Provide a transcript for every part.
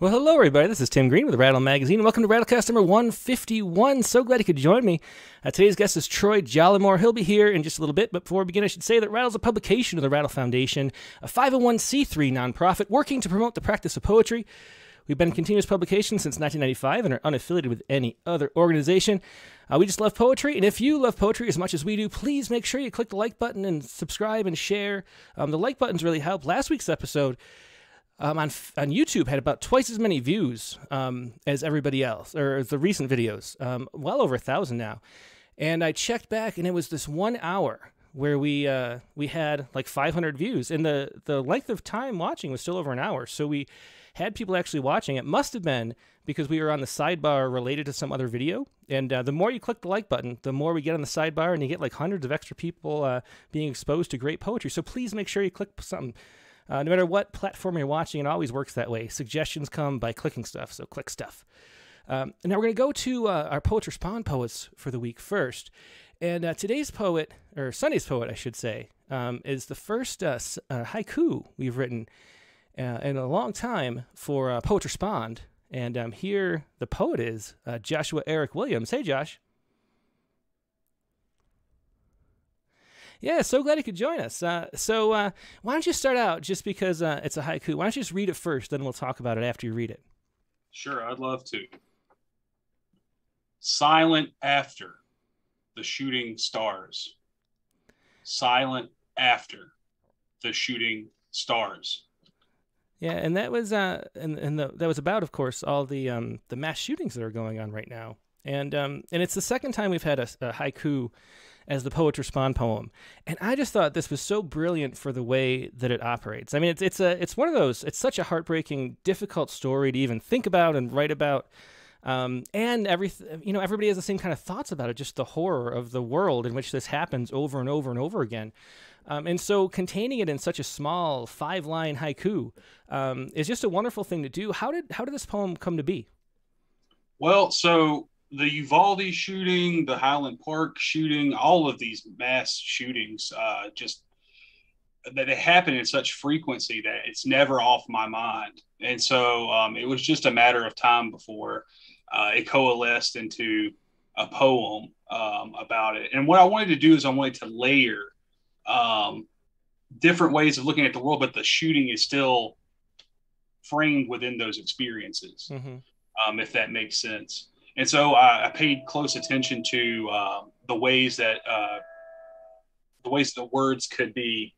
Well, hello, everybody. This is Tim Green with Rattle Magazine. Welcome to Rattlecast number 151. So glad you could join me. Today's guest is Troy Jollimore. He'll be here in just a little bit. But before we begin, I should say that Rattle's a publication of the Rattle Foundation, a 501c3 nonprofit working to promote the practice of poetry. We've been in continuous publication since 1995 and are unaffiliated with any other organization. We just love poetry, and if you love poetry as much as we do, please make sure you click the like button and subscribe and share. The like buttons really help. Last week's episode on YouTube had about twice as many views as everybody else, or as the recent videos, well over 1,000 now. And I checked back, and it was this 1 hour where we had like 500 views, and the length of time watching was still over an hour, so we had people actually watching. It must have been because we were on the sidebar related to some other video, and the more you click the like button, the more we get on the sidebar, and you get like hundreds of extra people being exposed to great poetry. So please make sure you click something. No matter what platform you're watching, it always works that way. Suggestions come by clicking stuff, so click stuff. And now we're going to go to our Poets Respond poets for the week first. And today's poet, or Sunday's poet, I should say, is the first haiku we've written in a long time for Poets Respond. And here the poet is Joshua Eric Williams. Hey, Josh. Yeah, so glad you could join us. So why don't you start out, just because it's a haiku, why don't you just read it first, then we'll talk about it after you read it. Sure, I'd love to. Silent after the shooting stars. Silent after the shooting stars. Yeah, and that was that was about, of course, all the mass shootings that are going on right now, and it's the second time we've had a haiku as the Poets Respond poem, and I just thought this was so brilliant for the way that it operates. I mean, it's one of those. It's such a heartbreaking, difficult story to even think about and write about. And everybody has the same kind of thoughts about it, just the horror of the world in which this happens over and over and over again. And so containing it in such a small 5-line haiku is just a wonderful thing to do. How did this poem come to be? Well, so the Uvalde shooting, the Highland Park shooting, all of these mass shootings, just that they happen in such frequency that it's never off my mind. And so it was just a matter of time before it coalesced into a poem about it. And what I wanted to do is I wanted to layer different ways of looking at the world, but the shooting is still framed within those experiences, if that makes sense. And so I paid close attention to the ways the words could be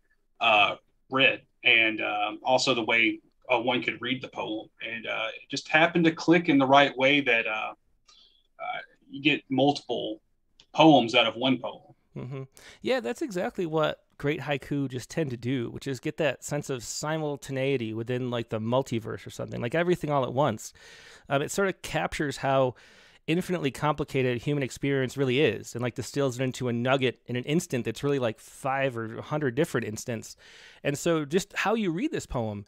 read, and also the way one could read the poem. And it just happened to click in the right way that you get multiple poems out of one poem. Mm-hmm. Yeah, that's exactly what great haiku just tend to do, which is get that sense of simultaneity within like the multiverse or something, like everything all at once. It sort of captures how infinitely complicated human experience really is, and like distills it into a nugget in an instant that's really like 5 or 100 different instants. And so just how you read this poem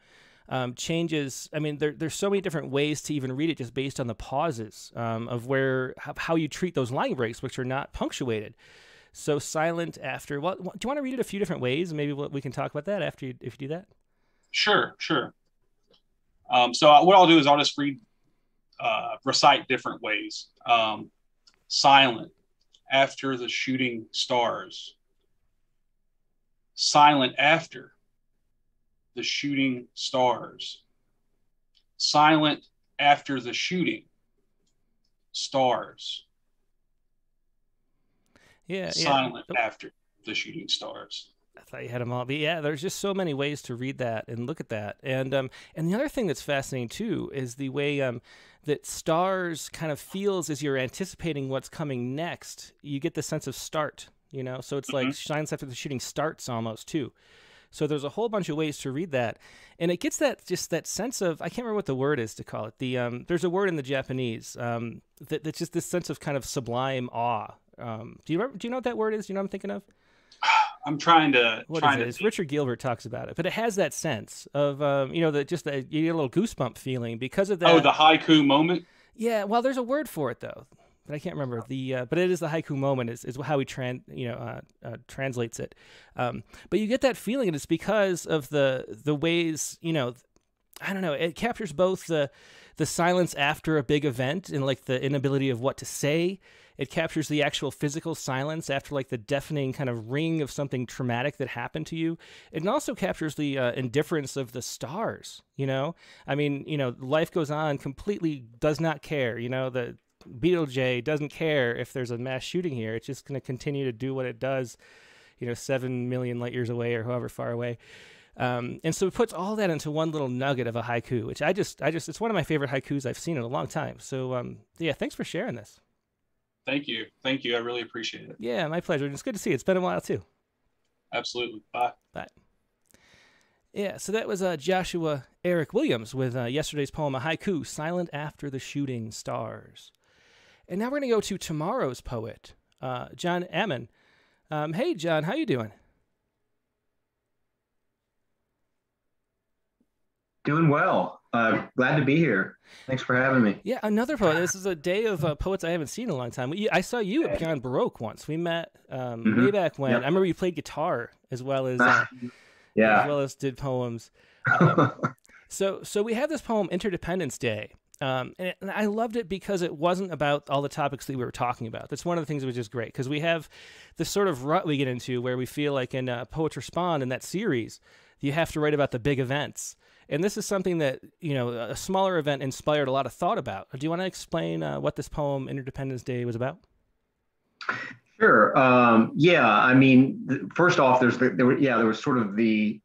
changes. I mean, there's so many different ways to even read it, just based on the pauses of how you treat those line breaks, which are not punctuated. So silent after. Well, do you want to read it a few different ways? Maybe we can talk about that after if you do that. Sure, sure. So what I'll do is I'll just recite different ways. Silent after the shooting stars. Silent after the shooting stars. Silent after the shooting stars. Yeah, silent after the shooting stars. I thought you had them all. But yeah, there's just so many ways to read that and look at that. And the other thing that's fascinating too is the way that stars kind of feels as you're anticipating what's coming next. You get the sense of start, you know. So it's like silence after the shooting starts almost too. So there's a whole bunch of ways to read that, and it gets that just that sense of, I can't remember what the word is to call it. There's a word in the Japanese that's just this sense of kind of sublime awe. Do you know what that word is? Do you know what I'm thinking of? I'm trying to. What is it? Richard Gilbert talks about it, but it has that sense of that you get a little goosebump feeling because of that. Oh, the haiku moment. Yeah, well, there's a word for it though, but I can't remember the. But it is the haiku moment is how he translates it. But you get that feeling, and it's because of the ways I don't know, it captures both the silence after a big event and like the inability of what to say. It captures the actual physical silence after like the deafening kind of ring of something traumatic that happened to you. It also captures the indifference of the stars, you know? I mean, you know, life goes on, completely does not care, you know? The Betelgeuse doesn't care if there's a mass shooting here. It's just going to continue to do what it does, you know, 7 million light years away or however far away. And so it puts all that into one little nugget of a haiku, which I just, it's one of my favorite haikus I've seen in a long time. So, yeah, thanks for sharing this. Thank you. Thank you. I really appreciate it. Yeah, my pleasure. It's good to see you. It's been a while too. Absolutely. Bye. Bye. Yeah. So that was, Joshua Eric Williams with, yesterday's poem, A Haiku, Silent After the Shooting Stars. And now we're going to go to tomorrow's poet, John Amen. Hey John, how you doing? Doing well. Glad to be here. Thanks for having me. Yeah, another poet. This is a day of poets I haven't seen in a long time. I saw you at Beyond Baroque once. We met way back when. Yep. I remember you played guitar as well as did poems. So we have this poem, Interdependence Day. And I loved it because it wasn't about all the topics that we were talking about. That's one of the things that was just great, because we have this sort of rut we get into where we feel like in Poets Respond, in that series, you have to write about the big events. And this is something that, you know, a smaller event inspired a lot of thought about. Do you want to explain what this poem, Interdependence Day, was about? Sure. Yeah. I mean, first off, there was sort of the,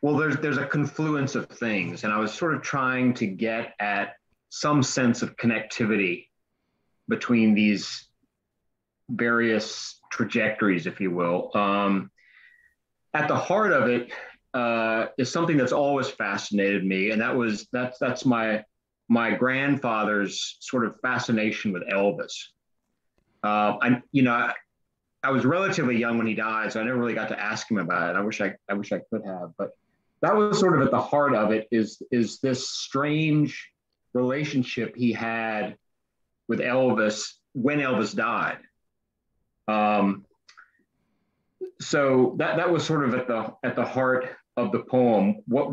well, there's a confluence of things. And I was sort of trying to get at some sense of connectivity between these various trajectories, if you will. At the heart of it, is something that's always fascinated me, and that's my grandfather's sort of fascination with Elvis. I was relatively young when he died, so I never really got to ask him about it. I wish I could have, but that was sort of at the heart of it. Is this strange relationship he had with Elvis when Elvis died? So that was sort of at the heart of the poem. What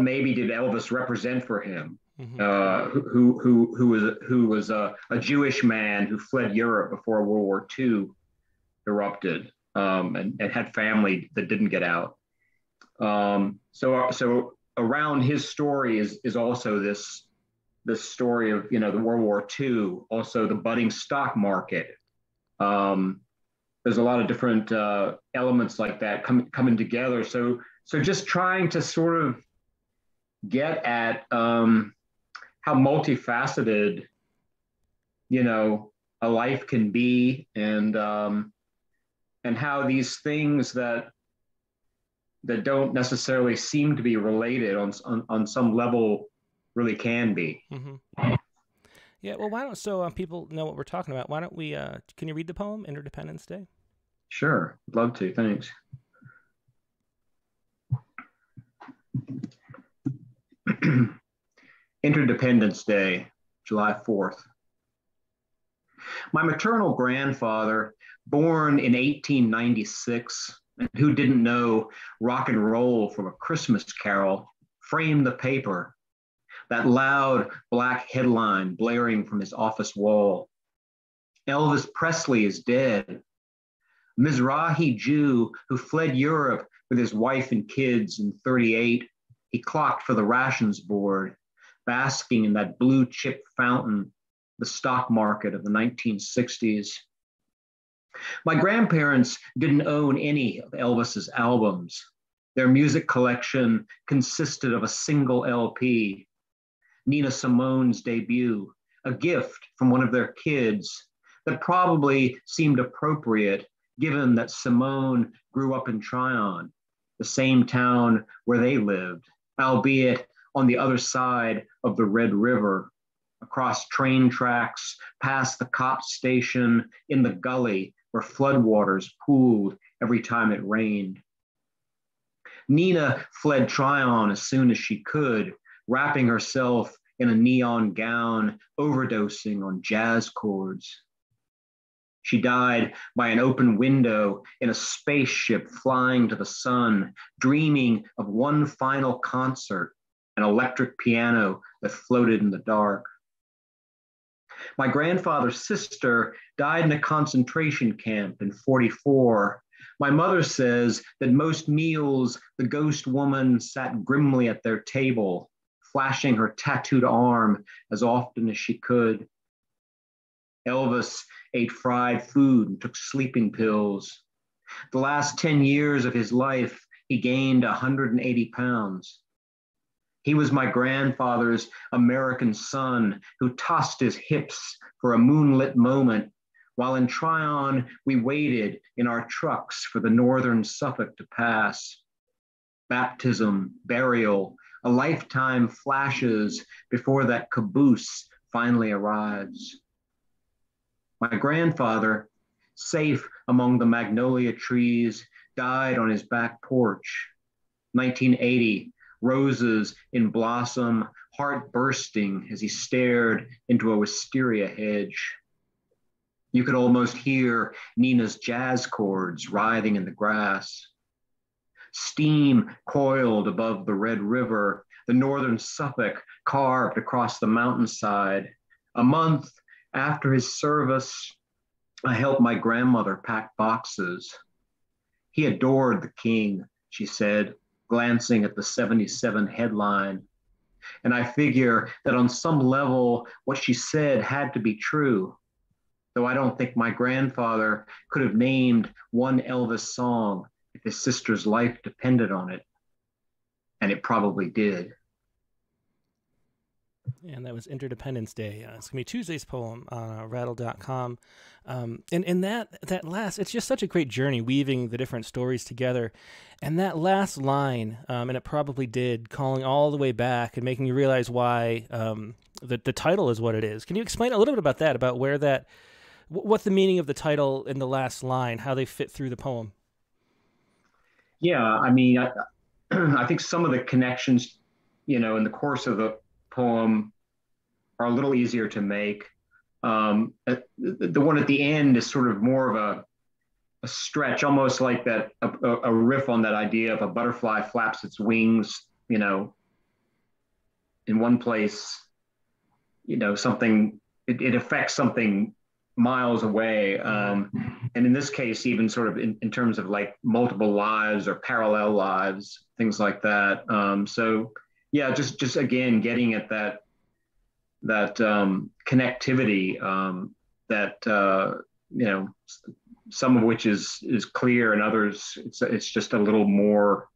maybe did Elvis represent for him? Mm-hmm. Who was a Jewish man who fled Europe before World War II erupted, and had family that didn't get out. So around his story is also this story of, you know, the World War II, also the budding stock market. There's a lot of different elements like that coming together. So just trying to sort of get at how multifaceted, you know, a life can be, and how these things that don't necessarily seem to be related on some level really can be. Mm-hmm. Yeah. Well, why don't people know what we're talking about? Why don't we? Can you read the poem, Interdependence Day? Sure, I'd love to, thanks. Interdependence Day, July 4th. My maternal grandfather, born in 1896, and who didn't know rock and roll from A Christmas Carol, framed the paper, that loud black headline blaring from his office wall. Elvis Presley is dead. Mizrahi Jew who fled Europe with his wife and kids in 38, he clocked for the rations board, basking in that blue chip fountain, the stock market of the 1960s. My grandparents didn't own any of Elvis's albums. Their music collection consisted of a single LP, Nina Simone's debut, a gift from one of their kids that probably seemed appropriate given that Simone grew up in Tryon, the same town where they lived, albeit on the other side of the Red River, across train tracks, past the cop station, in the gully where floodwaters pooled every time it rained. Nina fled Tryon as soon as she could, wrapping herself in a neon gown, overdosing on jazz chords. She died by an open window in a spaceship flying to the sun, dreaming of one final concert, an electric piano that floated in the dark. My grandfather's sister died in a concentration camp in '44. My mother says that most meals, the ghost woman sat grimly at their table, flashing her tattooed arm as often as she could. Elvis ate fried food and took sleeping pills. The last 10 years of his life, he gained 180 pounds. He was my grandfather's American son who tossed his hips for a moonlit moment, while in Tryon, we waited in our trucks for the northern Suffolk to pass. Baptism, burial, a lifetime flashes before that caboose finally arrives. My grandfather, safe among the magnolia trees, died on his back porch. 1980, roses in blossom, heart bursting as he stared into a wisteria hedge. You could almost hear Nina's jazz chords writhing in the grass. Steam coiled above the Red River, the northern Suffolk carved across the mountainside. A month after his service, I helped my grandmother pack boxes. He adored the king, she said, glancing at the '77 headline. And I figure that on some level, what she said had to be true, though I don't think my grandfather could have named one Elvis song if his sister's life depended on it. And it probably did. And that was Interdependence Day. It's going to be Tuesday's poem on rattle.com. And that last, it's just such a great journey weaving the different stories together. And that last line, and it probably did, calling all the way back and making you realize why the title is what it is. Can you explain a little bit about that, about where that, what the meaning of the title and the last line, how they fit through the poem? Yeah, I mean, I think some of the connections, you know, in the course of the poem are a little easier to make. The one at the end is sort of more of a stretch, almost like that a riff on that idea of a butterfly flaps its wings, you know, in one place, you know, something, it affects something miles away. And in this case, even sort of in terms of like multiple lives or parallel lives, things like that. So yeah, just again, getting at that connectivity that, you know, some of which is clear and others, it's just a little more,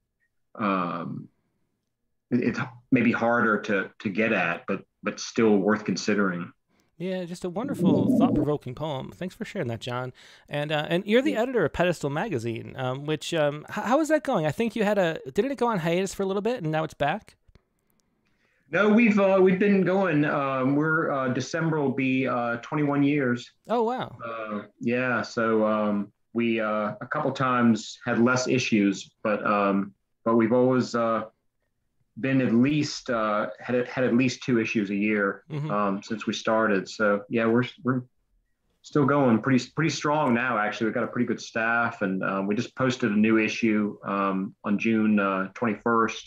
it's maybe harder to get at, but still worth considering. Yeah, just a wonderful, thought-provoking poem. Thanks for sharing that, John. And you're the editor of Pedestal Magazine, which, how is that going? I think you had didn't it go on hiatus for a little bit and now it's back? No, we've been going. We're December will be 21 years. Oh wow! Yeah, so we a couple times had less issues, but we've always been at least had at least 2 issues a year. Mm-hmm. Since we started. So yeah, we're still going pretty strong now. Actually, we've got a pretty good staff, and we just posted a new issue on June 21st.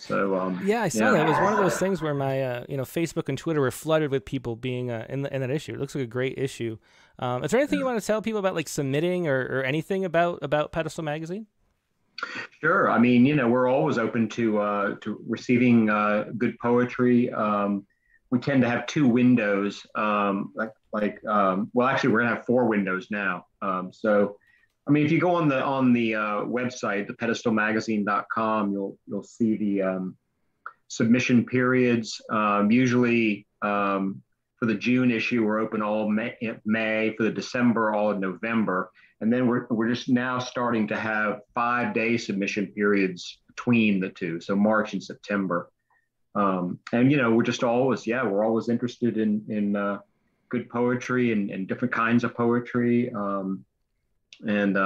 So yeah, I saw that. It was one of those things where my you know, Facebook and Twitter were flooded with people being in that issue. It looks like a great issue. Is there anything you want to tell people about, like, submitting or anything about Pedestal Magazine? Sure. I mean, you know, we're always open to receiving good poetry. We tend to have 2 windows. Well, actually, we're gonna have 4 windows now. So. I mean, if you go on the website, thepedestalmagazine.com, you'll see the submission periods. Usually for the June issue, we're open all May, for the December, all in November. And then we're just now starting to have 5-day submission periods between the 2, so March and September. And, you know, we're just always, yeah, we're always interested in good poetry and different kinds of poetry. And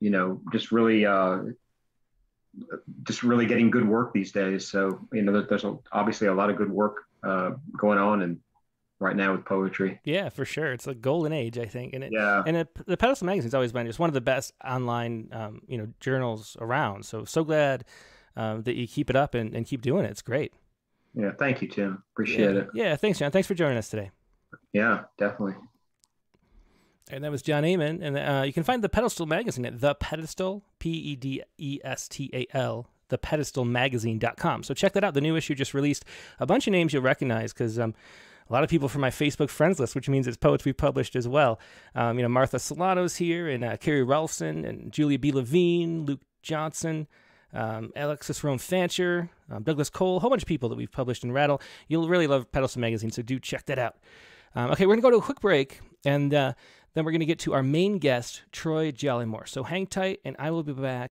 you know, just really getting good work these days. So, you know, there's obviously a lot of good work going on, and right now with poetry. Yeah, for sure. It's a golden age, I think. And it, yeah. And it, the Pedestal Magazine's always been just one of the best online, you know, journals around. So, so glad that you keep it up and keep doing it. It's great. Yeah. Thank you, Tim. Appreciate it. Yeah. Thanks, John. Thanks for joining us today. Yeah, definitely. And that was John Amen. And you can find the Pedestal Magazine at The Pedestal, P-E-D-E-S-T-A-L. thepedestalmagazine.com. So check that out. The new issue just released. A bunch of names you'll recognize because a lot of people from my Facebook friends list, which means it's poets we published as well. You know, Martha Solato's here, and Carrie Ralston, and Julia B Levine, Luke Johnson, Alexis Rome Fancher, Douglas Cole, a whole bunch of people that we've published in Rattle. You'll really love Pedestal Magazine, so do check that out. Okay, we're going to go to a quick break, and then we're going to get to our main guest, Troy Jollimore. So hang tight, and I will be back.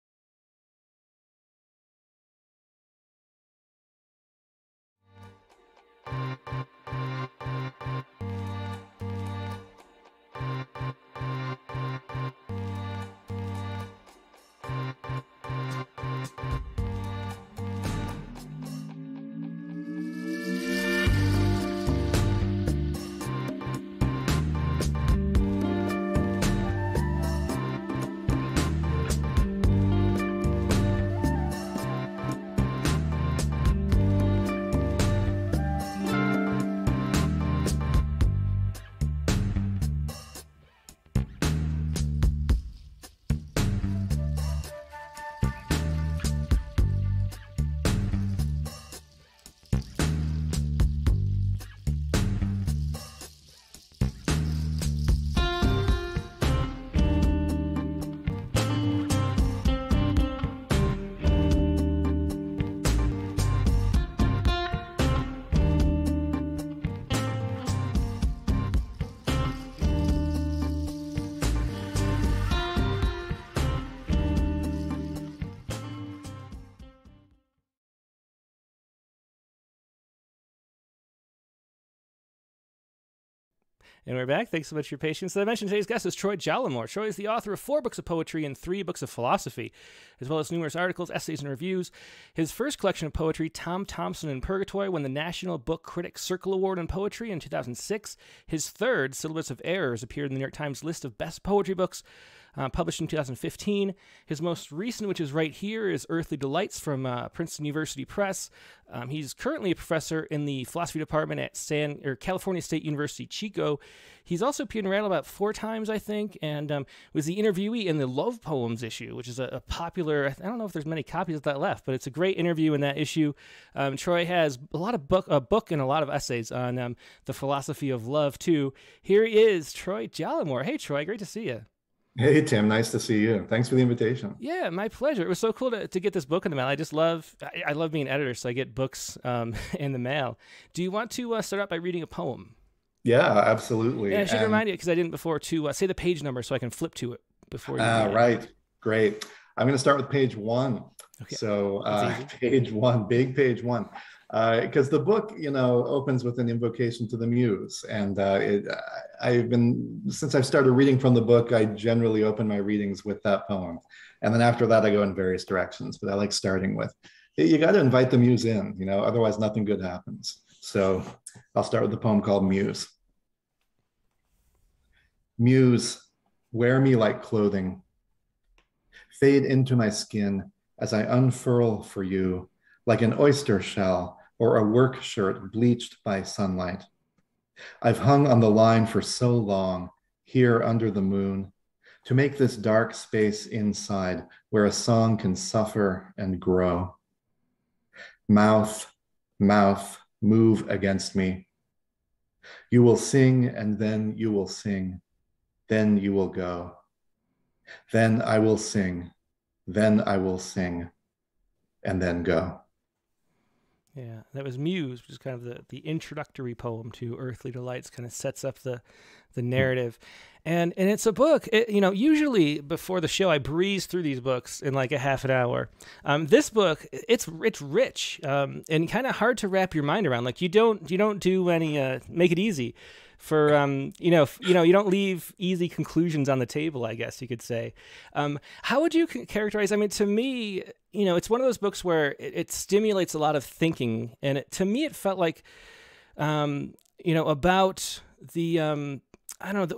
And we're back. Thanks so much for your patience. As I mentioned, today's guest is Troy Jollimore. Troy is the author of 4 books of poetry and 3 books of philosophy, as well as numerous articles, essays, and reviews. His first collection of poetry, Tom Thomson in Purgatory, won the National Book Critics Circle Award in Poetry in 2006. His third, Syllabus of Errors, appeared in the New York Times list of best poetry books, published in 2015. His most recent, which is right here, is Earthly Delights from Princeton University Press. He's currently a professor in the philosophy department at California State University Chico. He's also appeared in Rattle about 4 times, I think, and was the interviewee in the Love Poems issue, which is a popular, I don't know if there's many copies of that left, but it's a great interview in that issue. Troy has a lot of book and a lot of essays on the philosophy of love, too. Here he is, Troy Jollimore. Hey, Troy, great to see you. Hey, Tim. Nice to see you. Thanks for the invitation. Yeah, my pleasure. It was so cool to get this book in the mail. I just love, I love being an editor, so I get books in the mail. Do you want to start out by reading a poem? Yeah, absolutely. And I should remind you, because I didn't before, to say the page number so I can flip to it before you read it. Right. Great. I'm going to start with page 1. Okay. So page 1, big page 1. Because the book, you know, opens with an invocation to the muse, and since I've started reading from the book, I generally open my readings with that poem, and then after that I go in various directions. But I like starting with, you got to invite the muse in, you know, otherwise nothing good happens. So I'll start with the poem called Muse. Muse, wear me like clothing, fade into my skin as I unfurl for you, like an oyster shell or a work shirt bleached by sunlight. I've hung on the line for so long, here under the moon, to make this dark space inside where a song can suffer and grow. Mouth, mouth, move against me. You will sing, and then you will sing. Then you will go. Then I will sing. Then I will sing. And then go. Yeah, that was Muse, which is kind of the introductory poem to Earthly Delights, kind of sets up the narrative. And it's a book, you know, usually before the show, I breeze through these books in like a half an hour. This book, it's rich and kind of hard to wrap your mind around. Like you don't do any, make it easy for, you don't leave easy conclusions on the table, I guess you could say. How would you characterize, I mean, to me, you know, it's one of those books where it stimulates a lot of thinking. And to me, it felt like, you know, about the I don't know,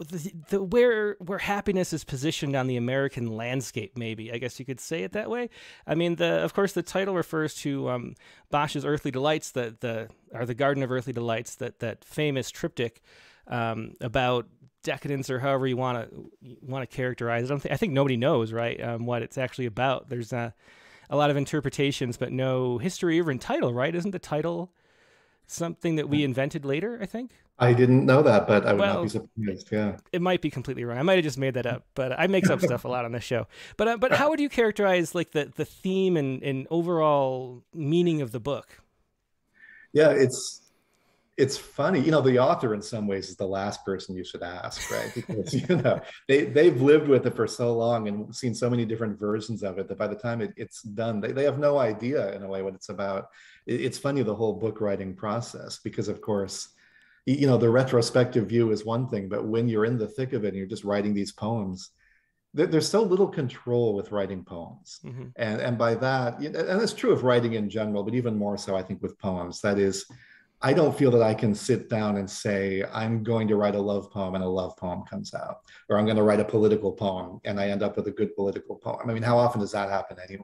the where happiness is positioned on the American landscape, maybe. I guess you could say it that way. I mean, of course, the title refers to Bosch's Earthly Delights, or the Garden of Earthly Delights, that famous triptych about decadence, or however you want to characterize it. I think nobody knows, right, what it's actually about. There's a lot of interpretations, but no history even title, right? Isn't the title something that we invented later, I think? I didn't know that, but I would not be surprised. Yeah, it might be completely wrong. I might have just made that up, but I mix up stuff a lot on this show. But how would you characterize like the theme and overall meaning of the book? Yeah, it's funny. You know, the author in some ways is the last person you should ask, right? Because you know they've lived with it for so long and seen so many different versions of it that by the time it's done, they have no idea in a way what it's about. It's funny, the whole book writing process, because of course, you know, the retrospective view is one thing, but when you're in the thick of it and you're just writing these poems, there's so little control with writing poems. Mm-hmm. And by that, and that's true of writing in general, but even more so, I think, with poems. That is, I don't feel that I can sit down and say, I'm going to write a love poem and a love poem comes out, or I'm going to write a political poem and I end up with a good political poem. I mean, how often does that happen anyway?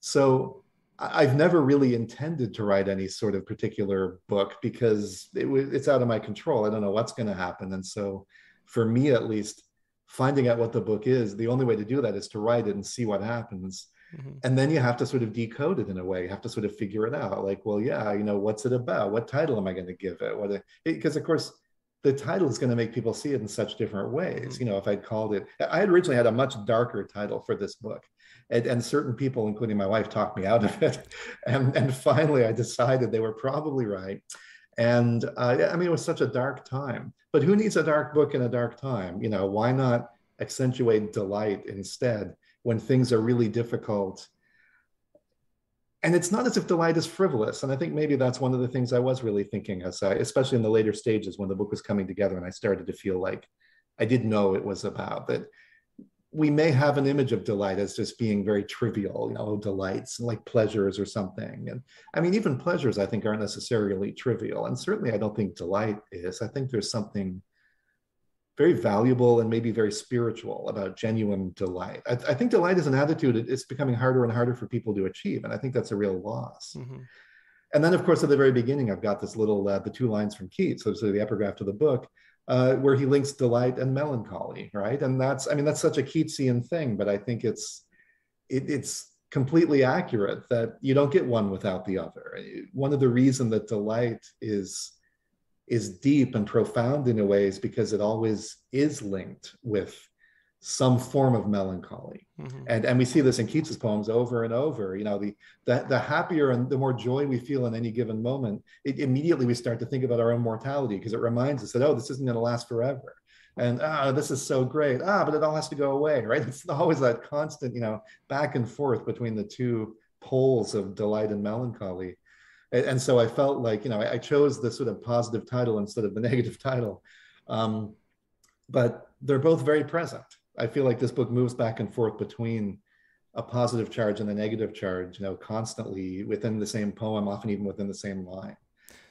So I've never really intended to write any sort of particular book because it's out of my control. I don't know what's going to happen. And so for me, at least, finding out what the book is, the only way to do that is to write it and see what happens. Mm-hmm. And then you have to sort of decode it in a way. You have to sort of figure it out. Like, well, yeah, you know, what's it about? What title am I going to give it? Because, of course, the title is going to make people see it in such different ways. Mm-hmm. You know, if I'd called it, I had originally had a much darker title for this book. And certain people, including my wife, talked me out of it. And finally, I decided they were probably right. And I mean, it was such a dark time. But who needs a dark book in a dark time? You know, why not accentuate delight instead when things are really difficult? And it's not as if delight is frivolous. And I think maybe that's one of the things I was really thinking, especially in the later stages when the book was coming together and I started to feel like I didn't know it was about that. We may have an image of delight as just being very trivial, you know, delights like pleasures or something. And I mean, even pleasures, I think, aren't necessarily trivial. And certainly I don't think delight is. I think there's something very valuable and maybe very spiritual about genuine delight. I think delight is an attitude. It's becoming harder and harder for people to achieve. And I think that's a real loss. Mm-hmm. And then, of course, at the very beginning, I've got this little, the two lines from Keats, so the epigraph to the book, where he links delight and melancholy, right? And that's, I mean, that's such a Keatsian thing, but I think it's completely accurate that you don't get one without the other. One of the reasons that delight is deep and profound in a way is because it always is linked with some form of melancholy. Mm-hmm. And we see this in Keats's poems over and over. You know, the happier and the more joy we feel in any given moment, immediately we start to think about our own mortality because it reminds us that, oh, this isn't going to last forever. And, ah, this is so great. Ah, but it all has to go away, right? It's always that constant, you know, back and forth between the two poles of delight and melancholy. And so I felt like, you know, I chose the sort of positive title instead of the negative title. But they're both very present. I feel like this book moves back and forth between a positive charge and a negative charge, you know, constantly within the same poem, often even within the same line.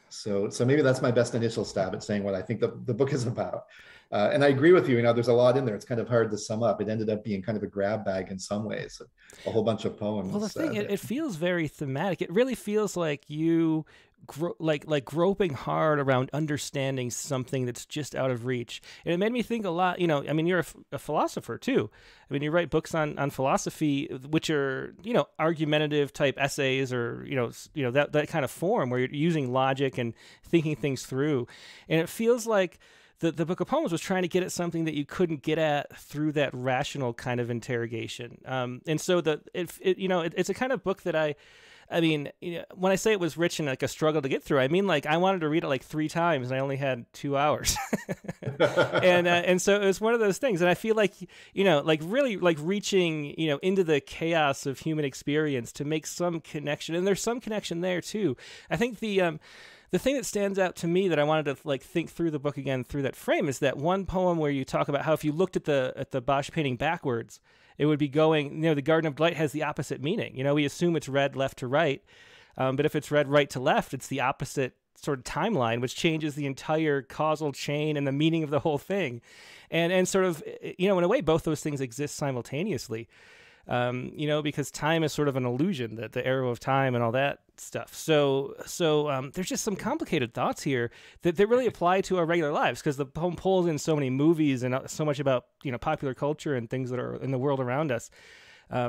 So maybe that's my best initial stab at saying what I think the book is about. And I agree with you, you know, there's a lot in there. It's kind of hard to sum up. It ended up being kind of a grab bag in some ways, a whole bunch of poems. Well, the thing, it feels very thematic. It really feels like you like groping hard around understanding something that's just out of reach. And it made me think a lot, you know, I mean, you're a philosopher too. I mean, you write books on philosophy, which are, you know, argumentative type essays or, you know, that kind of form where you're using logic and thinking things through. And it feels like the book of poems was trying to get at something that you couldn't get at through that rational kind of interrogation. And so it's a kind of book that I mean, you know, when I say it was rich and like a struggle to get through, I mean, like I wanted to read it like 3 times and I only had 2 hours. And so it was one of those things. And I feel like, you know, like really like reaching, you know, into the chaos of human experience to make some connection. And there's some connection there too. I think the thing that stands out to me that I wanted to like think through the book again through that frame is that one poem where you talk about how if you looked at the Bosch painting backwards, it would be going, you know, the Garden of Delight has the opposite meaning. You know, we assume it's read left to right, but if it's read right to left, it's the opposite sort of timeline, which changes the entire causal chain and the meaning of the whole thing. And sort of, you know, in a way, both those things exist simultaneously, you know, because time is sort of an illusion, that the arrow of time and all that stuff. So there's just some complicated thoughts here that really apply to our regular lives, because the poem pulls in so many movies and so much about, you know, popular culture and things that are in the world around us. It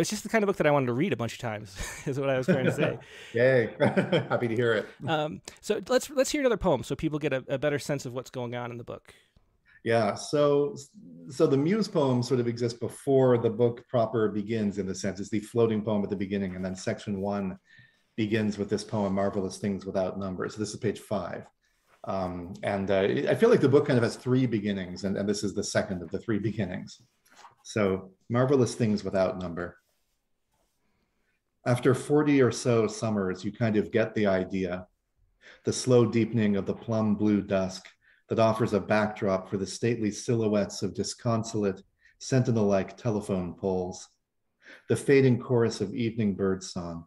was just the kind of book that I wanted to read a bunch of times, is what I was trying to say. Yay. Happy to hear it. So let's hear another poem so people get a better sense of what's going on in the book. Yeah. So the muse poem sort of exists before the book proper begins, in the sense it's the floating poem at the beginning, and then section one begins with this poem, Marvelous Things Without Number. So this is page 5. I feel like the book kind of has 3 beginnings, and this is the second of the 3 beginnings. So, Marvelous Things Without Number. After 40 or so summers, you kind of get the idea. The slow deepening of the plum blue dusk that offers a backdrop for the stately silhouettes of disconsolate, sentinel-like telephone poles. The fading chorus of evening birdsong.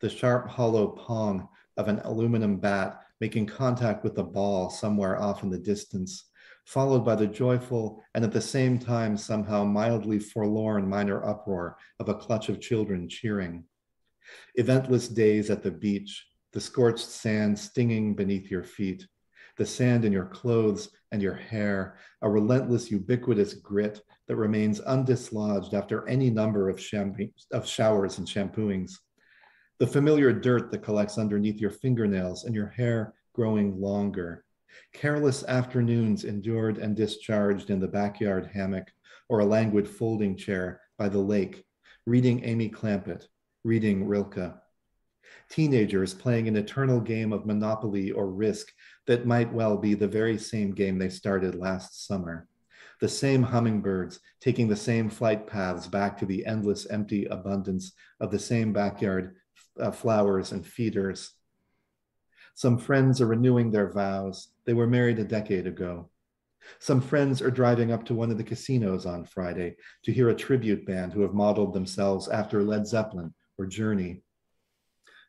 The sharp hollow pong of an aluminum bat making contact with the ball somewhere off in the distance, followed by the joyful and at the same time somehow mildly forlorn minor uproar of a clutch of children cheering. Eventless days at the beach, the scorched sand stinging beneath your feet, the sand in your clothes and your hair, a relentless ubiquitous grit that remains undislodged after any number of showers and shampooings. The familiar dirt that collects underneath your fingernails and your hair growing longer. Careless afternoons endured and discharged in the backyard hammock or a languid folding chair by the lake, reading Amy Clampett, reading Rilke. Teenagers playing an eternal game of Monopoly or Risk that might well be the very same game they started last summer. The same hummingbirds taking the same flight paths back to the endless empty abundance of the same backyard flowers and feeders. Some friends are renewing their vows. They were married a decade ago. Some friends are driving up to one of the casinos on Friday to hear a tribute band who have modeled themselves after Led Zeppelin or Journey.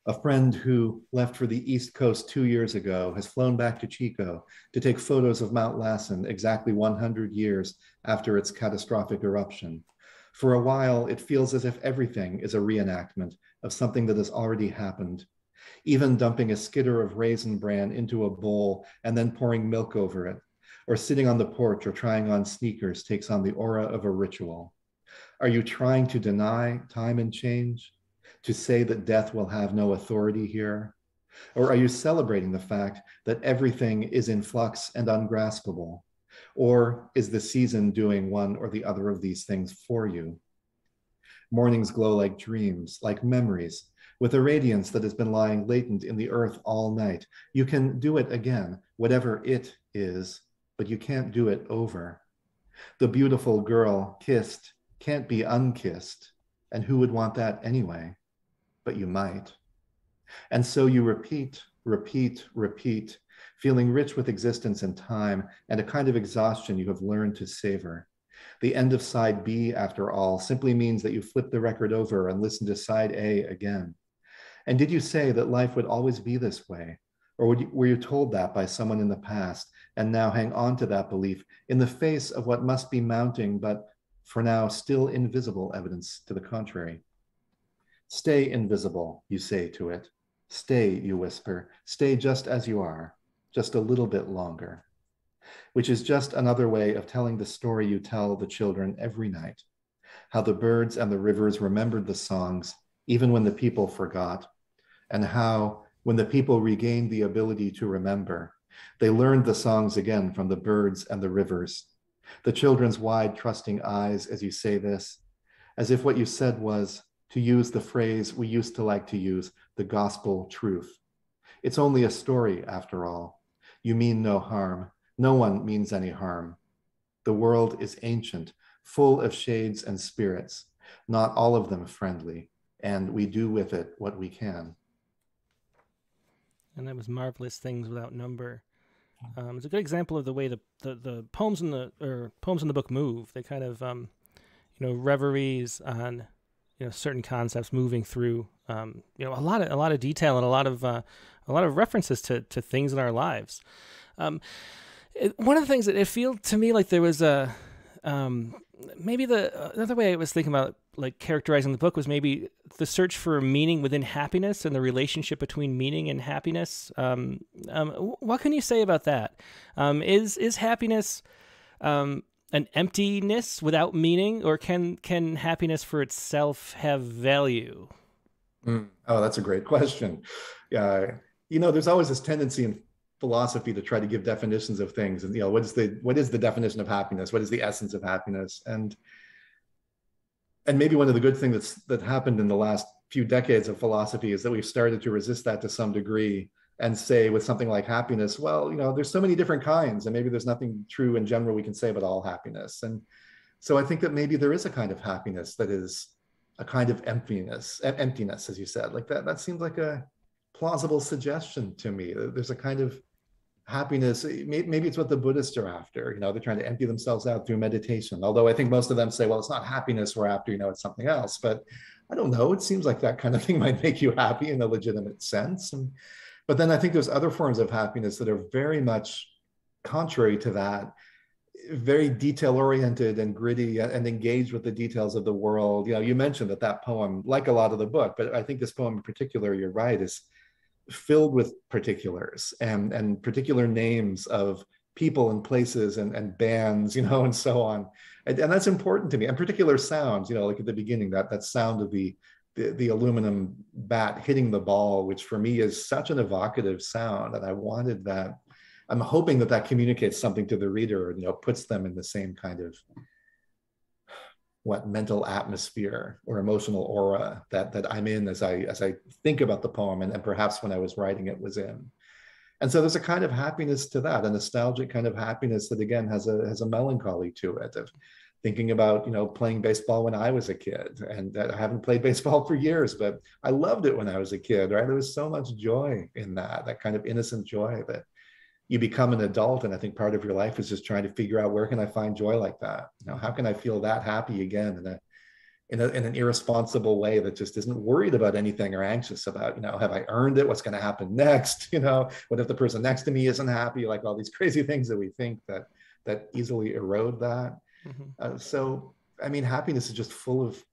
A friend who left for the East Coast 2 years ago has flown back to Chico to take photos of Mount Lassen exactly 100 years after its catastrophic eruption. For a while, it feels as if everything is a reenactment of something that has already happened. Even dumping a skidder of raisin bran into a bowl and then pouring milk over it, or sitting on the porch or trying on sneakers takes on the aura of a ritual. Are you trying to deny time and change? To say that death will have no authority here? Or are you celebrating the fact that everything is in flux and ungraspable? Or is the season doing one or the other of these things for you? Mornings glow like dreams, like memories, with a radiance that has been lying latent in the earth all night. You can do it again, whatever it is, but you can't do it over. The beautiful girl kissed can't be unkissed, and who would want that anyway? But you might. And so you repeat, repeat, repeat, feeling rich with existence and time and a kind of exhaustion you have learned to savor. The end of side B, after all, simply means that you flip the record over and listen to side A again. And did you say that life would always be this way? Or were you told that by someone in the past and now hang on to that belief in the face of what must be mounting, but for now still invisible evidence to the contrary? Stay invisible, you say to it. Stay, you whisper. Stay just as you are, just a little bit longer. Which is just another way of telling the story you tell the children every night. How the birds and the rivers remembered the songs, even when the people forgot. And how, when the people regained the ability to remember, they learned the songs again from the birds and the rivers. The children's wide, trusting eyes as you say this, as if what you said was, to use the phrase we used to like to use, the gospel truth. It's only a story, after all. You mean no harm. No one means any harm. The world is ancient, full of shades and spirits, not all of them friendly, and we do with it what we can. And that was Marvelous Things Without Number. It's a good example of the way the poems in the book move. They kind of, reveries on certain concepts moving through a lot of detail and a lot of references to things in our lives. One of the things that it felt to me like there was a maybe another way I was thinking about like characterizing the book was maybe the search for meaning within happiness and the relationship between meaning and happiness. What can you say about that? Is happiness an emptiness without meaning, or can happiness for itself have value? Oh, that's a great question. There's always this tendency in philosophy to try to give definitions of things, and what is the definition of happiness? What is the essence of happiness? And maybe one of the good things that happened in the last few decades of philosophy is that we've started to resist that to some degree and say with something like happiness, well, there's so many different kinds, and maybe there's nothing true in general we can say about all happiness. And so I think that maybe there is a kind of happiness that is a kind of emptiness, as you said, like that seems like a plausible suggestion to me. There's a kind of happiness, maybe it's what the Buddhists are after, they're trying to empty themselves out through meditation. Although I think most of them say, well, it's not happiness we're after, it's something else. But I don't know, it seems like that kind of thing might make you happy in a legitimate sense. But then I think there's other forms of happiness that are very much contrary to that, very detail-oriented and gritty and engaged with the details of the world. You mentioned that poem, like a lot of the book, but I think this poem in particular, you're right, is filled with particulars and particular names of people and places and bands, and so on. And that's important to me. And particular sounds, like at the beginning, that sound of the aluminum bat hitting the ball, which for me is such an evocative sound. And I wanted that. I'm hoping that communicates something to the reader, puts them in the same kind of mental atmosphere or emotional aura that I'm in as I think about the poem and perhaps when I was writing it was in. And so there's a kind of happiness to that, a nostalgic kind of happiness that again has a melancholy to it, of thinking about playing baseball when I was a kid, and that I haven't played baseball for years, but I loved it when I was a kid, right? There was so much joy in that kind of innocent joy that you become an adult, and I think part of your life is just trying to figure out, where can I find joy like that? How can I feel that happy again in an irresponsible way that just isn't worried about anything or anxious about, have I earned it? What's going to happen next? What if the person next to me isn't happy? Like all these crazy things that we think that easily erode that. Mm-hmm. So, I mean, happiness is just full of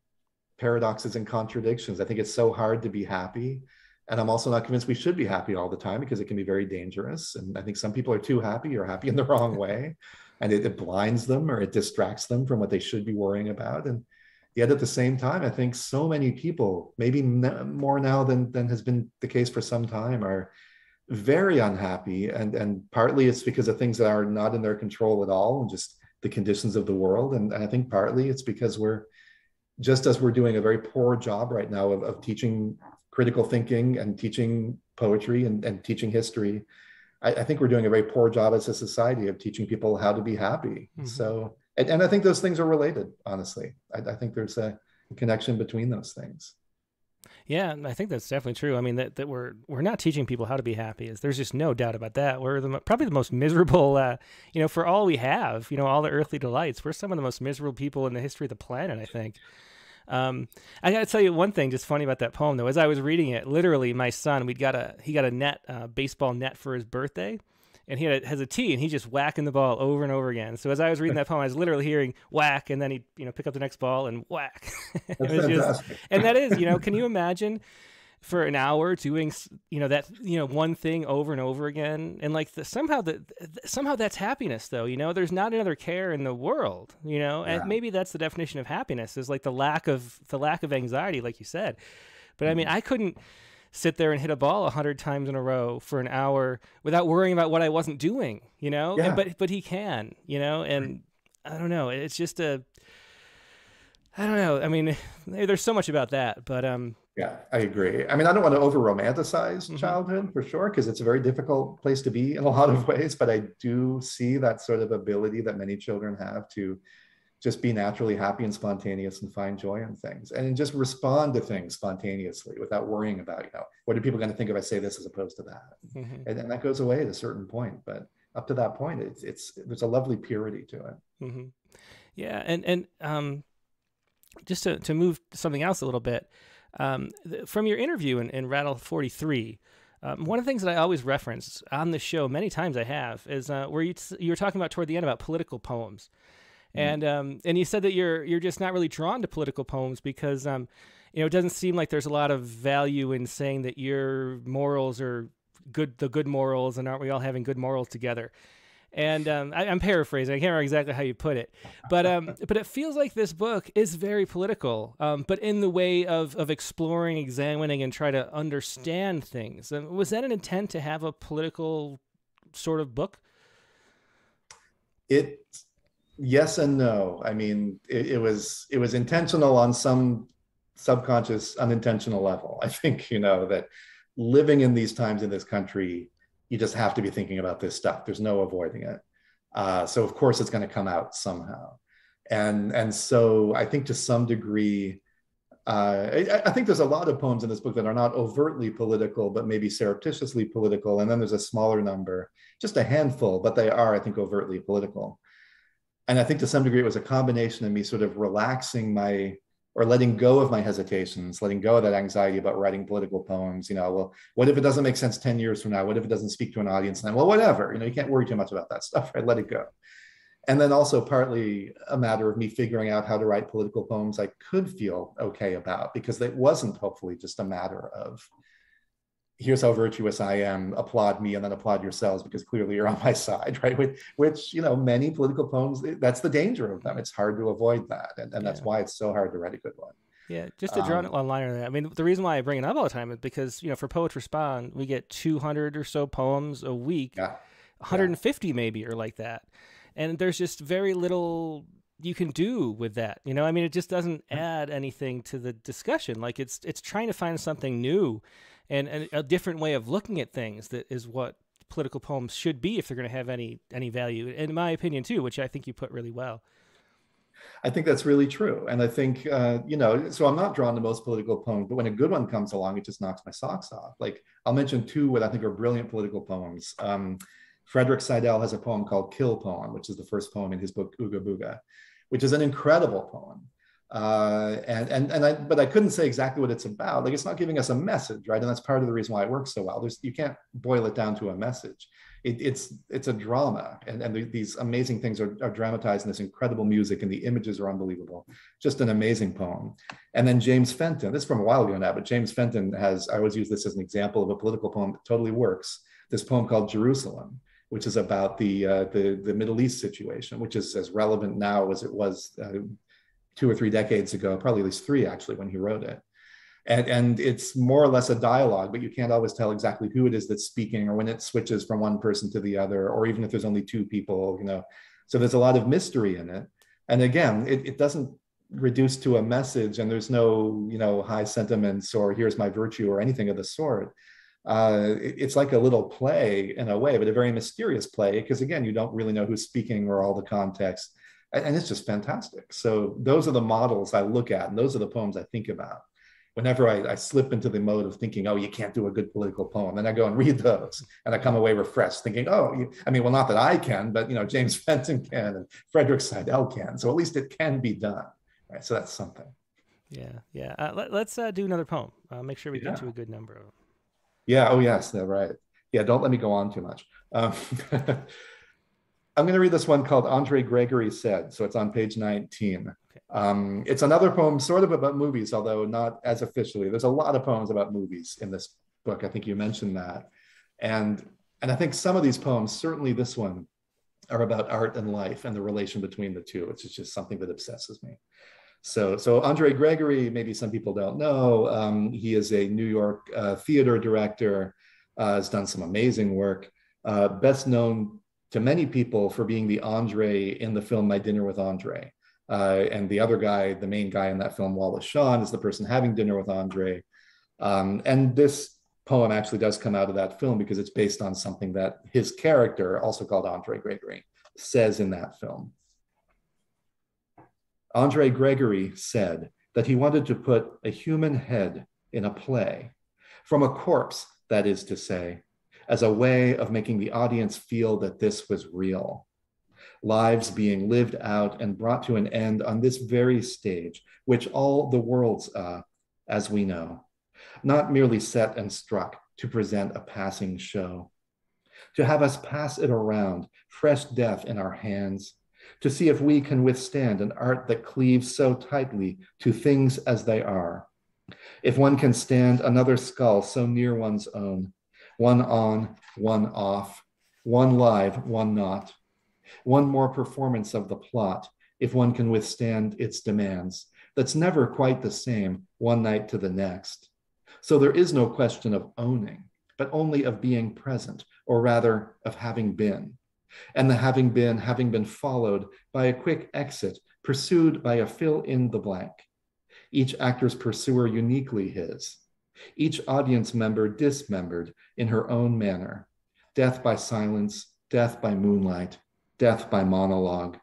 paradoxes and contradictions. I think it's so hard to be happy. And I'm also not convinced we should be happy all the time, because it can be very dangerous. And I think some people are too happy or happy in the wrong way, and it blinds them or it distracts them from what they should be worrying about. And yet at the same time, I think so many people, maybe more now than has been the case for some time, are very unhappy. And partly it's because of things that are not in their control at all, and just the conditions of the world. And I think partly it's because we're doing a very poor job right now of teaching critical thinking and teaching poetry and teaching history. I think we're doing a very poor job as a society of teaching people how to be happy. Mm-hmm. So, and I think those things are related, honestly. I think there's a connection between those things. Yeah, I think that's definitely true. I mean, that we're not teaching people how to be happy. There's just no doubt about that. We're probably the most miserable, for all we have, all the earthly delights. We're some of the most miserable people in the history of the planet, I think. I gotta tell you one thing just funny about that poem though. As I was reading it, literally my son, he got a net, baseball net for his birthday, and he has a tee, and he's just whacking the ball over and over again. So as I was reading that poem, I was literally hearing whack, and then he'd pick up the next ball and whack. And that is, can you imagine for an hour doing, one thing over and over again? And like somehow that's happiness though. There's not another care in the world, and maybe that's the definition of happiness, is like the lack of anxiety, like you said. But I mean, I couldn't sit there and hit a ball 100 times in a row for an hour without worrying about what I wasn't doing, Yeah. And, but he can, and I don't know. It's just I don't know. I mean, there's so much about that, but yeah, I agree. I mean, I don't want to over romanticize childhood for sure, because it's a very difficult place to be in a lot of ways, but I do see that sort of ability that many children have to just be naturally happy and spontaneous and find joy in things, and just respond to things spontaneously without worrying about, what are people going to think if I say this as opposed to that? Mm-hmm. And that goes away at a certain point, but up to that point, there's a lovely purity to it. Mm-hmm. Yeah. And just to move to something else a little bit, from your interview in Rattle 43, one of the things that I always reference on the show many times I have is where you were talking about toward the end about political poems. And you said that you're just not really drawn to political poems because you know, it doesn't seem like there's a lot of value in saying that your morals are good, the good morals, and aren't we all having good morals together? And I'm paraphrasing. I can't remember exactly how you put it, but it feels like this book is very political, but in the way of exploring, examining, and try to understand things. Was that an intent to have a political sort of book? Yes and no. I mean, it was intentional on some subconscious, unintentional level. I think, you know, that living in these times in this country, you just have to be thinking about this stuff. There's no avoiding it. So of course it's going to come out somehow. And so I think to some degree, I think there's a lot of poems in this book that are not overtly political, but maybe surreptitiously political. And then there's a smaller number, just a handful, but they are, I think, overtly political. And I think to some degree, it was a combination of me sort of relaxing my, or letting go of my hesitations, letting go of that anxiety about writing political poems. You know, well, what if it doesn't make sense 10 years from now? What if it doesn't speak to an audience? And well, whatever, you know, you can't worry too much about that stuff, right? Let it go. And then also partly a matter of me figuring out how to write political poems I could feel okay about, because it wasn't hopefully just a matter of, here's how virtuous I am, applaud me and then applaud yourselves because clearly you're on my side, right? Which, you know, many political poems, that's the danger of them. It's hard to avoid that. And that's why it's so hard to write a good one. Yeah, just to draw a line on that. I mean, the reason why I bring it up all the time is because, you know, for Poets Respond, we get 200 or so poems a week, 150 maybe or like that. And there's just very little you can do with that. You know, I mean, it just doesn't add anything to the discussion. Like it's trying to find something new. And a different way of looking at things that is what political poems should be if they're going to have any value, in my opinion, too, which I think you put really well. I think that's really true. And I think, you know, so I'm not drawn to most political poems, but when a good one comes along, it just knocks my socks off. Like I'll mention two what I think are brilliant political poems. Frederick Seidel has a poem called Kill Poem, which is the first poem in his book, Ooga Booga, which is an incredible poem. But I couldn't say exactly what it's about. Like, it's not giving us a message, right? And that's part of the reason why it works so well. You can't boil it down to a message. It's a drama, and these amazing things are dramatized in this incredible music, and the images are unbelievable. Just an amazing poem. And then James Fenton, this is from a while ago now, but James Fenton has, I always use this as an example of a political poem that totally works. This poem called Jerusalem, which is about the Middle East situation, which is as relevant now as it was 2 or 3 decades ago, probably at least 3 actually, when he wrote it. And it's more or less a dialogue, but you can't always tell exactly who it is that's speaking or when it switches from one person to the other, or even if there's only 2 people, you know. So there's a lot of mystery in it. And again, it doesn't reduce to a message, and there's no, you know, high sentiments or here's my virtue or anything of the sort. It's like a little play in a way, but a very mysterious play, because again, you don't really know who's speaking or all the context. And it's just fantastic. So those are the models I look at, and those are the poems I think about. Whenever I slip into the mode of thinking, oh, you can't do a good political poem, then I go and read those, and I come away refreshed, thinking, oh, I mean, well, not that I can, but you know, James Fenton can, and Frederick Seidel can. So at least it can be done, right? So that's something. Yeah, yeah. Let's do another poem. Make sure we get to a good number of them. Yeah. Oh, yes. Right. Yeah. Don't let me go on too much. I'm going to read this one called Andre Gregory Said, so it's on page 19. Okay. It's another poem sort of about movies, although not as officially. There's a lot of poems about movies in this book. I think you mentioned that. And I think some of these poems, certainly this one, are about art and life and the relation between the two, which is just something that obsesses me. So Andre Gregory, maybe some people don't know, he is a New York theater director, has done some amazing work, best known to many people for being the Andre in the film My Dinner with Andre. And the other guy, the main guy in that film, Wallace Shawn, is the person having dinner with Andre. And this poem actually does come out of that film because it's based on something that his character, also called Andre Gregory, says in that film. Andre Gregory said that he wanted to put a human head in a play, from a corpse, that is to say, as a way of making the audience feel that this was real. lives being lived out and brought to an end on this very stage, which all the worlds, as we know, not merely set and struck to present a passing show, to have us pass it around, fresh death in our hands, to see if we can withstand an art that cleaves so tightly to things as they are. If one can stand another skull so near one's own, one on, one off, one live, one not, one more performance of the plot, if one can withstand its demands, that's never quite the same one night to the next. So there is no question of owning, but only of being present, or rather of having been. And the having been followed by a quick exit, pursued by a fill in the blank. Each actor's pursuer uniquely his, each audience member dismembered in her own manner. Death by silence, death by moonlight, death by monologue.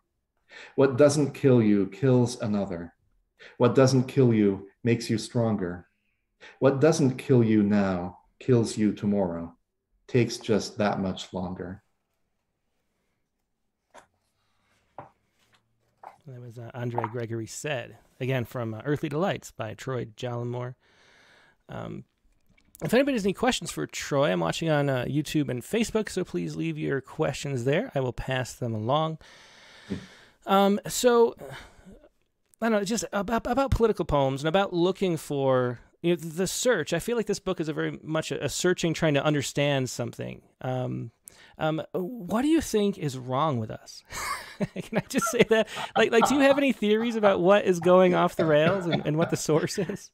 What doesn't kill you kills another. What doesn't kill you makes you stronger. What doesn't kill you now kills you tomorrow, takes just that much longer. That was Andre Gregory Said, again from Earthly Delights by Troy Jollimore. If anybody has any questions for Troy, I'm watching on YouTube and Facebook, so please leave your questions there. I will pass them along. So, I don't know, just about political poems and about looking for, you know, the search. I feel like this book is a very much a searching, trying to understand something. What do you think is wrong with us? Can I just say that? Like, do you have any theories about what is going off the rails and what the source is?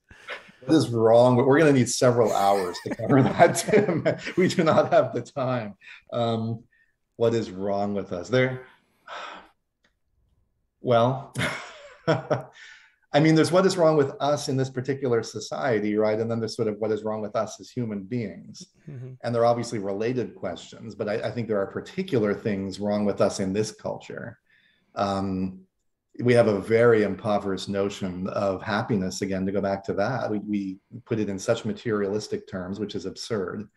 What is wrong? But we're going to need several hours to cover that, Tim. We do not have the time. What is wrong with us? Well, I mean, there's what is wrong with us in this particular society, right? And then there's sort of what is wrong with us as human beings. Mm-hmm. And they're obviously related questions, but I think there are particular things wrong with us in this culture. We have a very impoverished notion of happiness, again, to go back to that. We put it in such materialistic terms, which is absurd.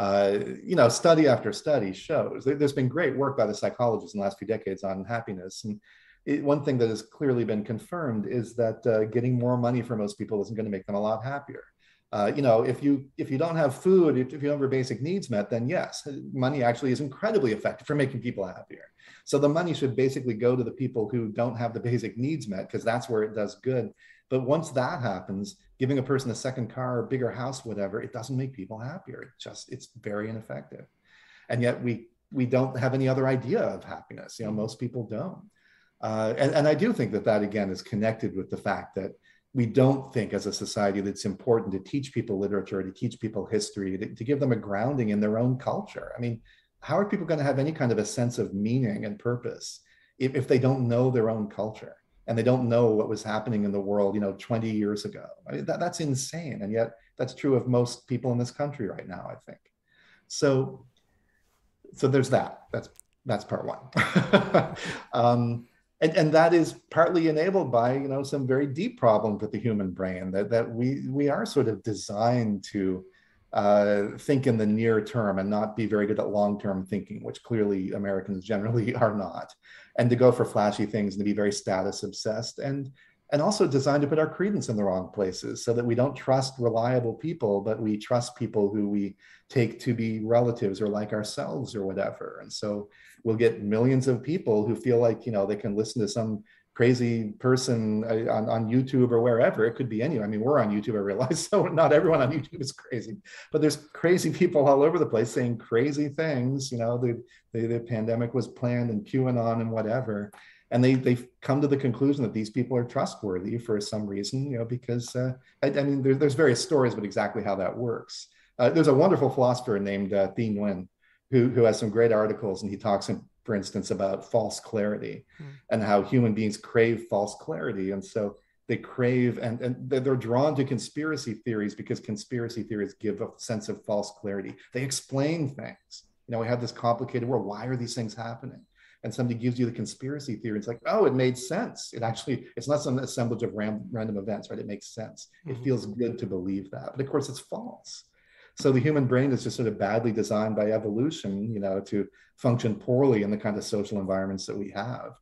You know, study after study shows. There's been great work by the psychologists in the last few decades on happiness. And one thing that has clearly been confirmed is that getting more money for most people isn't going to make them a lot happier. You know, if you don't have food, if you don't have your basic needs met, then yes, money actually is incredibly effective for making people happier. So the money should basically go to the people who don't have the basic needs met, because that's where it does good. But once that happens, giving a person a second car, a bigger house, whatever, it doesn't make people happier. It's very ineffective. And yet we don't have any other idea of happiness. You know, most people don't. And I do think that again is connected with the fact that we don't think as a society that it's important to teach people literature, to teach people history, to give them a grounding in their own culture. I mean, how are people going to have any kind of a sense of meaning and purpose if they don't know their own culture and they don't know what was happening in the world, you know, 20 years ago? I mean, that's insane. And yet that's true of most people in this country right now, I think. So there's that. That's part one. And that is partly enabled by, you know, some very deep problems with the human brain that we are sort of designed to think in the near term and not be very good at long-term thinking, which clearly Americans generally are not, and to go for flashy things and to be very status obsessed and also designed to put our credence in the wrong places so that we don't trust reliable people, but we trust people who we take to be relatives or like ourselves or whatever. And so we'll get millions of people who feel like, you know, they can listen to some crazy person on YouTube or wherever. It could be anyone. I mean, we're on YouTube, I realize, so not everyone on YouTube is crazy, but there's crazy people all over the place saying crazy things. You know, the pandemic was planned and QAnon and whatever. And they've come to the conclusion that these people are trustworthy for some reason, you know, because, I mean, there's various stories about exactly how that works. There's a wonderful philosopher named Thi Nguyen who has some great articles, and he talks, for instance, about false clarity and how human beings crave false clarity. And so they crave, and they're drawn to conspiracy theories because conspiracy theories give a sense of false clarity. They explain things. You know, we have this complicated world. Why are these things happening? And somebody gives you the conspiracy theory, it's like, oh, it made sense. It actually, it's not some assemblage of random events, right? It makes sense. Mm-hmm. It feels good to believe that. But of course, it's false. So the human brain is just sort of badly designed by evolution, you know, to function poorly in the kind of social environments that we have.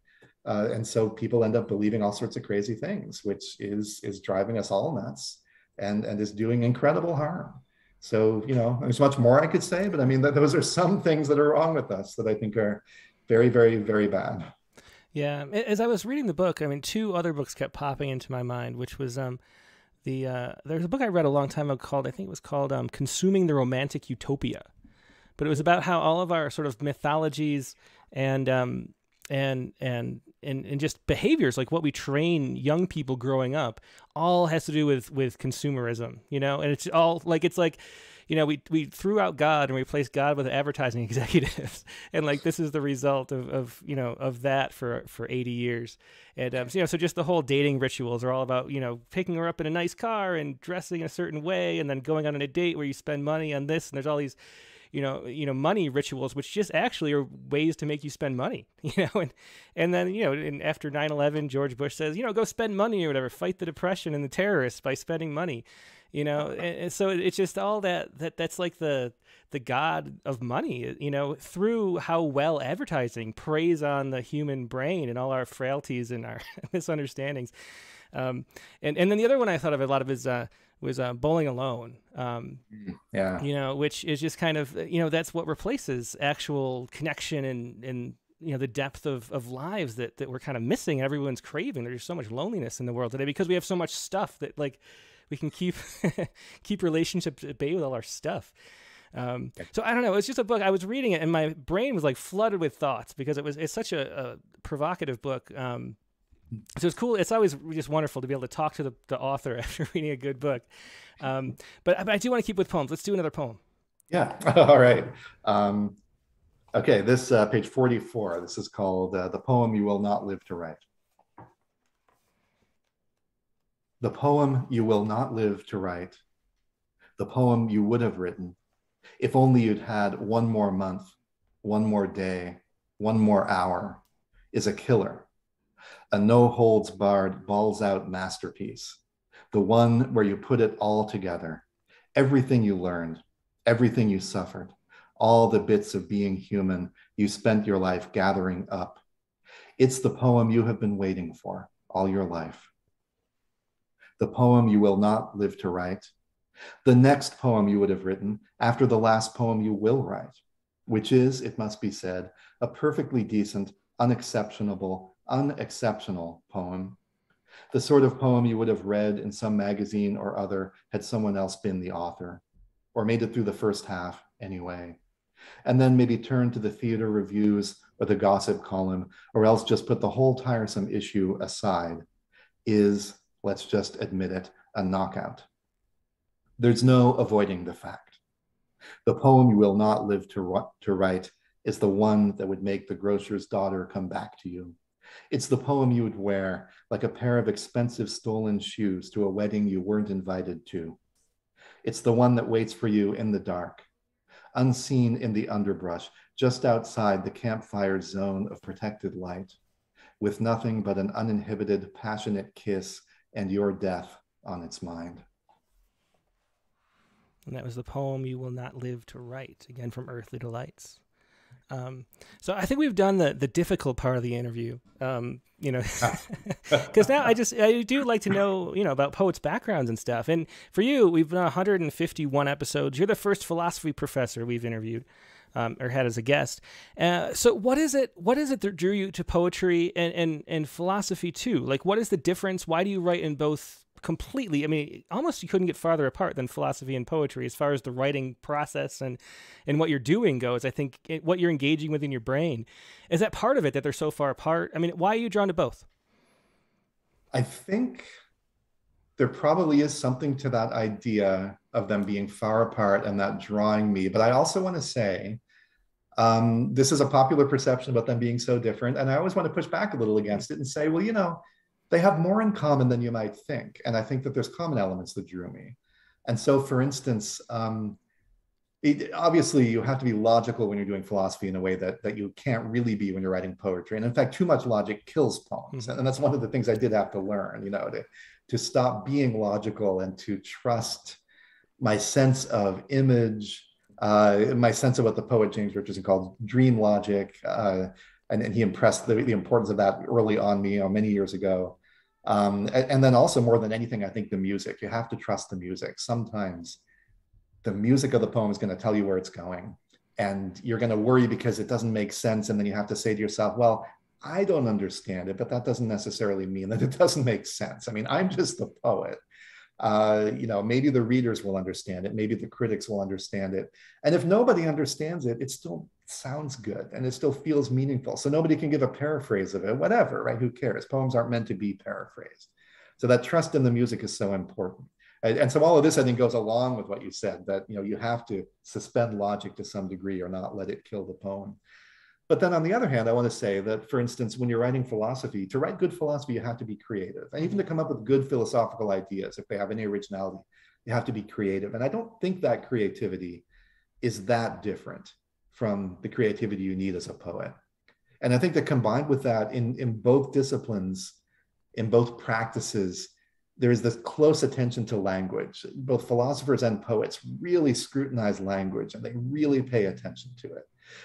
And so people end up believing all sorts of crazy things, which is driving us all nuts and is doing incredible harm. So, you know, there's much more I could say, but I mean, those are some things that are wrong with us that I think are very, very, very bad. Yeah. As I was reading the book, I mean, two other books kept popping into my mind, which was there's a book I read a long time ago called, I think it was called Consuming the Romantic Utopia. But it was about how all of our sort of mythologies and just behaviors, like what we train young people growing up, all has to do with consumerism, you know? And it's all like, it's like, you know, we threw out God and replaced God with advertising executives. And like, this is the result of you know, of that for 80 years. And, you know, so just the whole dating rituals are all about, you know, picking her up in a nice car and dressing a certain way and then going on a date where you spend money on this. And there's all these, you know, money rituals, which just actually are ways to make you spend money, you know, and then, you know, and after 9/11, George Bush says, you know, go spend money or whatever, fight the Depression and the terrorists by spending money, you know? And so it's just all that's like the God of money, you know, through how well advertising preys on the human brain and all our frailties and our misunderstandings. And then the other one I thought of a lot of is, was Bowling Alone, yeah, you know, which is just kind of, you know, that's what replaces actual connection and you know, the depth of lives that we're kind of missing. Everyone's craving. There's so much loneliness in the world today because we have so much stuff that like we can keep relationships at bay with all our stuff. So I don't know. It's just a book. I was reading it and my brain was like flooded with thoughts because it's such a provocative book. So it's cool. It's always just wonderful to be able to talk to the author after reading a good book. But I do want to keep with poems. Let's do another poem. Yeah. All right. Okay. This page 44, this is called The Poem You Will Not Live to Write. The poem you will not live to write. The poem you would have written. If only you'd had one more month, one more day, one more hour, is a killer. A no-holds-barred, balls-out masterpiece, the one where you put it all together, everything you learned, everything you suffered, all the bits of being human you spent your life gathering up. It's the poem you have been waiting for all your life. The poem you will not live to write, the next poem you would have written after the last poem you will write, which is, it must be said, a perfectly decent, unexceptional poem, the sort of poem you would have read in some magazine or other had someone else been the author, or made it through the first half anyway, and then maybe turned to the theater reviews or the gossip column, or else just put the whole tiresome issue aside, is, let's just admit it, a knockout. There's no avoiding the fact. The poem you will not live to write is the one that would make the grocer's daughter come back to you. It's the poem you would wear like a pair of expensive stolen shoes to a wedding you weren't invited to. It's the one that waits for you in the dark, unseen in the underbrush, just outside the campfire zone of protected light, with nothing but an uninhibited, passionate kiss and your death on its mind. And that was The Poem You Will Not Live to Write, again from Earthly Delights. So I think we've done the difficult part of the interview, you know, because now I do like to know, you know, about poets' backgrounds and stuff. And for you, we've done 151 episodes. You're the first philosophy professor we've interviewed, or had as a guest. So what is it that drew you to poetry and philosophy too? Like, what is the difference? Why do you write in both completely? I mean, almost you couldn't get farther apart than philosophy and poetry as far as the writing process and what you're doing goes. I think what you're engaging with in your brain, is that part of it that they're so far apart? I mean, why are you drawn to both? I think there probably is something to that idea of them being far apart and that drawing me. But I also want to say, this is a popular perception about them being so different. And I always want to push back a little against it and say, well, you know, they have more in common than you might think. And I think that there's common elements that drew me. And so, for instance, obviously you have to be logical when you're doing philosophy in a way that you can't really be when you're writing poetry. And in fact, too much logic kills poems. Mm-hmm. And that's one of the things I did have to learn, you know, to stop being logical and to trust my sense of image, my sense of what the poet James Richardson called dream logic, and he impressed the importance of that early on me, many years ago. And then also, more than anything, I think the music. You have to trust the music. Sometimes the music of the poem is going to tell you where it's going, and you're going to worry because it doesn't make sense, and then you have to say to yourself, well, I don't understand it, but that doesn't necessarily mean that it doesn't make sense. I mean, I'm just a poet. You know, maybe the readers will understand it, maybe the critics will understand it. And if nobody understands it, it still sounds good and it still feels meaningful. So nobody can give a paraphrase of it, whatever, right? Who cares? Poems aren't meant to be paraphrased. So that trust in the music is so important. And so all of this, I think, goes along with what you said, that, you know, you have to suspend logic to some degree or not let it kill the poem. But then on the other hand, I want to say that, for instance, when you're writing philosophy, to write good philosophy, you have to be creative. And even to come up with good philosophical ideas, if they have any originality, you have to be creative. And I don't think that creativity is that different from the creativity you need as a poet. And I think that combined with that, in both disciplines, in both practices, there is this close attention to language. Both philosophers and poets really scrutinize language, and they really pay attention to it.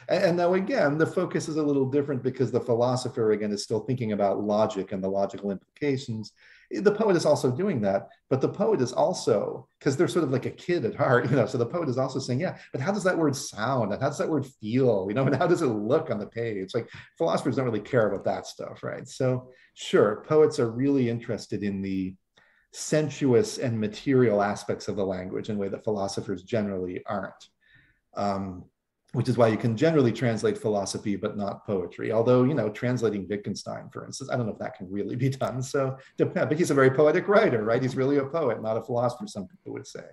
And now, again, the focus is a little different because the philosopher, again, is still thinking about logic and the logical implications. The poet is also doing that, but the poet is also, because they're sort of like a kid at heart, you know, so the poet is also saying, yeah, but how does that word sound? And how does that word feel? You know, and how does it look on the page? Like, philosophers don't really care about that stuff, right? So sure, poets are really interested in the sensuous and material aspects of the language in a way that philosophers generally aren't. Which is why you can generally translate philosophy, but not poetry. Although, you know, translating Wittgenstein, for instance, I don't know if that can really be done. So, but he's a very poetic writer, right? He's really a poet, not a philosopher, some people would say.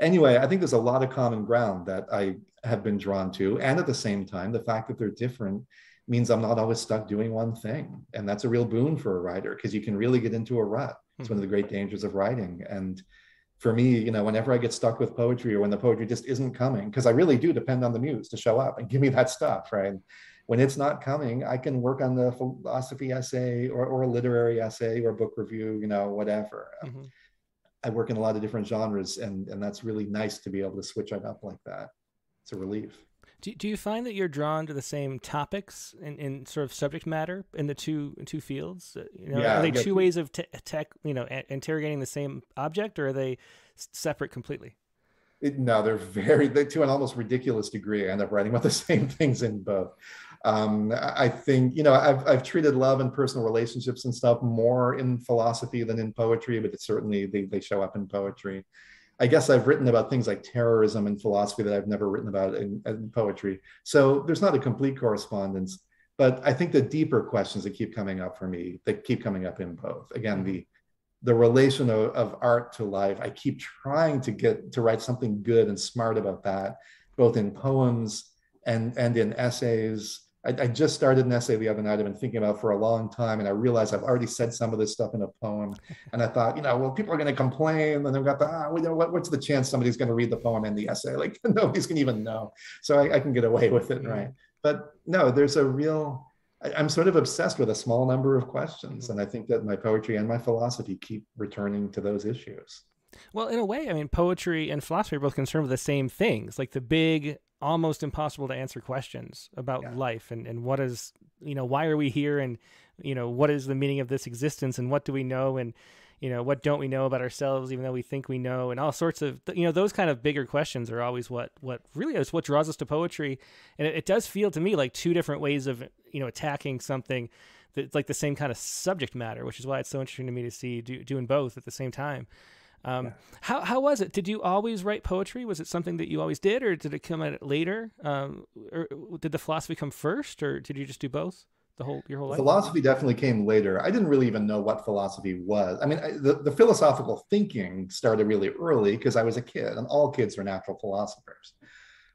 Anyway, I think there's a lot of common ground that I have been drawn to. And at the same time, the fact that they're different means I'm not always stuck doing one thing. And that's a real boon for a writer, because you can really get into a rut. It's one of the great dangers of writing. And for me, you know, whenever I get stuck with poetry, or when the poetry just isn't coming, because I really do depend on the muse to show up and give me that stuff, right? When it's not coming, I can work on the philosophy essay or a literary essay or book review, you know, whatever. Mm-hmm. I work in a lot of different genres, and that's really nice to be able to switch it up like that. It's a relief. Do you find that you're drawn to the same topics in sort of subject matter in the two fields? You know, yeah, are they two ways of interrogating the same object, or are they separate completely? No, they're to an almost ridiculous degree. I end up writing about the same things in both. I think, you know, I've treated love and personal relationships and stuff more in philosophy than in poetry, but it's certainly they show up in poetry. I guess I've written about things like terrorism in philosophy that I've never written about in poetry. So there's not a complete correspondence, but I think the deeper questions that keep coming up for me, that keep coming up in both. Again, the relation of art to life, I keep trying to get to write something good and smart about that, both in poems and in essays. I just started an essay the other night I've been thinking about for a long time, and I realized I've already said some of this stuff in a poem. And I thought, you know, well, people are going to complain, and they've got the, what's the chance somebody's going to read the poem and the essay? Like, nobody's going to even know. So I can get away with it, right? But no, there's a real, I'm sort of obsessed with a small number of questions. And I think that my poetry and my philosophy keep returning to those issues. Well, in a way, I mean, poetry and philosophy are both concerned with the same things, like the big, almost impossible to answer questions about life and what is, you know, why are we here, and, you know, what is the meaning of this existence, and what do we know, and, you know, what don't we know about ourselves, even though we think we know, and all sorts of, you know, those kind of bigger questions are always what really is what draws us to poetry. And it does feel to me like two different ways of, you know, attacking something that's like the same kind of subject matter, which is why it's so interesting to me to see you doing both at the same time. How was it? Did you always write poetry? Was it something that you always did, or did it come at it later? Or did the philosophy come first, or did you just do both your whole life? Philosophy definitely came later. I didn't really even know what philosophy was. I mean, the philosophical thinking started really early because I was a kid, and all kids are natural philosophers.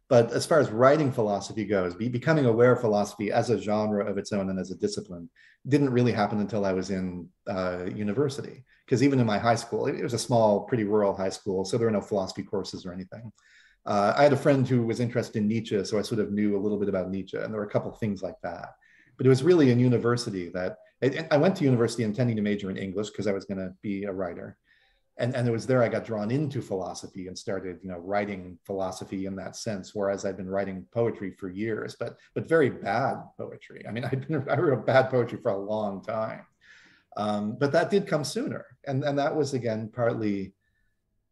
But as far as writing philosophy goes, becoming aware of philosophy as a genre of its own and as a discipline didn't really happen until I was in university. Because even in my high school, it was a small, pretty rural high school, so there were no philosophy courses or anything. I had a friend who was interested in Nietzsche, so I sort of knew a little bit about Nietzsche, and there were a couple things like that. But it was really in university that I went to university intending to major in English because I was going to be a writer. And it was there I got drawn into philosophy and started, you know, writing philosophy in that sense, whereas I've been writing poetry for years, but very bad poetry. I mean, I wrote bad poetry for a long time, but that did come sooner. And that was, again, partly,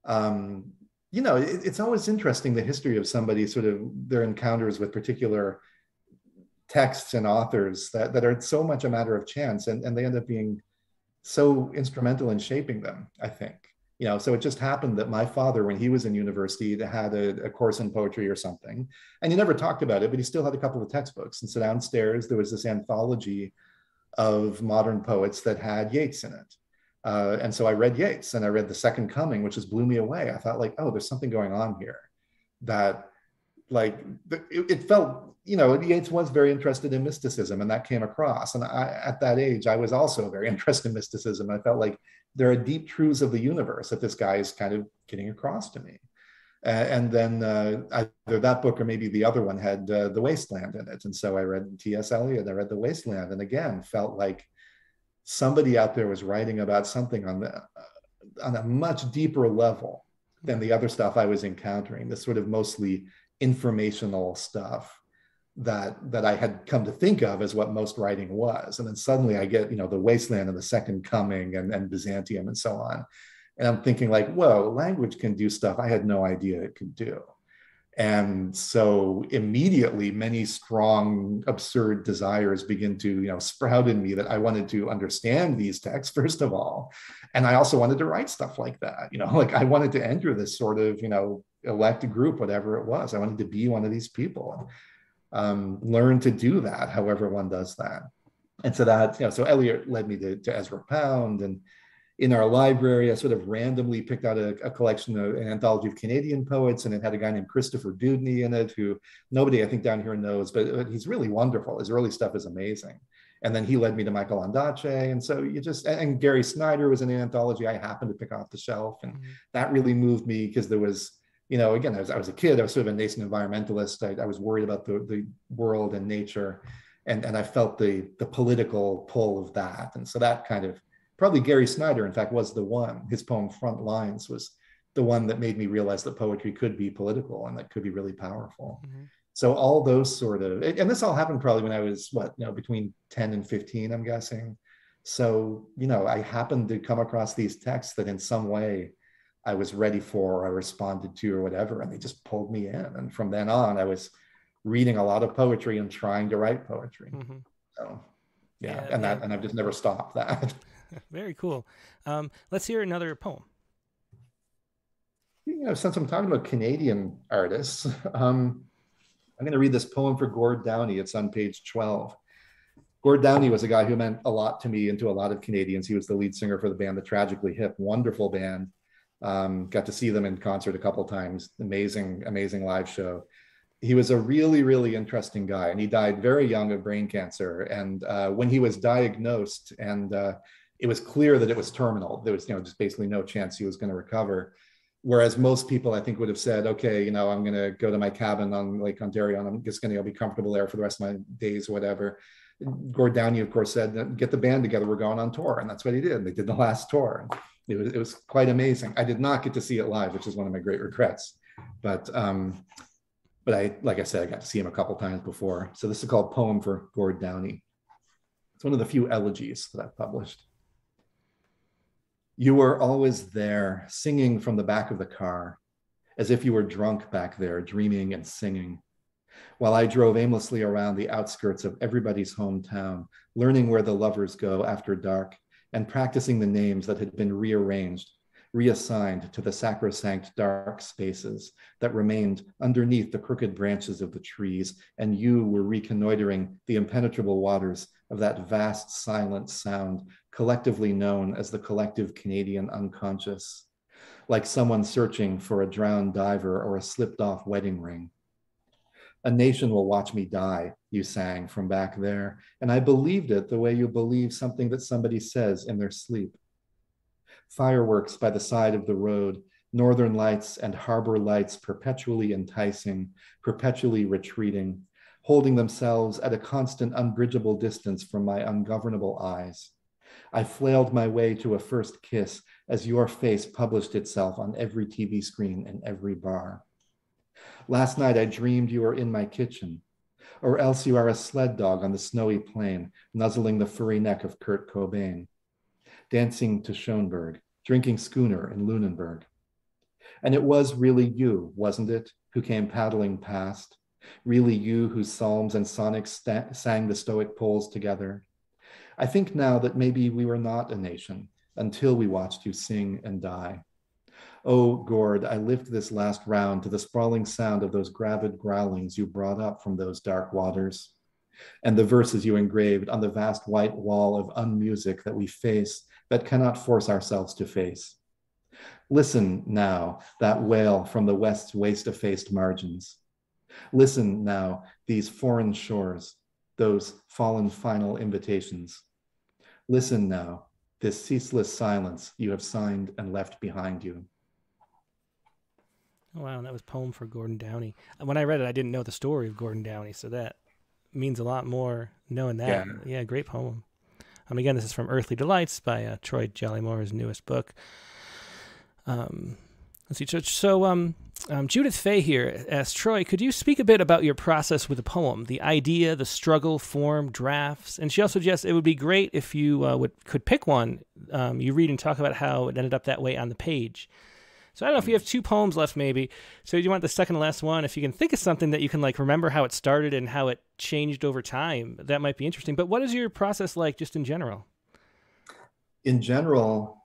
you know, it's always interesting, the history of somebody, sort of their encounters with particular texts and authors that are so much a matter of chance, and they end up being so instrumental in shaping them, I think. You know, so it just happened that my father, when he was in university, had a course in poetry or something, and he never talked about it, but he still had a couple of textbooks. And so downstairs, there was this anthology of modern poets that had Yeats in it. And so I read Yeats, and I read The Second Coming, which just blew me away. I thought, like, oh, there's something going on here that, like, it felt, you know, Yeats was very interested in mysticism, and that came across. And I, at that age, I was also very interested in mysticism. I felt like there are deep truths of the universe that this guy is kind of getting across to me. And then either that book or maybe the other one had The Waste Land in it. And so I read T.S. Eliot, I read The Waste Land, and again, felt like somebody out there was writing about something on a much deeper level than the other stuff I was encountering, this sort of mostly informational stuff that I had come to think of as what most writing was. And then suddenly I get, you know, The Waste Land and The Second Coming and Byzantium and so on. And I'm thinking, like, whoa, language can do stuff I had no idea it could do. And so immediately many strong, absurd desires begin to, you know, sprout in me that I wanted to understand these texts, first of all. And I also wanted to write stuff like that, you know, like I wanted to enter this sort of, you know, elect group, whatever it was. I wanted to be one of these people, learn to do that, however one does that. And so that, you know, so Eliot led me to Ezra Pound, and in our library, I sort of randomly picked out a collection, an anthology of Canadian poets, and it had a guy named Christopher Dewdney in it, who nobody I think down here knows, but he's really wonderful. His early stuff is amazing. And then he led me to Michael Ondaatje. And so you just, and Gary Snyder was in an anthology I happened to pick off the shelf. And that really moved me because there was, you know, again, I was a kid, I was sort of a nascent environmentalist. I was worried about the world and nature. And I felt the political pull of that. And so that kind of, probably Gary Snyder, in fact, was the one, his poem Front Lines was the one that made me realize that poetry could be political and that could be really powerful. Mm-hmm. So all those sort of, and this all happened probably when I was, what, you know, between 10 and 15, I'm guessing. So, you know, I happened to come across these texts that in some way I was ready for, or I responded to, or whatever, and they just pulled me in. And from then on, I was reading a lot of poetry and trying to write poetry. Mm-hmm. So, yeah, and that, and I've just never stopped that. Very cool. Let's hear another poem. You know, since I'm talking about Canadian artists, I'm going to read this poem for Gord Downie. It's on page 12. Gord Downie was a guy who meant a lot to me and to a lot of Canadians. He was the lead singer for the band The Tragically Hip, wonderful band. Got to see them in concert a couple times. Amazing, amazing live show. He was a really, really interesting guy, and he died very young of brain cancer. And when he was diagnosed, and it was clear that it was terminal. There was, you know, just basically no chance he was going to recover. Whereas most people, I think, would have said, okay, you know, I'm going to go to my cabin on Lake Ontario, and I'm just going to be comfortable there for the rest of my days, or whatever. Gord Downie, of course, said, get the band together, we're going on tour. And that's what he did. They did the last tour. It was quite amazing. I did not get to see it live, which is one of my great regrets. But I, like I said, I got to see him a couple times before. So this is called Poem for Gord Downie. It's one of the few elegies that I've published. You were always there, singing from the back of the car, as if you were drunk back there, dreaming and singing, while I drove aimlessly around the outskirts of everybody's hometown, learning where the lovers go after dark, and practicing the names that had been rearranged, reassigned to the sacrosanct dark spaces that remained underneath the crooked branches of the trees, and you were reconnoitering the impenetrable waters of that vast silent sound, collectively known as the collective Canadian unconscious, like someone searching for a drowned diver or a slipped off wedding ring. A nation will watch me die, you sang from back there, and I believed it the way you believe something that somebody says in their sleep. Fireworks by the side of the road, northern lights and harbor lights perpetually enticing, perpetually retreating, holding themselves at a constant unbridgeable distance from my ungovernable eyes. I flailed my way to a first kiss as your face published itself on every TV screen and every bar. Last night I dreamed you were in my kitchen, or else you are a sled dog on the snowy plain, nuzzling the furry neck of Kurt Cobain, dancing to Schoenberg, drinking schooner in Lunenburg. And it was really you, wasn't it, who came paddling past? Really you whose psalms and sonnets sang the Stoic poles together? I think now that maybe we were not a nation until we watched you sing and die. Oh, Gord, I lived this last round to the sprawling sound of those gravid growlings you brought up from those dark waters, and the verses you engraved on the vast white wall of unmusic that we face, but cannot force ourselves to face. Listen now, that wail from the West's waste-effaced margins. Listen now, these foreign shores, those fallen final invitations. Listen now, this ceaseless silence you have signed and left behind you. Oh, wow, and that was a poem for Gordon Downie. When I read it, I didn't know the story of Gordon Downie, so that means a lot more knowing that. Yeah, great poem. Again, this is from Earthly Delights by Troy Jollimore, his newest book. Let's see. So Judith Fay here asks, Troy, could you speak a bit about your process with a poem, the idea, the struggle, form, drafts? And she also suggests it would be great if you could pick one you read and talk about how it ended up that way on the page. So I don't know if you have two poems left, maybe. So do you want the second to last one? If you can think of something that you can remember how it started and how it changed over time, that might be interesting. But what is your process like just in general? In general,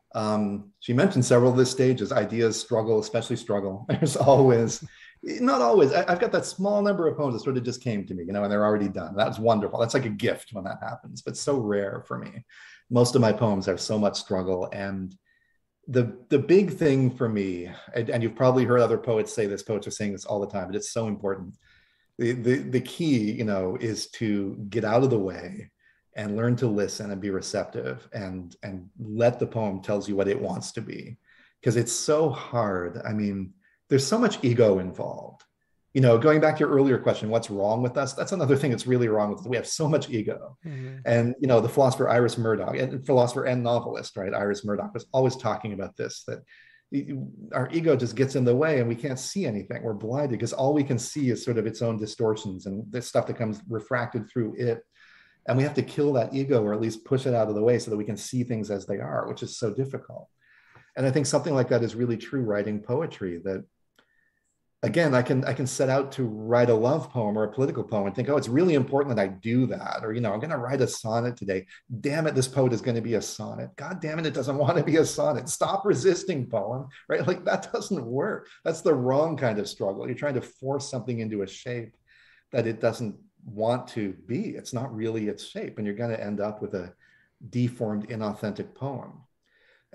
she mentioned several of the stages, ideas, struggle, especially struggle. There's always, not always, I've got that small number of poems that sort of just came to me, and they're already done. That's wonderful. That's like a gift when that happens, but so rare for me. Most of my poems have so much struggle. And the big thing for me, and you've probably heard other poets say this, poets are saying this all the time, but it's so important. The key, is to get out of the way and learn to listen and be receptive and let the poem tells you what it wants to be. Because it's so hard. There's so much ego involved. Going back to your earlier question, what's wrong with us? That's another thing that's really wrong with us. We have so much ego. Mm-hmm. And, the philosopher Iris Murdoch, and philosopher and novelist, right? Iris Murdoch was always talking about this, that our ego just gets in the way and we can't see anything. We're blinded because all we can see is sort of its own distortions and the stuff that comes refracted through it. And we have to kill that ego or at least push it out of the way so that we can see things as they are, which is so difficult. And I think something like that is really true writing poetry, that again, I can set out to write a love poem or a political poem and think, oh, it's really important that I do that. Or, I'm going to write a sonnet today. Damn it, this poet is going to be a sonnet. God damn it, it doesn't want to be a sonnet. Stop resisting, poem, right? Like that doesn't work. That's the wrong kind of struggle. You're trying to force something into a shape that it doesn't want to be. It's not really its shape, and you're going to end up with a deformed, inauthentic poem.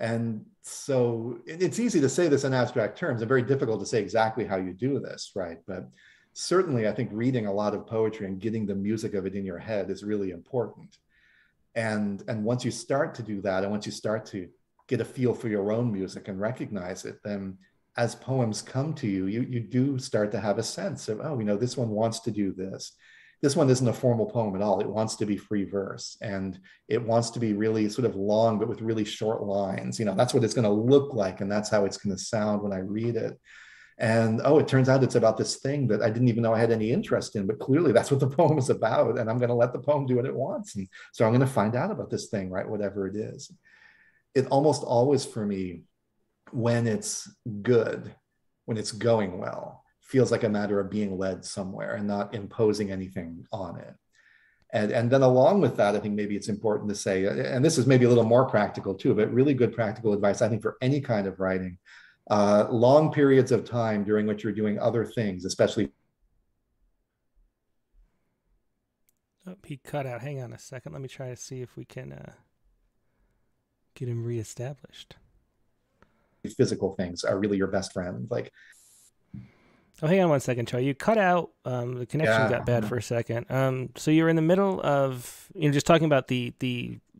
And so it's easy to say this in abstract terms and very difficult to say exactly how you do this, right? But certainly I think reading a lot of poetry and getting the music of it in your head is really important. And once you start to do that, and once you start to get a feel for your own music and recognize it, then as poems come to you, you do start to have a sense of, oh, this one wants to do this. This one isn't a formal poem at all. It wants to be free verse, and it wants to be really sort of long, but with really short lines. That's what it's going to look like, and that's how it's going to sound when I read it. And oh, it turns out it's about this thing that I didn't even know I had any interest in, but clearly that's what the poem is about, and I'm going to let the poem do what it wants. And so I'm going to find out about this thing, right? Whatever it is. It almost always, for me, when it's good, when it's going well, feels like a matter of being led somewhere and not imposing anything on it. And then along with that, I think maybe it's important to say, and this is maybe a little more practical too, but really good practical advice, I think, for any kind of writing, long periods of time during which you're doing other things, especially. Oh, he cut out. Hang on a second. Let me try to see if we can get him reestablished. Physical things are really your best friend. Oh, hang on one second, Troy. You cut out. The connection got bad for a second. So you were in the middle of just talking about the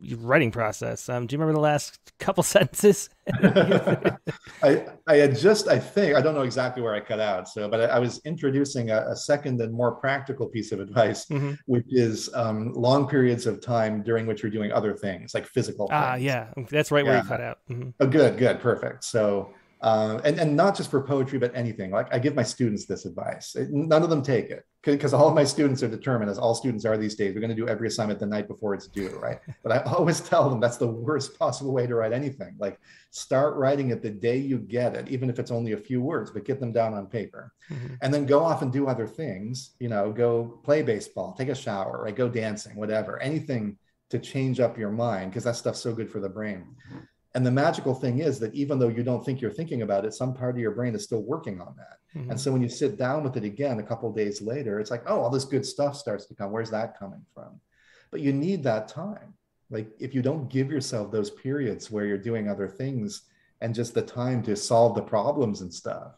your writing process. Do you remember the last couple sentences? I had just, I think, I don't know exactly where I cut out. So, but I was introducing a second and more practical piece of advice, mm-hmm. which is long periods of time during which you're doing other things, like physical things. Ah, yeah, that's right, yeah. Where you cut out. Mm-hmm. Oh, good, good, perfect. So, and not just for poetry, but anything. Like I give my students this advice. None of them take it, because all of my students are determined, as all students are these days, we're going to do every assignment the night before it's due, right? But I always tell them that's the worst possible way to write anything. Like start writing it the day you get it, even if it's only a few words, but get them down on paper. Mm-hmm. And then go off and do other things, you know, go play baseball, take a shower, right? Go dancing, whatever, anything to change up your mind, because that stuff's so good for the brain. Mm-hmm. And the magical thing is that even though you don't think you're thinking about it, some part of your brain is still working on that. Mm-hmm. And so when you sit down with it again a couple of days later, it's like, oh, all this good stuff starts to come. Where's that coming from? But you need that time. Like if you don't give yourself those periods where you're doing other things and just the time to solve the problems and stuff.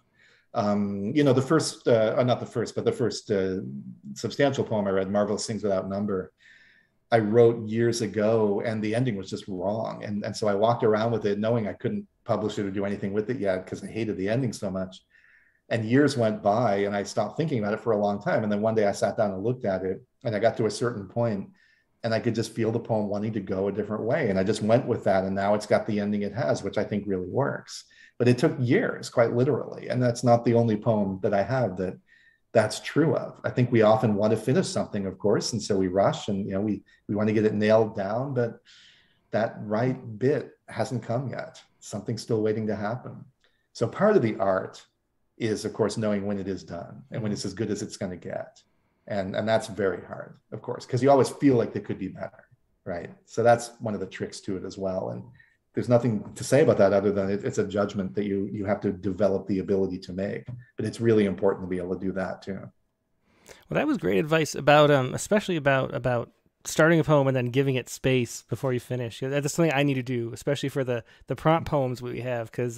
You know, the first, not the first, but the first substantial poem I read, Marvelous Things Without Number, I wrote years ago, and the ending was just wrong. And so I walked around with it knowing I couldn't publish it or do anything with it yet because I hated the ending so much. And years went by and I stopped thinking about it for a long time. And then one day I sat down and looked at it, and I got to a certain point and I could just feel the poem wanting to go a different way. And I just went with that. And now it's got the ending it has, which I think really works. But it took years, quite literally. And that's not the only poem that I have that that's true of. I think we often want to finish something, of course, and so we rush and, you know, we want to get it nailed down, but that right bit hasn't come yet. Something's still waiting to happen. So part of the art is, of course, knowing when it is done and when it's as good as it's going to get. And that's very hard, of course, because you always feel like they could be better, right? So that's one of the tricks to it as well. And there's nothing to say about that other than it's a judgment that you have to develop the ability to make, but it's really important to be able to do that too. Well, that was great advice about, especially about starting a poem and then giving it space before you finish. That's something I need to do, especially for the prompt poems we have. Cause,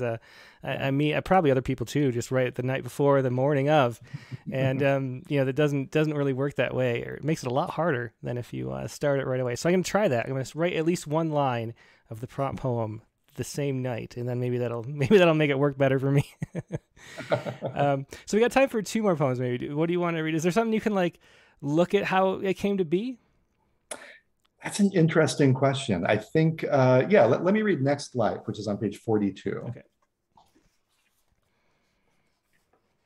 I mean, probably other people too, just write it the night before, the morning of, and, you know, that doesn't really work that way, or it makes it a lot harder than if you start it right away. So I'm going to try that. I'm going to write at least one line of the prompt poem the same night, and then maybe that'll make it work better for me. So we got time for two more poems. Maybe what do you want to read? Is there something you can like look at how it came to be? That's an interesting question. I think yeah. Let me read Next Life, which is on page 42. Okay.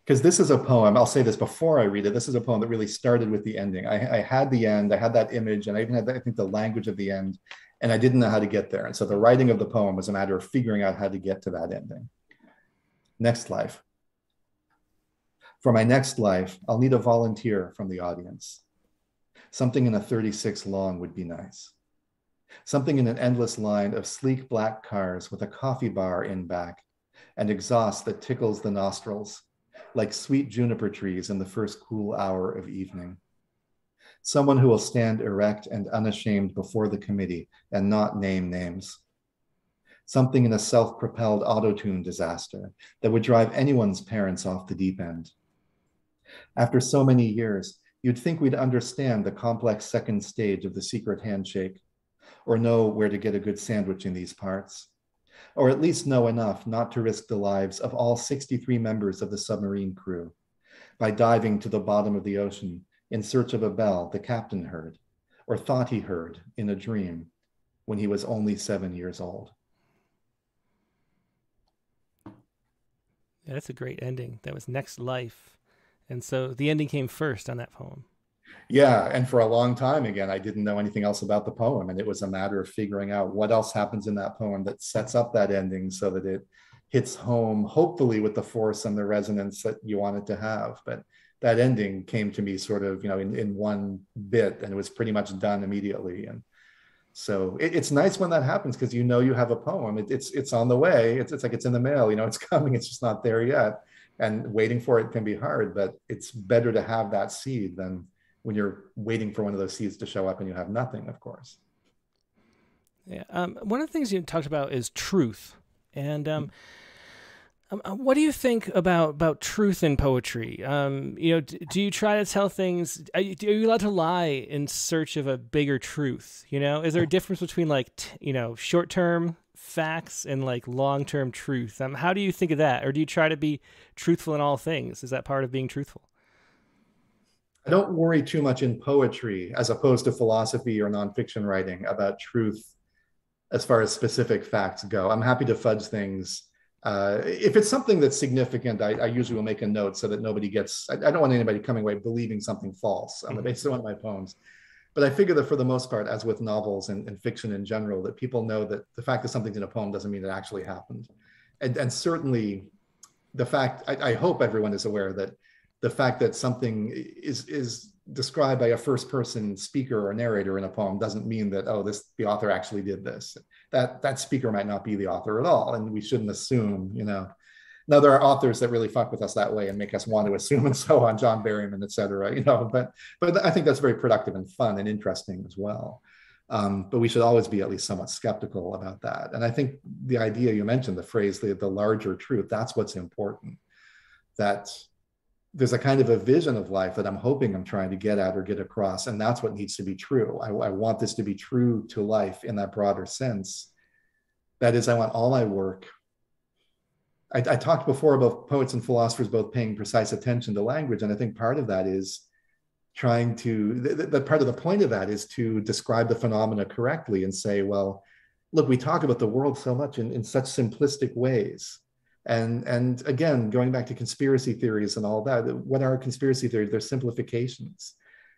Because this is a poem, I'll say this before I read it, this is a poem that really started with the ending. I had the end, I had that image, and I even had, I think, the language of the end, and I didn't know how to get there. And so the writing of the poem was a matter of figuring out how to get to that ending. Next life. For my next life, I'll need a volunteer from the audience. Something in a 36 long would be nice. Something in an endless line of sleek black cars with a coffee bar in back and exhaust that tickles the nostrils, like sweet juniper trees in the first cool hour of evening. Someone who will stand erect and unashamed before the committee and not name names. Something in a self-propelled auto-tune disaster that would drive anyone's parents off the deep end. After so many years, you'd think we'd understand the complex second stage of the secret handshake, or know where to get a good sandwich in these parts, or at least know enough not to risk the lives of all 63 members of the submarine crew by diving to the bottom of the ocean in search of a bell the captain heard, or thought he heard in a dream when he was only 7 years old. Yeah, that's a great ending. That was Next Life. And so the ending came first on that poem. Yeah, and for a long time, again, I didn't know anything else about the poem, and it was a matter of figuring out what else happens in that poem that sets up that ending so that it hits home, hopefully with the force and the resonance that you want it to have. But that ending came to me sort of, you know, in one bit, and it was pretty much done immediately. And so it's nice when that happens, because you know you have a poem. It's on the way. It's like it's in the mail, you know, it's coming. It's just not there yet. And waiting for it can be hard, but it's better to have that seed than when you're waiting for one of those seeds to show up and you have nothing, of course. Yeah. One of the things you talked about is truth. And What do you think about truth in poetry? You know, do you try to tell things? Are you allowed to lie in search of a bigger truth? You know, is there a difference between like you know, short-term facts and like long-term truth? How do you think of that, or do you try to be truthful in all things? Is that part of being truthful? I don't worry too much in poetry, as opposed to philosophy or nonfiction writing, about truth as far as specific facts go. I'm happy to fudge things. If it's something that's significant, I usually will make a note so that nobody gets, I don't want anybody coming away believing something false on the basis of one of my poems. But I figure that for the most part, as with novels and fiction in general, that people know that the fact that something's in a poem doesn't mean it actually happened. And certainly the fact, I hope everyone is aware that the fact that something is described by a first person speaker or narrator in a poem doesn't mean that, oh, the author actually did this. That speaker might not be the author at all. And we shouldn't assume, you know. Now there are authors that really fuck with us that way and make us want to assume and so on, John Berryman, et cetera, you know, but I think that's very productive and fun and interesting as well. But we should always be at least somewhat skeptical about that. And I think the idea you mentioned, the phrase, the larger truth, that's what's important. That there's a kind of a vision of life that I'm hoping I'm trying to get at or get across. And that's what needs to be true. I want this to be true to life in that broader sense. That is, I want all my work. I talked before about poets and philosophers both paying precise attention to language. And I think part of that is trying to, part of the point of that is to describe the phenomena correctly and say, well, look, we talk about the world so much in such simplistic ways. And again, going back to conspiracy theories and all that, what are conspiracy theories? They're simplifications.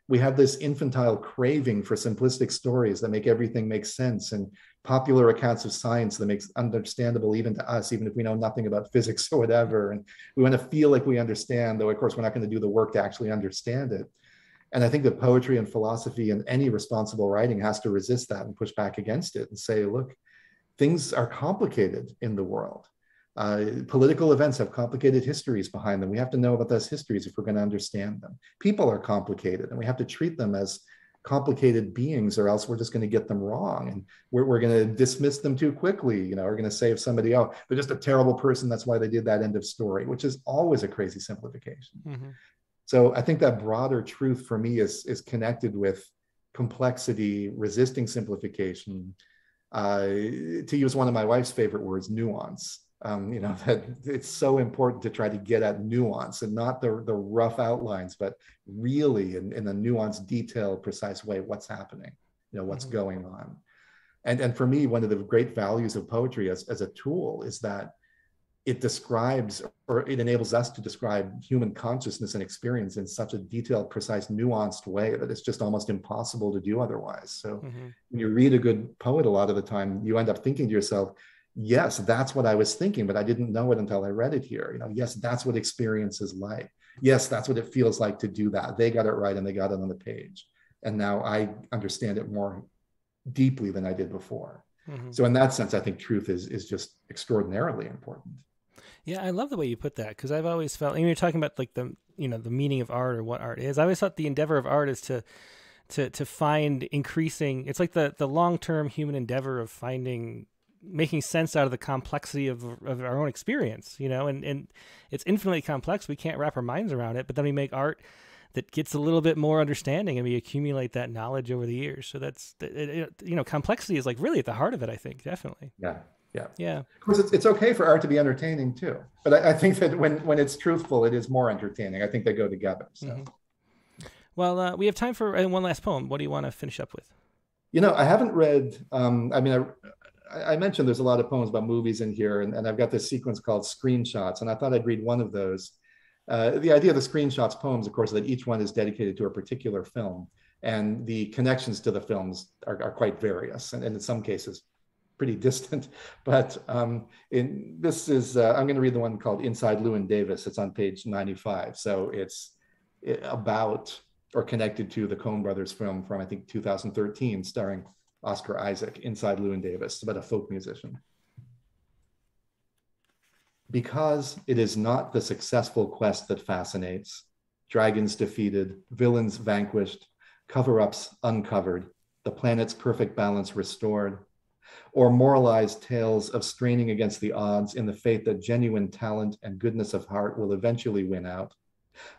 We have this infantile craving for simplistic stories that make everything make sense, and popular accounts of science that makes understandable even to us, even if we know nothing about physics or whatever. And we want to feel like we understand, though, of course, we're not going to do the work to actually understand it. And I think that poetry and philosophy and any responsible writing has to resist that and push back against it and say, look, things are complicated in the world. Political events have complicated histories behind them. We have to know about those histories if we're going to understand them. People are complicated, and we have to treat them as complicated beings, or else we're just going to get them wrong. And we're going to dismiss them too quickly. You know, we're going to say of somebody, oh, they're just a terrible person. That's why they did that, end of story, which is always a crazy simplification. Mm-hmm. So I think that broader truth for me is connected with complexity, resisting simplification, to use one of my wife's favorite words, nuance. You know, that it's so important to try to get at nuance and not the rough outlines, but really in a nuanced, detailed, precise way, what's happening, you know, what's going on. And for me, one of the great values of poetry as a tool is that it describes, or it enables us to describe human consciousness and experience in such a detailed, precise, nuanced way that it's just almost impossible to do otherwise. So when you read a good poet, a lot of the time, you end up thinking to yourself, yes, that's what I was thinking, but I didn't know it until I read it here. You know, yes, that's what experience is like. Yes, that's what it feels like to do that. They got it right and they got it on the page. And now I understand it more deeply than I did before. Mm-hmm. So in that sense, I think truth is just extraordinarily important. Yeah, I love the way you put that, because I've always felt, and you're talking about like the, you know, the meaning of art or what art is. I always thought the endeavor of art is to find increasing, it's like the long-term human endeavor of finding, making sense out of the complexity of our own experience, you know, and it's infinitely complex. We can't wrap our minds around it, but then we make art that gets a little bit more understanding, and we accumulate that knowledge over the years. So that's, you know, complexity is like really at the heart of it, I think, definitely. Yeah. Yeah. Yeah. Of course, it's okay for art to be entertaining too, but I think that when it's truthful, it is more entertaining. I think they go together. So. Mm-hmm. Well, we have time for one last poem. What do you want to finish up with? You know, I haven't read, I mean, I mentioned there's a lot of poems about movies in here, and I've got this sequence called Screenshots, and I thought I'd read one of those. The idea of the Screenshots poems, of course, that each one is dedicated to a particular film, and the connections to the films are quite various, and in some cases, pretty distant. But this is, I'm going to read the one called Inside Llewyn Davis. It's on page 95, so it's about or connected to the Coen Brothers film from, I think, 2013, starring Oscar Isaac, Inside Llewyn Davis, about a folk musician. Because it is not the successful quest that fascinates, dragons defeated, villains vanquished, cover-ups uncovered, the planet's perfect balance restored, or moralized tales of straining against the odds in the faith that genuine talent and goodness of heart will eventually win out.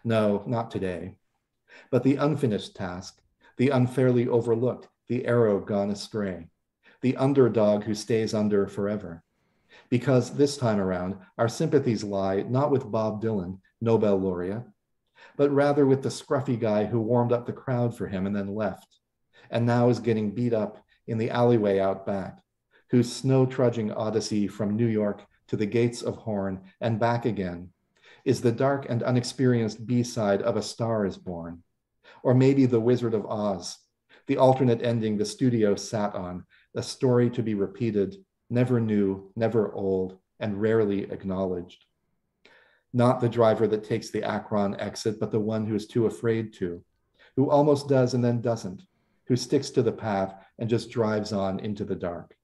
No, not today. But the unfinished task, the unfairly overlooked, the arrow gone astray, the underdog who stays under forever. Because this time around, our sympathies lie not with Bob Dylan, Nobel laureate, but rather with the scruffy guy who warmed up the crowd for him and then left, and now is getting beat up in the alleyway out back, whose snow-trudging odyssey from New York to the gates of Horn and back again is the dark and unexperienced B-side of A Star Is Born, or maybe The Wizard of Oz, the alternate ending the studio sat on, a story to be repeated, never new, never old, and rarely acknowledged. Not the driver that takes the Akron exit, but the one who is too afraid to, who almost does and then doesn't, who sticks to the path and just drives on into the dark.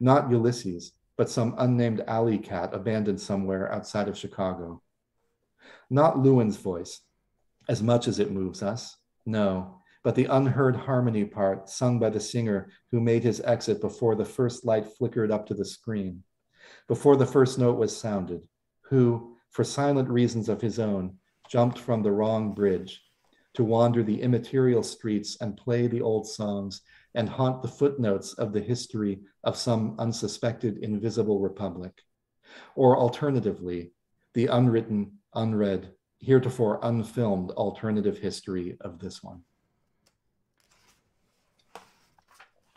Not Ulysses, but some unnamed alley cat abandoned somewhere outside of Chicago. Not Llewyn's voice, as much as it moves us, no, but the unheard harmony part sung by the singer who made his exit before the first light flickered up to the screen, before the first note was sounded, who, for silent reasons of his own, jumped from the wrong bridge, to wander the immaterial streets and play the old songs and haunt the footnotes of the history of some unsuspected invisible republic. Or alternatively, the unwritten, unread, heretofore unfilmed alternative history of this one.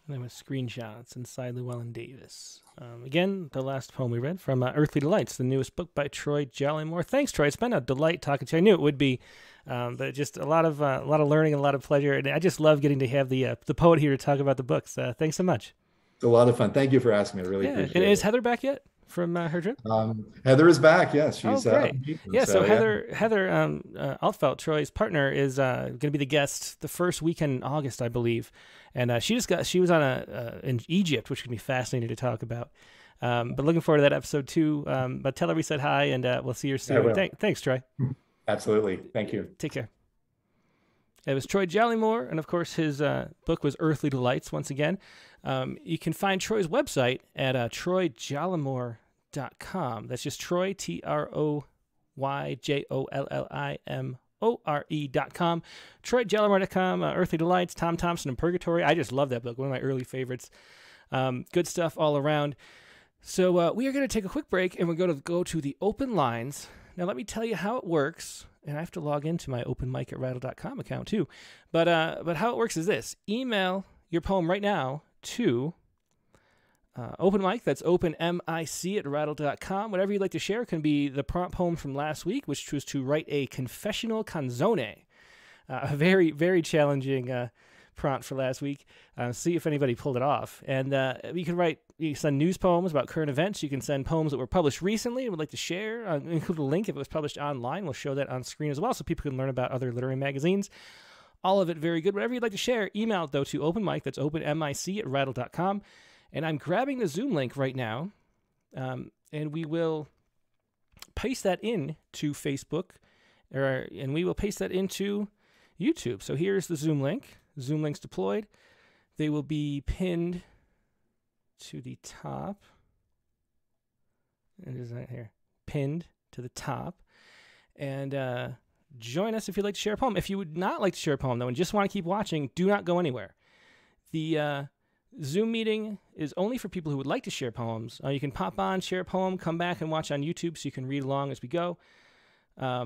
And then with screenshots, Inside Llewyn Davis. Again, the last poem we read from Earthly Delights, the newest book by Troy Jollimore. Thanks, Troy. It's been a delight talking to you. I knew it would be, but just a lot of learning and a lot of pleasure. And I just love getting to have the poet here to talk about the books. Thanks so much. It's a lot of fun. Thank you for asking me. I really appreciate it. And is Heather back yet from her trip? Heather is back. Yes, she's yeah. So Heather, yeah. Heather Altfeld, Troy's partner, is going to be the guest the first weekend in August, I believe. And she was on in Egypt, which could be fascinating to talk about. But looking forward to that episode too. But tell her we said hi, and we'll see you soon. Yeah, thanks, Troy. Absolutely. Thank you. Take care. It was Troy Jollimore, and of course his book was Earthly Delights. Once again, you can find Troy's website at troyjollimore.com. That's just Troy, TroyJollimore.com. TroyJollimore.com, Earthly Delights, Tom Thomson in Purgatory. I just love that book, one of my early favorites. Good stuff all around. So we are going to take a quick break, and we're going to go to the open lines. Now let me tell you how it works, and I have to log into my openmic@rattle.com account too. But how it works is this. Email your poem right now to Open Mic, that's openmic@rattle.com. Whatever you'd like to share can be the prompt poem from last week, which was to write a confessional canzone. A very, very challenging prompt for last week. See if anybody pulled it off. And you can send news poems about current events. You can send poems that were published recently and would like to share. Include a link if it was published online. We'll show that on screen as well so people can learn about other literary magazines. All of it very good. Whatever you'd like to share, email it, though, to Open Mic, that's openmic@rattle.com. And I'm grabbing the Zoom link right now, and we will paste that in to Facebook, and we will paste that into YouTube. So here's the Zoom link. Zoom links deployed. They will be pinned to the top. It is right here. Pinned to the top. And join us if you'd like to share a poem. If you would not like to share a poem, though, and just want to keep watching, do not go anywhere. The Zoom meeting is only for people who would like to share poems. You can pop on, share a poem, come back and watch on YouTube so you can read along as we go. Yeah.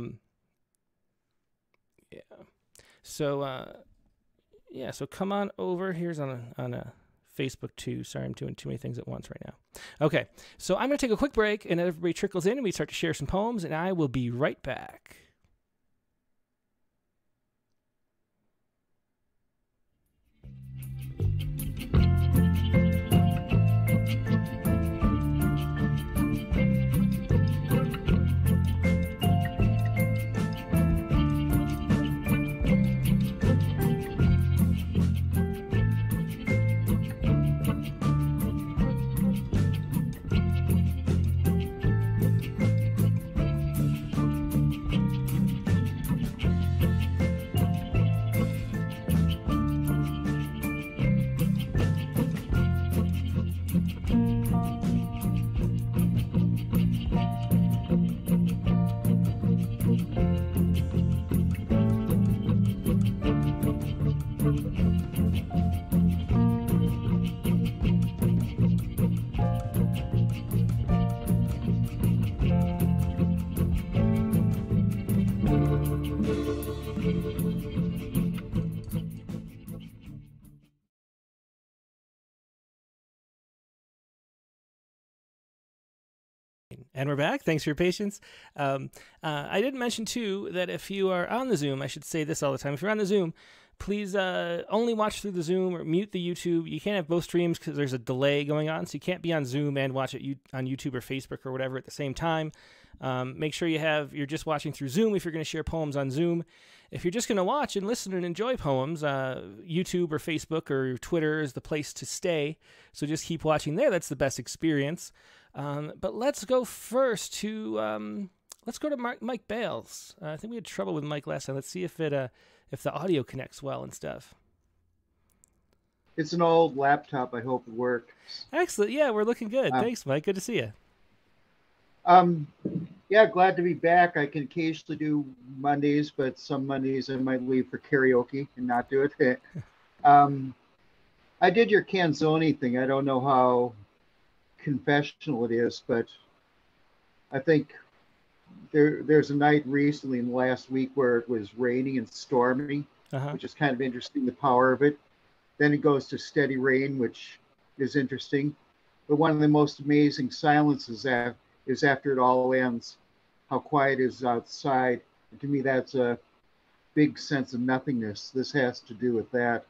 So, yeah, so come on over. Here's on Facebook too. Sorry, I'm doing too many things at once right now. Okay, so I'm going to take a quick break, and everybody trickles in, and we start to share some poems, and I will be right back. And we're back. Thanks for your patience. I did mention, too, that if you are on the Zoom, I should say this all the time. If you're on the Zoom, please only watch through the Zoom or mute the YouTube. You can't have both streams because there's a delay going on, so you can't be on Zoom and watch it on YouTube or Facebook or whatever at the same time. Make sure you're just watching through Zoom if you're going to share poems on Zoom. If you're just going to watch and listen and enjoy poems, YouTube or Facebook or Twitter is the place to stay. So just keep watching there. That's the best experience. But let's go first to Mike Bales. I think we had trouble with Mike last time. Let's see if the audio connects well and stuff. It's an old laptop. I hope it works. Excellent. Yeah, we're looking good. Thanks, Mike. Good to see you. Yeah, glad to be back. I can occasionally do Mondays, but some Mondays I might leave for karaoke and not do it. I did your Canzoni thing. I don't know how confessional it is, but I think there's a night recently in the last week where it was raining and stormy, which is kind of interesting, the power of it. Then it goes to steady rain, which is interesting. But one of the most amazing silences is after it all ends, how quiet it is outside. And to me, that's a big sense of nothingness. This has to do with that.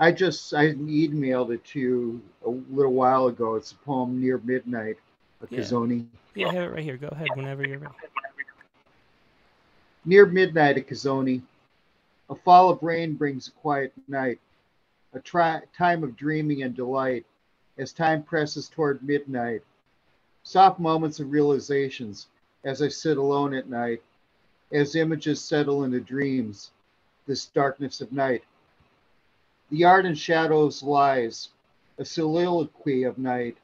I emailed it to you a little while ago. It's a poem, Near Midnight, a Canzoni. Yeah, I have it right here. Go ahead whenever you're ready. Near midnight, a Canzoni. A fall of rain brings a quiet night, a time of dreaming and delight. As time presses toward midnight, soft moments of realizations as I sit alone at night, as images settle into dreams, this darkness of night. The yard in shadows lies, a soliloquy of night.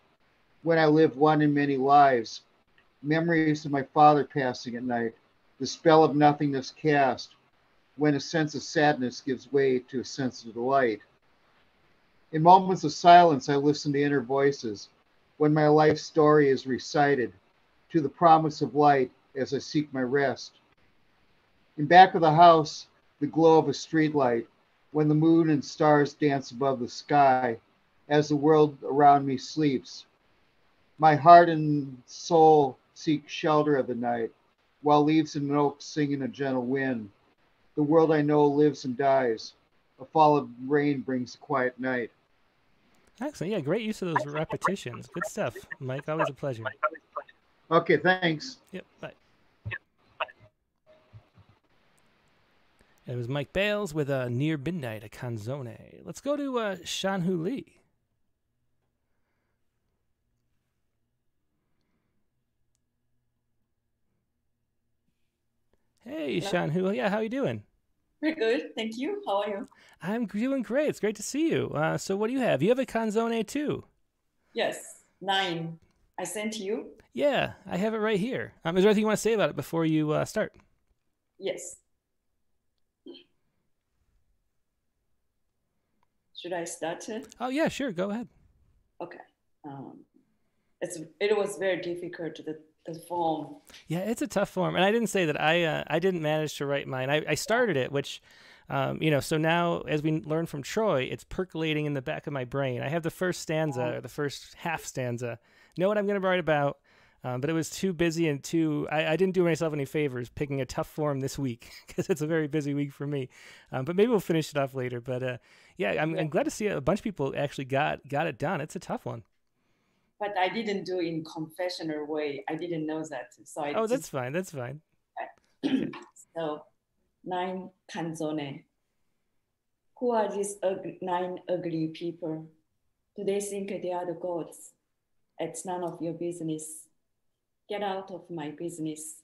When I live one in many lives, memories of my father passing at night, the spell of nothingness cast, when a sense of sadness gives way to a sense of delight. In moments of silence, I listen to inner voices, when my life story is recited, to the promise of light as I seek my rest. In back of the house, the glow of a streetlight, when the moon and stars dance above the sky, as the world around me sleeps. My heart and soul seek shelter of the night, while leaves and oak sing in a gentle wind. The world I know lives and dies. A fall of rain brings a quiet night. Excellent. Yeah, great use of those repetitions. Good stuff, Mike. Always a pleasure. Okay, thanks. Yep, bye. It was Mike Bales with a Near Midnight, a Canzone. Let's go to Shanhu Lee. Hey, Shanhu. Yeah, how are you doing? Very good. Thank you. How are you? I'm doing great. It's great to see you. So what do you have? You have a Canzone too. Yes, 9. I sent you. Yeah, I have it right here. Is there anything you want to say about it before you start? Yes. Should I start it? Oh, yeah, sure. Go ahead. Okay. It was very difficult, the form. Yeah, it's a tough form. And I didn't say that I didn't manage to write mine. I started it, which, you know, so now as we learn from Troy, it's percolating in the back of my brain. I have the first stanza, or the first half stanza, know what I'm going to write about. But it was too busy and I didn't do myself any favors picking a tough form this week because it's a very busy week for me. But maybe we'll finish it off later. But yeah, I'm glad to see a bunch of people actually got it done. It's a tough one. But I didn't do it in confessional way. I didn't know that. So oh, that's fine. That's fine. So 9 canzone. Who are these 9 ugly people? Do they think they are the gods? It's none of your business. Get out of my business.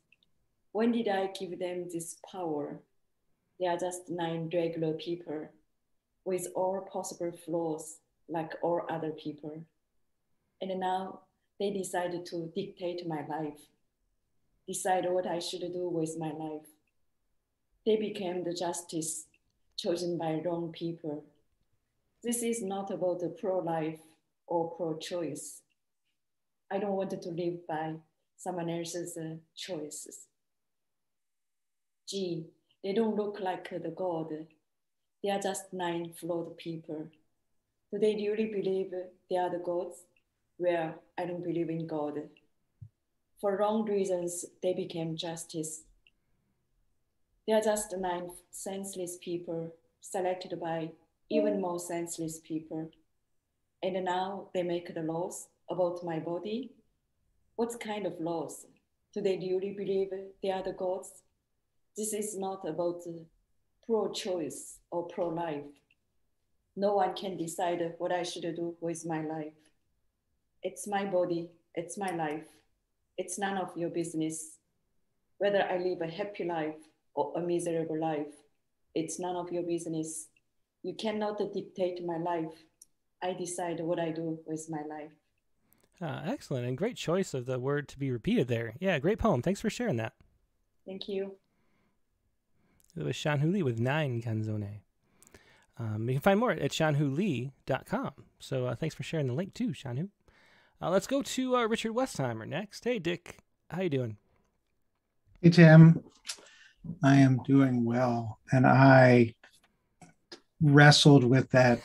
When did I give them this power? They are just 9 regular people with all possible flaws, like all other people. And now they decided to dictate my life, decide what I should do with my life. They became the justice chosen by wrong people. This is not about the pro-life or pro-choice. I don't want to live by someone else's choices. Gee, they don't look like the God. They are just 9 flawed people. Do they really believe they are the gods? Well, I don't believe in God. for wrong reasons, they became justice. They are just nine senseless people selected by even more senseless people. And now they make the laws about my body. What kind of laws? Do they really believe they are the gods? This is not about pro-choice or pro-life. No one can decide what I should do with my life. It's my body, it's my life. It's none of your business. Whether I live a happy life or a miserable life, it's none of your business. You cannot dictate my life. I decide what I do with my life. Excellent, and great choice of the word to be repeated there. Yeah, great poem. Thanks for sharing that. Thank you. It was Shan Hu Lee with 9 Canzone. You can find more at shanhulee.com. So thanks for sharing the link too, Shan Hu. Let's go to Richard Westheimer next. Hey, Dick. How you doing? Hey, Tim. I am doing well, and I wrestled with that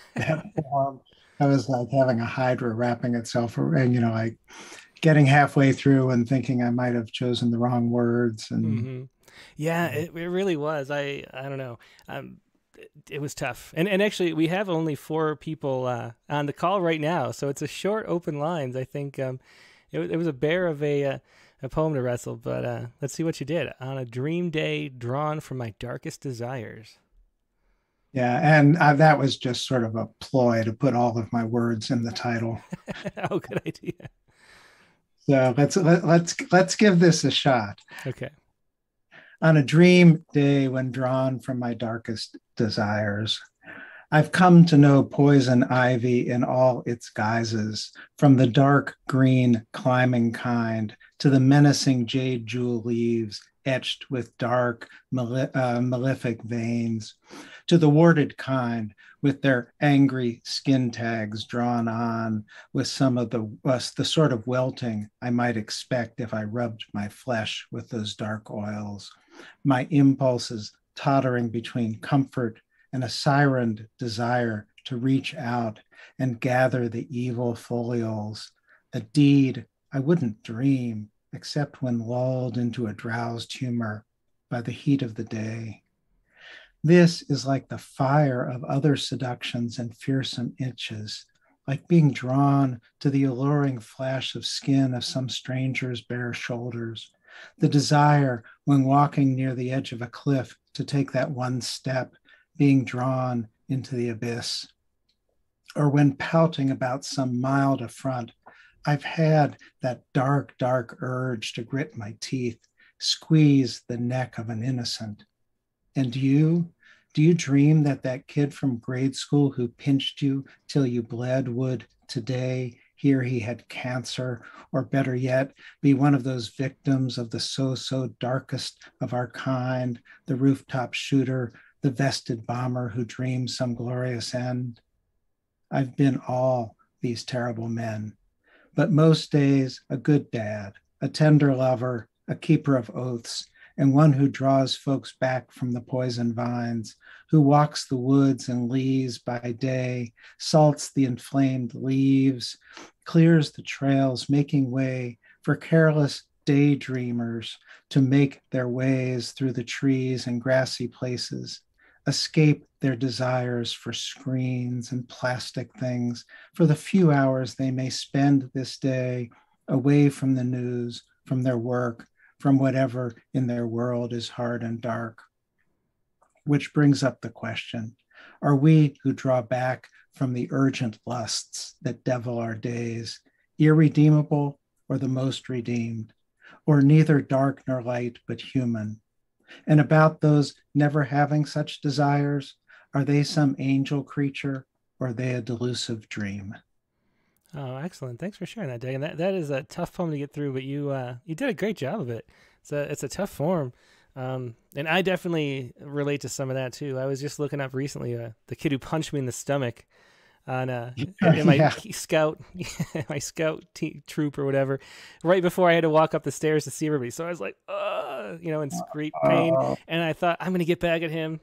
form. I was like having a hydra wrapping itself, and you know, like getting halfway through and thinking I might have chosen the wrong words. And yeah, it really was. I don't know. It was tough. And actually, we have only 4 people on the call right now, so it's a short open lines. I think it was a bear of a poem to wrestle, but let's see what you did. On a dream day, drawn from my darkest desires. Yeah, and that was just sort of a ploy to put all of my words in the title. Oh, good idea. So let's give this a shot. Okay. On a dream day when drawn from my darkest desires, I've come to know poison ivy in all its guises, from the dark green climbing kind to the menacing jade jewel leaves etched with dark malefic veins, to the warded kind with their angry skin tags drawn on with some of the sort of welting I might expect if I rubbed my flesh with those dark oils, my impulses tottering between comfort and a sirened desire to reach out and gather the evil folioles, a deed I wouldn't dream except when lulled into a drowsed humor by the heat of the day. This is like the fire of other seductions and fearsome itches, like being drawn to the alluring flash of skin of some stranger's bare shoulders, the desire when walking near the edge of a cliff to take that one step, being drawn into the abyss, or when pouting about some mild affront, I've had that dark, dark urge to grit my teeth, squeeze the neck of an innocent. And you? Do you dream that that kid from grade school who pinched you till you bled would today hear he had cancer, or better yet, be one of those victims of the so darkest of our kind, the rooftop shooter, the vested bomber who dreams some glorious end? I've been all these terrible men. But most days, a good dad, a tender lover, a keeper of oaths, and one who draws folks back from the poison vines, who walks the woods and leaves by day, salts the inflamed leaves, clears the trails, making way for careless daydreamers to make their ways through the trees and grassy places, escape their desires for screens and plastic things for the few hours they may spend this day away from the news, from their work, from whatever in their world is hard and dark. Which brings up the question, are we who draw back from the urgent lusts that devil our days, irredeemable or the most redeemed, or neither dark nor light but human? And about those never having such desires, are they some angel creature, or are they a delusive dream? Oh, excellent. Thanks for sharing that, Doug. And that is a tough poem to get through, but you did a great job of it. It's a tough form. And I definitely relate to some of that, too. I was just looking up recently the kid who punched me in the stomach on in my scout troop or whatever, right before I had to walk up the stairs to see everybody. So I was like, in great pain. And I thought, I'm going to get back at him.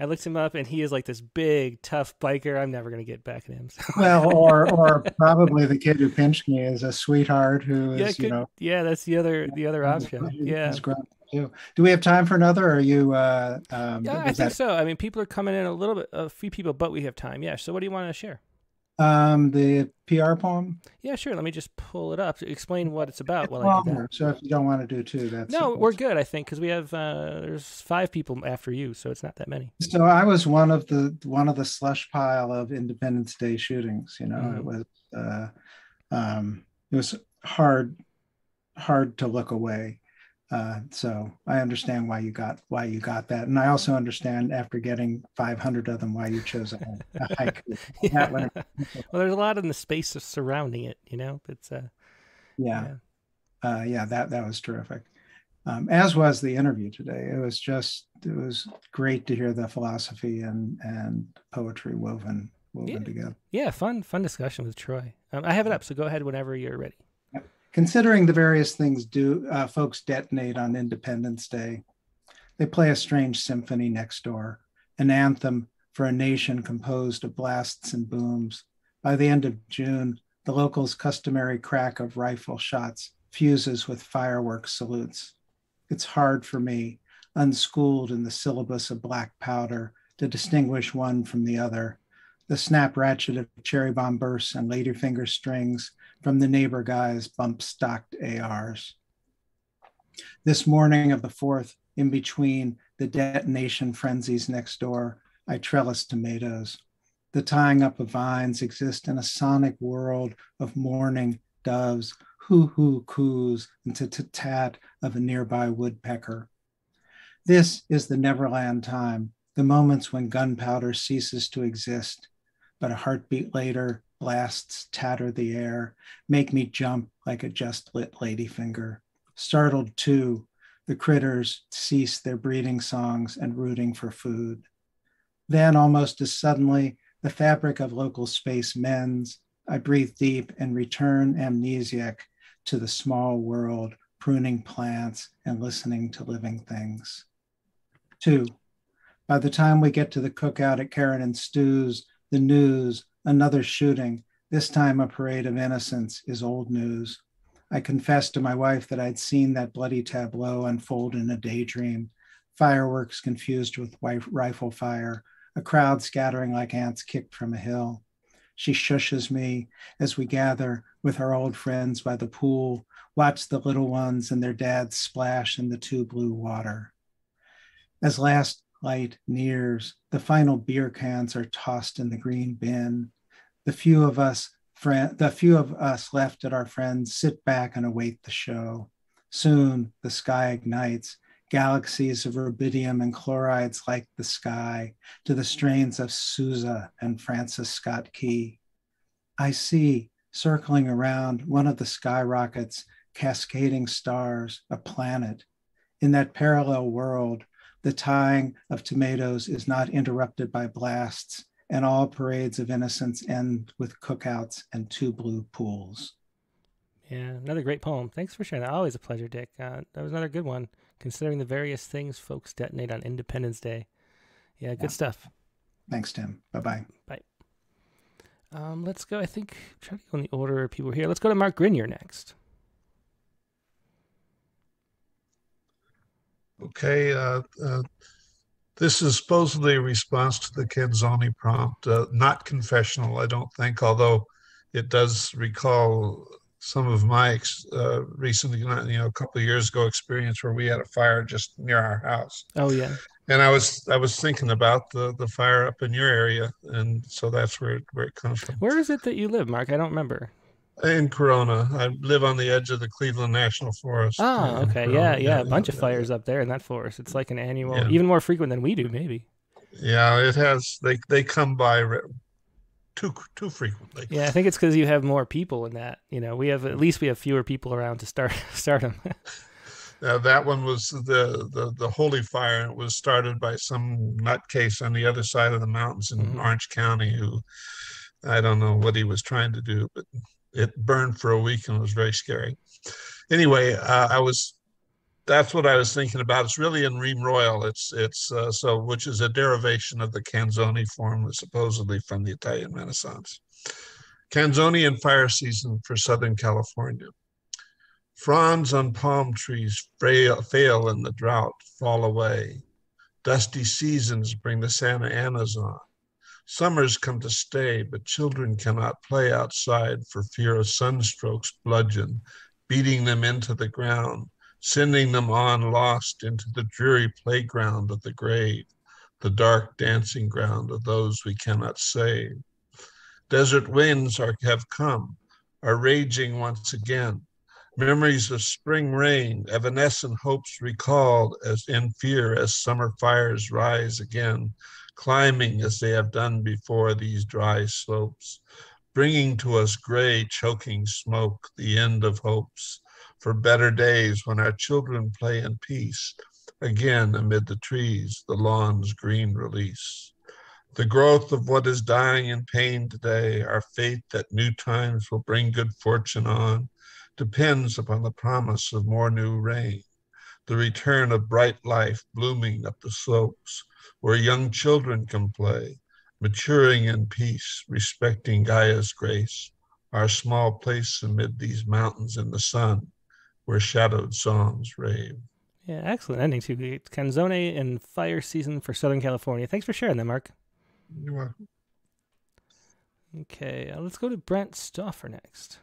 I looked him up, and he is like this big, tough biker. I'm never going to get back at him. So. Well, or probably the kid who pinched me is a sweetheart who is, Yeah, that's the other option. Yeah. Do we have time for another? Or are you? Yeah, I think so. I mean, people are coming in a little bit, a few people, but we have time. Yeah. So what do you want to share? The PR poem? Yeah, sure. Let me just pull it up to explain what it's about. It's while I do that. So if you don't want to do two, that's... No, we're good, I think, because we have, there's 5 people after you, so it's not that many. So I was one of the slush pile of Independence Day shootings, you know. Mm-hmm. It was hard to look away. So I understand why you got that, and I also understand after getting 500 of them why you chose a haiku. Yeah. Well, there's a lot in the space of surrounding it, you know. It's that was terrific. As was the interview today. It was great to hear the philosophy and poetry woven together. Yeah, fun discussion with Troy. I have it up, so go ahead whenever you're ready. Considering the various things folks detonate on Independence Day, they play a strange symphony next door, an anthem for a nation composed of blasts and booms. By the end of June, the locals' customary crack of rifle shots fuses with fireworks salutes. It's hard for me, unschooled in the syllabus of black powder, to distinguish one from the other. The snap ratchet of cherry bomb bursts and ladyfinger strings from the neighbor guys' bump-stocked ARs. This morning of the 4th, in between the detonation frenzies next door, I trellis tomatoes. The tying up of vines exists in a sonic world of mourning doves, hoo-hoo coos, and tat-tat of a nearby woodpecker. This is the Neverland time, the moments when gunpowder ceases to exist, but a heartbeat later, blasts tatter the air, make me jump like a just-lit ladyfinger. Startled too, the critters cease their breeding songs and rooting for food. Then, almost as suddenly, the fabric of local space mends. I breathe deep and return amnesiac to the small world, pruning plants and listening to living things. 2. By the time we get to the cookout at Karen and Stu's, the news, another shooting, this time a parade of innocents, is old news. I confessed to my wife that I'd seen that bloody tableau unfold in a daydream, fireworks confused with rifle fire, a crowd scattering like ants kicked from a hill. She shushes me as we gather with our old friends by the pool, watch the little ones and their dads splash in the 2 blue water. As last light nears, the final beer cans are tossed in the green bin. The few of us left at our friends sit back and await the show. Soon the sky ignites, galaxies of rubidium and chlorides light the sky to the strains of Sousa and Francis Scott Key. I see, circling around one of the skyrockets, cascading stars, a planet. In that parallel world, the tying of tomatoes is not interrupted by blasts, and all parades of innocence end with cookouts and 2 blue pools. Yeah, another great poem. Thanks for sharing that. Always a pleasure, Dick. That was another good one, considering the various things folks detonate on Independence Day. Yeah, good stuff. Thanks, Tim. Bye-bye. Bye. Let's go, I think, try to go in the order people are here. Let's go to Mark Grinier next. Okay, this is supposedly a response to the Canzoni prompt, not confessional, I don't think, although it does recall some of my recent, a couple of years ago experience where we had a fire just near our house. Oh, yeah. And I was thinking about the fire up in your area, and so that's where it comes from. Where is it that you live, Mark? I don't remember. In Corona. I live on the edge of the Cleveland National Forest. Oh, okay. Yeah. A bunch of fires up there in that forest. It's like an annual, even more frequent than we do, maybe. Yeah, it has. They come by too frequently. Yeah, I think it's because you have more people in that. We have fewer people around to start them. That one was the Holy Fire. It was started by some nutcase on the other side of the mountains in Orange County who, I don't know what he was trying to do, but it burned for a week and it was very scary. Anyway, I was That's what I was thinking about. It's really in Rheme Royal. It's which is a derivation of the Canzoni form, supposedly from the Italian Renaissance. Canzoni in fire season for Southern California. Fronds on palm trees fail in the drought, fall away. Dusty seasons bring the Santa Annas on. Summers come to stay, but children cannot play outside for fear of sunstrokes, bludgeon, beating them into the ground, sending them on lost into the dreary playground of the grave, the dark dancing ground of those we cannot save. Desert winds have come, are raging once again. Memories of spring rain, evanescent hopes recalled as in fear as summer fires rise again, climbing as they have done before these dry slopes, bringing to us gray choking smoke, the end of hopes for better days when our children play in peace, again amid the trees, the lawn's green release. The growth of what is dying in pain today, our faith that new times will bring good fortune on, depends upon the promise of more new rain, the return of bright life blooming up the slopes, where young children can play, maturing in peace, respecting Gaia's grace, our small place amid these mountains in the sun, where shadowed songs rave. Yeah, excellent ending to Canzone in fire season for Southern California. Thanks for sharing that, Mark. You're welcome. Okay, let's go to Brent Stauffer next.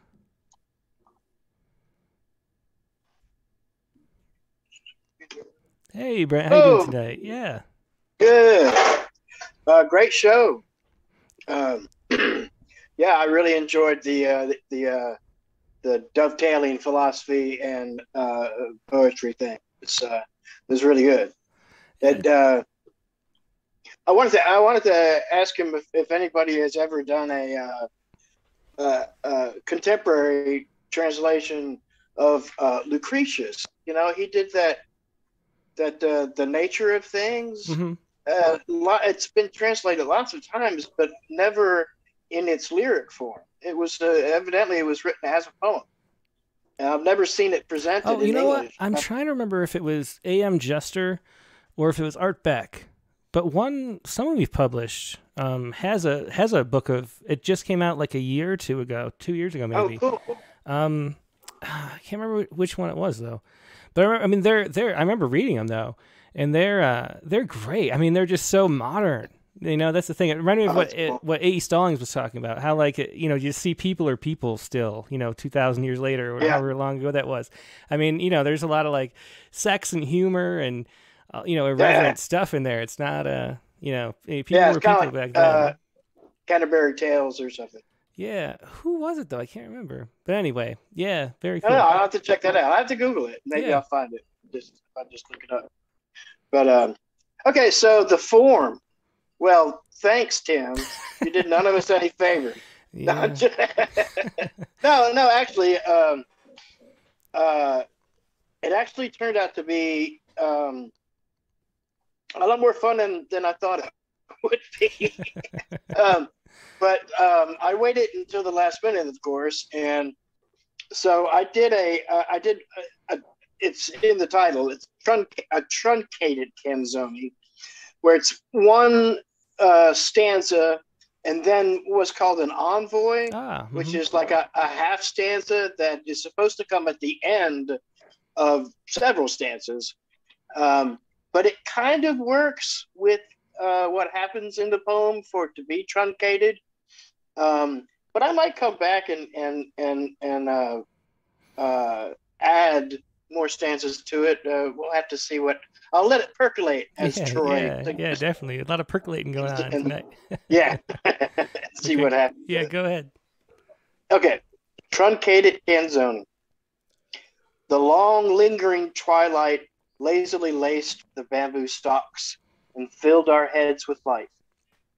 Hey, Brent, how are you doing today? Yeah. Good. Great show. Yeah, I really enjoyed the dovetailing philosophy and poetry thing. It was really good. And I wanted to ask him if anybody has ever done a contemporary translation of Lucretius. You know, he did that the nature of things. Mm-hmm. It's been translated lots of times, but never in its lyric form. It was evidently it was written as a poem. I've never seen it presented. Oh, you know English. What? I'm trying to remember if it was A.M. Jester or if it was Art Beck. But someone we've published has a book of. It just came out like a year or two ago, 2 years ago maybe. Oh, cool. I can't remember which one it was though. But I remember reading them though. And they're great. I mean, they're just so modern. You know, that's the thing. It reminded me of what A.E. Stallings was talking about. How you see people are people still. You know, 2,000 years later or however long ago that was. I mean, you know, there's a lot of like sex and humor and irreverent stuff in there. It's not people were people like, back then. Canterbury Tales or something. Yeah, who was it though? I can't remember. But anyway, yeah, very cool. I'll have to check that out. I have to Google it. Maybe I'll find it. I'll just look it up. But okay, so the form. Well, thanks, Tim. You did none of us any favor. Yeah. No, actually, it actually turned out to be a lot more fun than I thought it would be. But I waited until the last minute, of course, and so I did a it's in the title. It's a truncated canzone, where it's one stanza and then what's called an envoy, which is like a half stanza that is supposed to come at the end of several stanzas. But it kind of works with what happens in the poem for it to be truncated. But I might come back and add more stanzas to it. We'll have to see what. I'll let it percolate as Troy. Yeah, definitely. A lot of percolating going on tonight. Yeah. See what happens. Yeah, go ahead. Okay. Truncated canzone. The long lingering twilight lazily laced the bamboo stalks and filled our heads with light.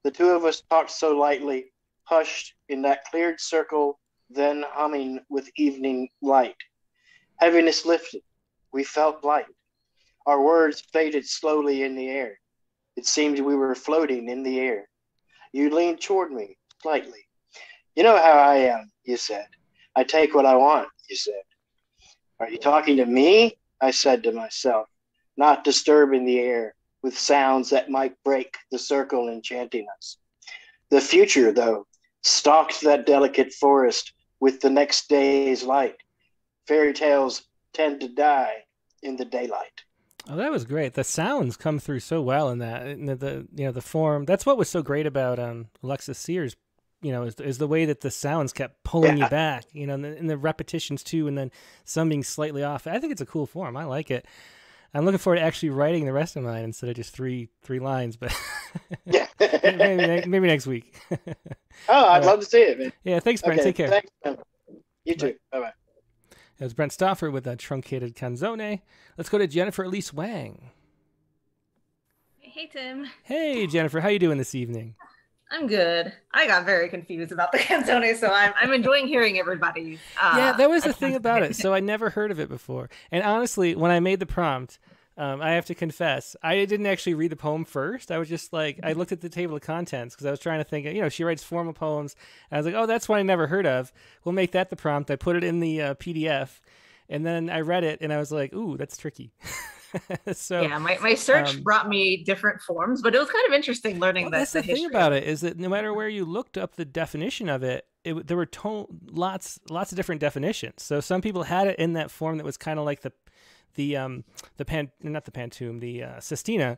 The two of us talked so lightly, hushed in that cleared circle, then humming with evening light. Heaviness lifted. We felt light. Our words faded slowly in the air. It seemed we were floating in the air. You leaned toward me slightly. You know how I am, you said. I take what I want, you said. Are you talking to me? I said to myself, not disturbing the air with sounds that might break the circle enchanting us. The future, though, stalked that delicate forest with the next day's light. Fairy tales tend to die in the daylight. Oh, that was great. The sounds come through so well in that, in the, you know, the form. That's what was so great about Alexis Sears, you know, is the way that the sounds kept pulling you back, you know, and the repetitions too, and then some being slightly off. I think it's a cool form. I like it. I'm looking forward to actually writing the rest of mine instead of just three lines, but maybe next week. Oh, I'd love to see it, man. Yeah, thanks, Brent. Okay, take care. Thanks. You too. Bye-bye. That was Brent Stauffer with a truncated canzone. Let's go to Jennifer Elise Wang. Hey, Tim. Hey, Jennifer. How you doing this evening? I'm good. I got very confused about the canzone, so I'm enjoying hearing everybody. Yeah, that was the thing about it. So I never heard of it before. And honestly, when I made the prompt, I have to confess, I didn't actually read the poem first. I was just like, I looked at the table of contents because I was trying to think, you know, she writes formal poems. And I was like, oh, that's one I never heard of. We'll make that the prompt. I put it in the PDF, and then I read it, and I was like, ooh, that's tricky. So yeah, my search brought me different forms, but it was kind of interesting learning that. That's the thing about it, is that no matter where you looked up the definition of it, there were lots of different definitions. So some people had it in that form that was kind of like the Sestina,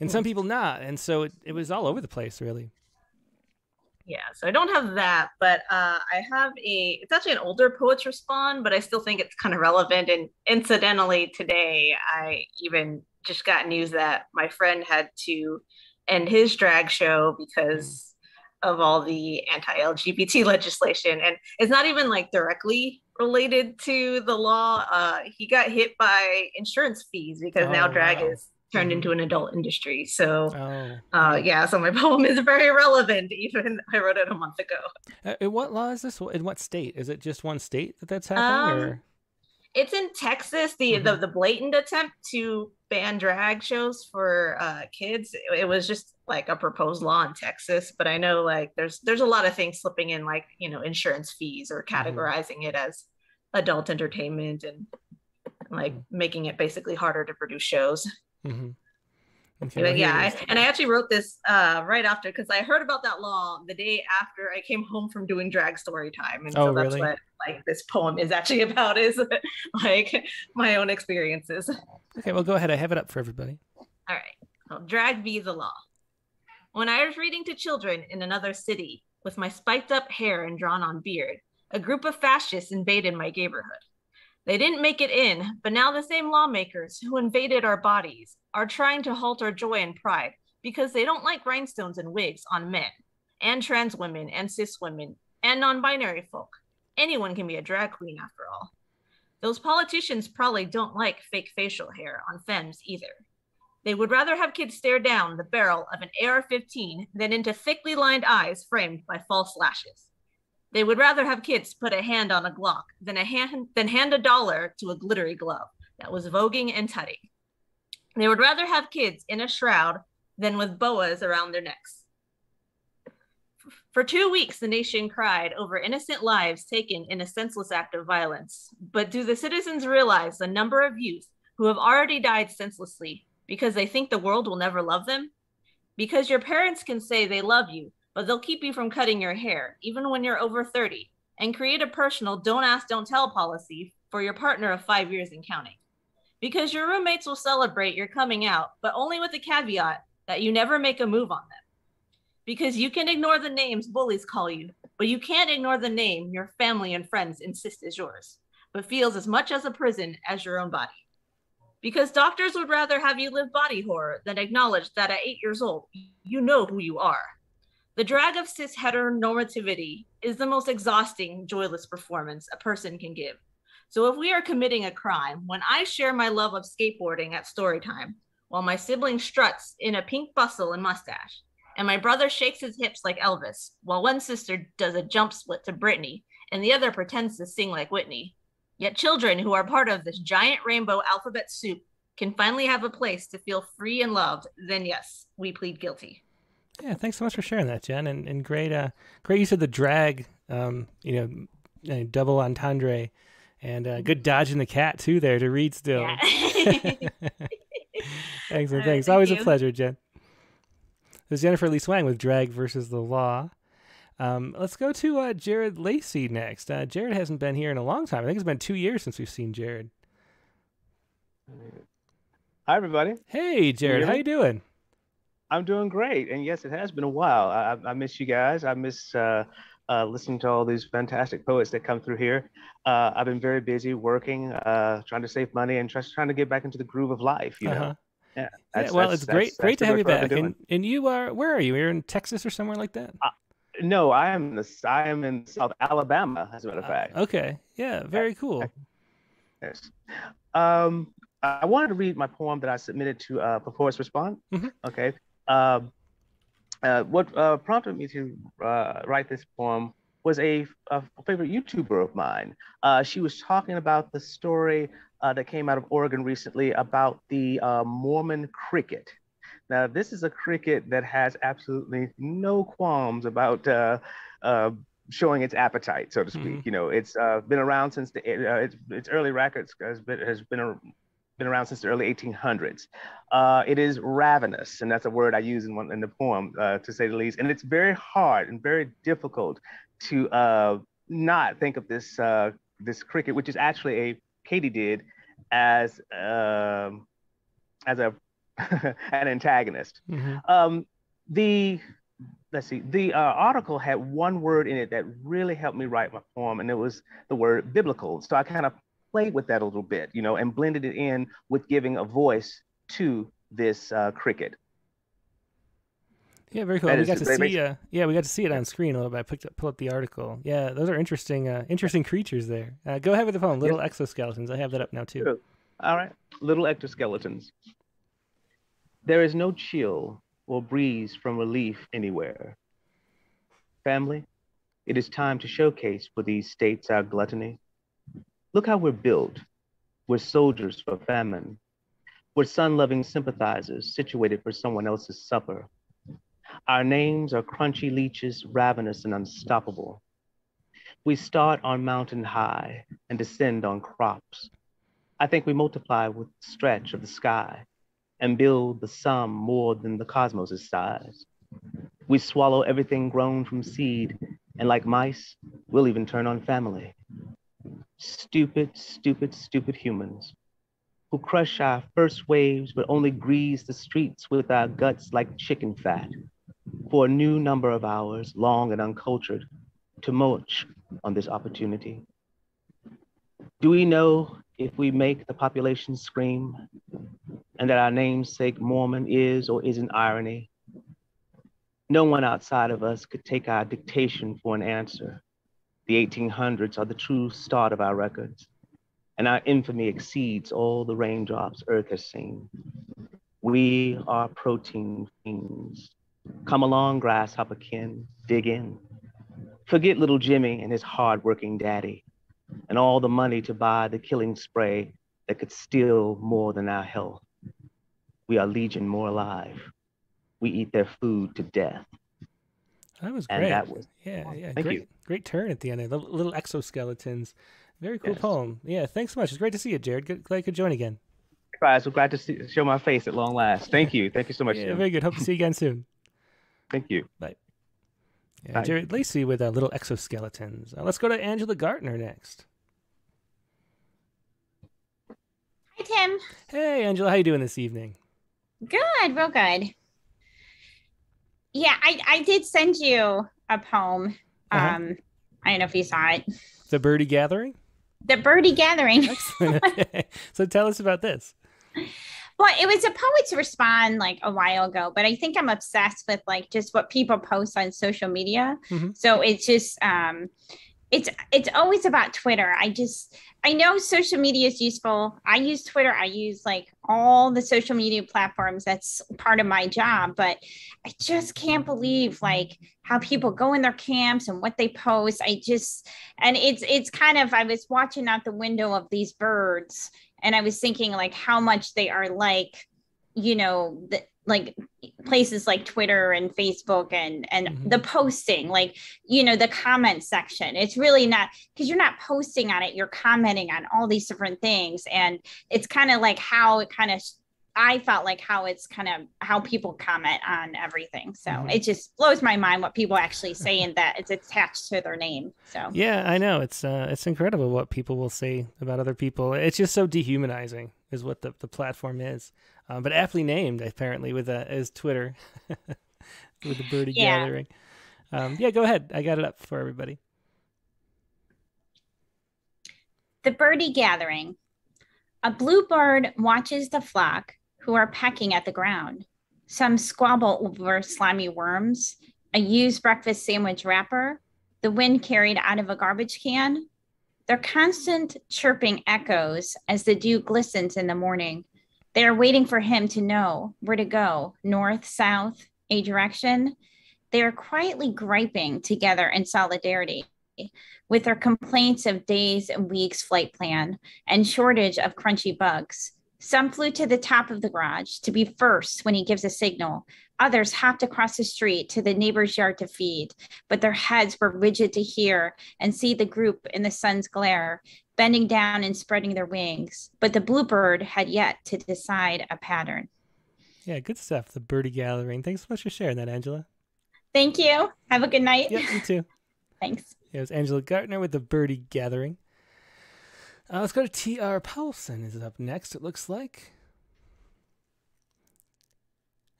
and some people not, and so it was all over the place, really. Yeah, so I don't have that, but I have it's actually an older Poets Respond, but I still think it's kind of relevant. And incidentally, today, I even just got news that my friend had to end his drag show because of all the anti-LGBT legislation. And it's not even like directly related to the law. He got hit by insurance fees because now drag is turned into an adult industry. So yeah, so my poem is very relevant, even I wrote it a month ago. In what law is this? In what state? Is it just one state that's happening? Or? It's in Texas, the blatant attempt to ban drag shows for kids. It was just like a proposed law in Texas, but I know like there's a lot of things slipping in, like, you know, insurance fees or categorizing it as adult entertainment and like making it basically harder to produce shows. Okay, but yeah, I actually wrote this right after, because I heard about that law the day after I came home from doing drag story time, and so that's what like this poem is actually about, is like my own experiences. Okay, well, go ahead. I have it up for everybody. All right. Well, drag be the law. When I was reading to children in another city with my spiked up hair and drawn on beard, a group of fascists invaded my neighborhood. They didn't make it in, but now the same lawmakers who invaded our bodies are trying to halt our joy and pride because they don't like rhinestones and wigs on men, and trans women, and cis women, and non-binary folk. Anyone can be a drag queen after all. Those politicians probably don't like fake facial hair on femmes either. They would rather have kids stare down the barrel of an AR-15 than into thickly lined eyes framed by false lashes. They would rather have kids put a hand on a Glock than hand $1 to a glittery glove that was voguing and tutting. They would rather have kids in a shroud than with boas around their necks. For 2 weeks, the nation cried over innocent lives taken in a senseless act of violence. But do the citizens realize the number of youth who have already died senselessly because they think the world will never love them? Because your parents can say they love you, but they'll keep you from cutting your hair, even when you're over 30, and create a personal don't ask, don't tell policy for your partner of 5 years and counting. Because your roommates will celebrate your coming out, but only with the caveat that you never make a move on them. Because you can ignore the names bullies call you, but you can't ignore the name your family and friends insist is yours, but feels as much as a prison as your own body. Because doctors would rather have you live body horror than acknowledge that at 8 years old, you know who you are. The drag of cis heteronormativity is the most exhausting, joyless performance a person can give. So if we are committing a crime, when I share my love of skateboarding at story time, while my sibling struts in a pink bustle and mustache, and my brother shakes his hips like Elvis, while one sister does a jump split to Britney, and the other pretends to sing like Whitney, yet children who are part of this giant rainbow alphabet soup can finally have a place to feel free and loved, then yes, we plead guilty. Yeah, thanks so much for sharing that, Jen, and great use of the drag, you know, double entendre And good dodging the cat, too, there to read still. Yeah. Excellent. Thanks. Always a pleasure, Jen. This is Jennifer Lee Swang with Drag versus the Law. Let's go to Jared Lacey next. Jared hasn't been here in a long time. I think it's been 2 years since we've seen Jared. Hi, everybody. Hey, Jared. How you doing? I'm doing great. And yes, it has been a while. I miss you guys. I miss listening to all these fantastic poets that come through here. I've been very busy working, trying to save money and just trying to get back into the groove of life, you know? Yeah, well, it's great to have you back. And you are, where are you? You're in Texas or somewhere like that? No, I am in South Alabama, as a matter of fact. Okay. Yeah, very cool. Yes. I wanted to read my poem that I submitted to Perforce Respond. Mm-hmm. Okay. What prompted me to write this poem was a favorite YouTuber of mine. She was talking about the story that came out of Oregon recently about the Mormon cricket. Now, this is a cricket that has absolutely no qualms about showing its appetite, so to speak. Mm-hmm. You know, it's been around since the its early records has been around since the early 1800s. It is ravenous, and that's a word I use in the poem, to say the least. And it's very hard and very difficult to not think of this this cricket, which is actually a katydid, as an antagonist. Mm-hmm. The article had one word in it that really helped me write my poem, and it was the word biblical. So I kind of played with that a little bit, you know, and blended it in with giving a voice to this cricket. Yeah, very cool. We got to see, yeah, we got to see it on screen a little bit. I pulled up the article. Yeah, those are interesting, interesting creatures there. Go ahead with the poem, Little Exoskeletons. I have that up now too. Sure. All right, Little Exoskeletons. There is no chill or breeze from relief anywhere. Family, it is time to showcase for these states our gluttony. Look how we're built. We're soldiers for famine. We're sun-loving sympathizers situated for someone else's supper. Our names are crunchy leeches, ravenous and unstoppable. We start on mountain high and descend on crops. I think we multiply with the stretch of the sky and build the sum more than the cosmos' size. We swallow everything grown from seed, and like mice, we'll even turn on family. Stupid, stupid, stupid humans who crush our first waves but only grease the streets with our guts like chicken fat for a new number of hours, long and uncultured, to mulch on this opportunity. Do we know if we make the population scream and that our namesake Mormon is or isn't irony? No one outside of us could take our dictation for an answer. The 1800s are the true start of our records, and our infamy exceeds all the raindrops Earth has seen. We are protein fiends. Come along, grasshopper kin, dig in. Forget little Jimmy and his hard-working daddy, and all the money to buy the killing spray that could steal more than our health. We are legion more alive. We eat their food to death. That was great. That was, yeah. Great turn at the end. The Little Exoskeletons. Very cool poem. Yeah, thanks so much. It's great to see you, Jared. Glad you could join again. Guys, I'm glad to show my face at long last. Thank you. Thank you so much. Yeah, very good. Hope to see you again soon. Thank you. Bye. Yeah, bye. Jared Lacey with Little Exoskeletons. Let's go to Angela Gartner next. Hi, Tim. Hey, Angela. How you doing this evening? Good. Real good. Yeah, I did send you a poem. I don't know if you saw it. The Birdie Gathering? The Birdie Gathering. Okay. So tell us about this. Well, it was a Poets Respond like a while ago, but I think I'm obsessed with like just what people post on social media. Mm-hmm. So it's just it's always about Twitter. I know social media is useful. I use Twitter. I use like all the social media platforms. That's part of my job, but I just can't believe like how people go in their camps and what they post. And it's kind of, I was watching out the window of these birds and I was thinking like how much they are like, you know, like places like Twitter and Facebook and mm-hmm. the posting, like, you know, the comment section. It's really not, because you're not posting on it, you're commenting on all these different things. And it's kind of like how it kind of, I felt like how it's kind of how people comment on everything. So mm-hmm. it just blows my mind what people actually say and that it's attached to their name. So yeah, I know it's incredible what people will say about other people. It's just so dehumanizing is what the platform is. But aptly named apparently with as Twitter with the birdie gathering. Yeah, go ahead. I got it up for everybody. The birdie gathering. A bluebird watches the flock who are pecking at the ground. Some squabble over slimy worms, a used breakfast sandwich wrapper, the wind carried out of a garbage can. Their constant chirping echoes as the dew glistens in the morning. They are waiting for him to know where to go, north, south, a direction. They are quietly griping together in solidarity with their complaints of days and weeks flight plan and shortage of crunchy bugs. Some flew to the top of the garage to be first when he gives a signal. Others hopped across the street to the neighbor's yard to feed, but their heads were rigid to hear and see the group in the sun's glare, bending down and spreading their wings. But the bluebird had yet to decide a pattern. Yeah, good stuff, the birdie gathering. Thanks so much for sharing that, Angela. Thank you. Have a good night. Yep, you too. Thanks. It was Angela Gartner with the birdie gathering. Let's go to T.R. Paulson is up next, it looks like.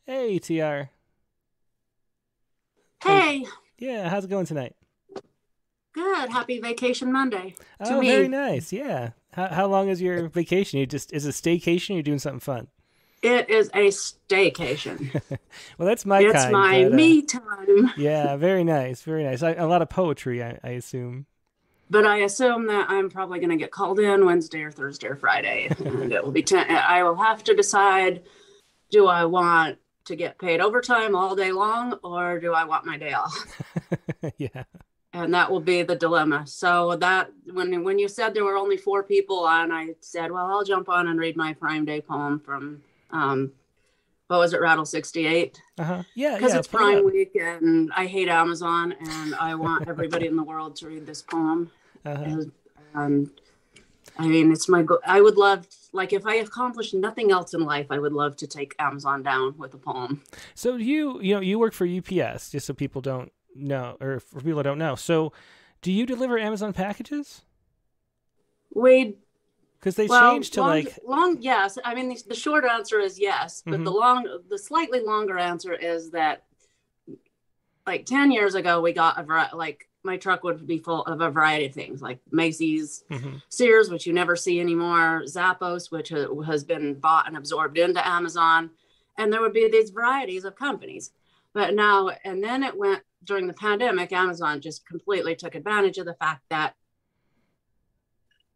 Hey, T.R. Hey. Yeah, how's it going tonight? Good. Happy Vacation Monday to me. Very nice. Yeah. How long is your vacation? Is it a staycation or you're doing something fun? It is a staycation. Well, that's my kind. It's my me time. Yeah, very nice, very nice. A lot of poetry, I assume. But I assume that I'm probably going to get called in Wednesday or Thursday or Friday, and it will be. I will have to decide: do I want to get paid overtime all day long, or do I want my day off? Yeah. And that will be the dilemma. So that when you said there were only 4 people on, I said, well, I'll jump on and read my Prime Day poem from. What was it, Rattle 68? Yeah, because it's Prime Week, and I hate Amazon, and I want everybody in the world to read this poem. I mean, it's my goal. I would love, like, if I accomplished nothing else in life, I would love to take Amazon down with a poem. So you work for UPS, just so people don't know, or for people that don't know. So, do you deliver Amazon packages? Wade. Because they changed to yes. I mean, the short answer is yes, but mm-hmm. The slightly longer answer is that, like 10 years ago, we got my truck would be full of a variety of things, like Macy's, mm-hmm. Sears, which you never see anymore, Zappos, which has been bought and absorbed into Amazon, and there would be these varieties of companies. But now, and then it went during the pandemic, Amazon just completely took advantage of the fact that,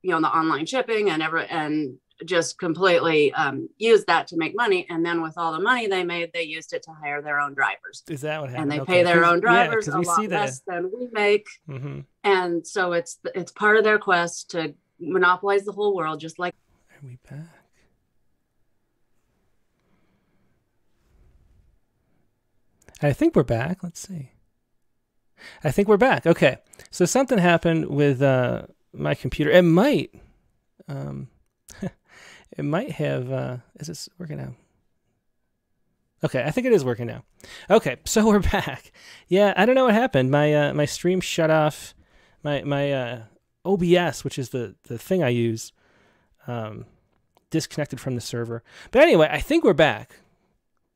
you know, the online shipping and just completely used that to make money. And then with all the money they made, they used it to hire their own drivers. Is that what happened? And they pay their own drivers a lot less than we make. Mm-hmm. And so it's part of their quest to monopolize the whole world, just like. Are we back? I think we're back. Let's see. I think we're back. Okay. So something happened with my computer. It might have is this working now? Okay, I think it is working now. Okay, so we're back. Yeah, I don't know what happened. My my stream shut off. My OBS, which is the thing I use, disconnected from the server. But anyway, I think we're back.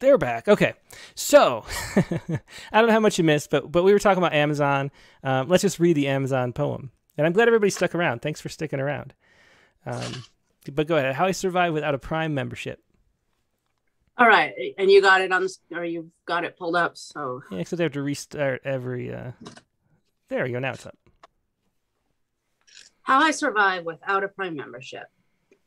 They're back. Okay. So I don't know how much you missed, but we were talking about Amazon. Let's just read the Amazon poem. And I'm glad everybody stuck around. Thanks for sticking around. But go ahead. How I survive without a Prime membership. All right, and you got it on, or you got it pulled up. So yeah, except I have to restart every. There we go. Now it's up. How I survive without a Prime membership.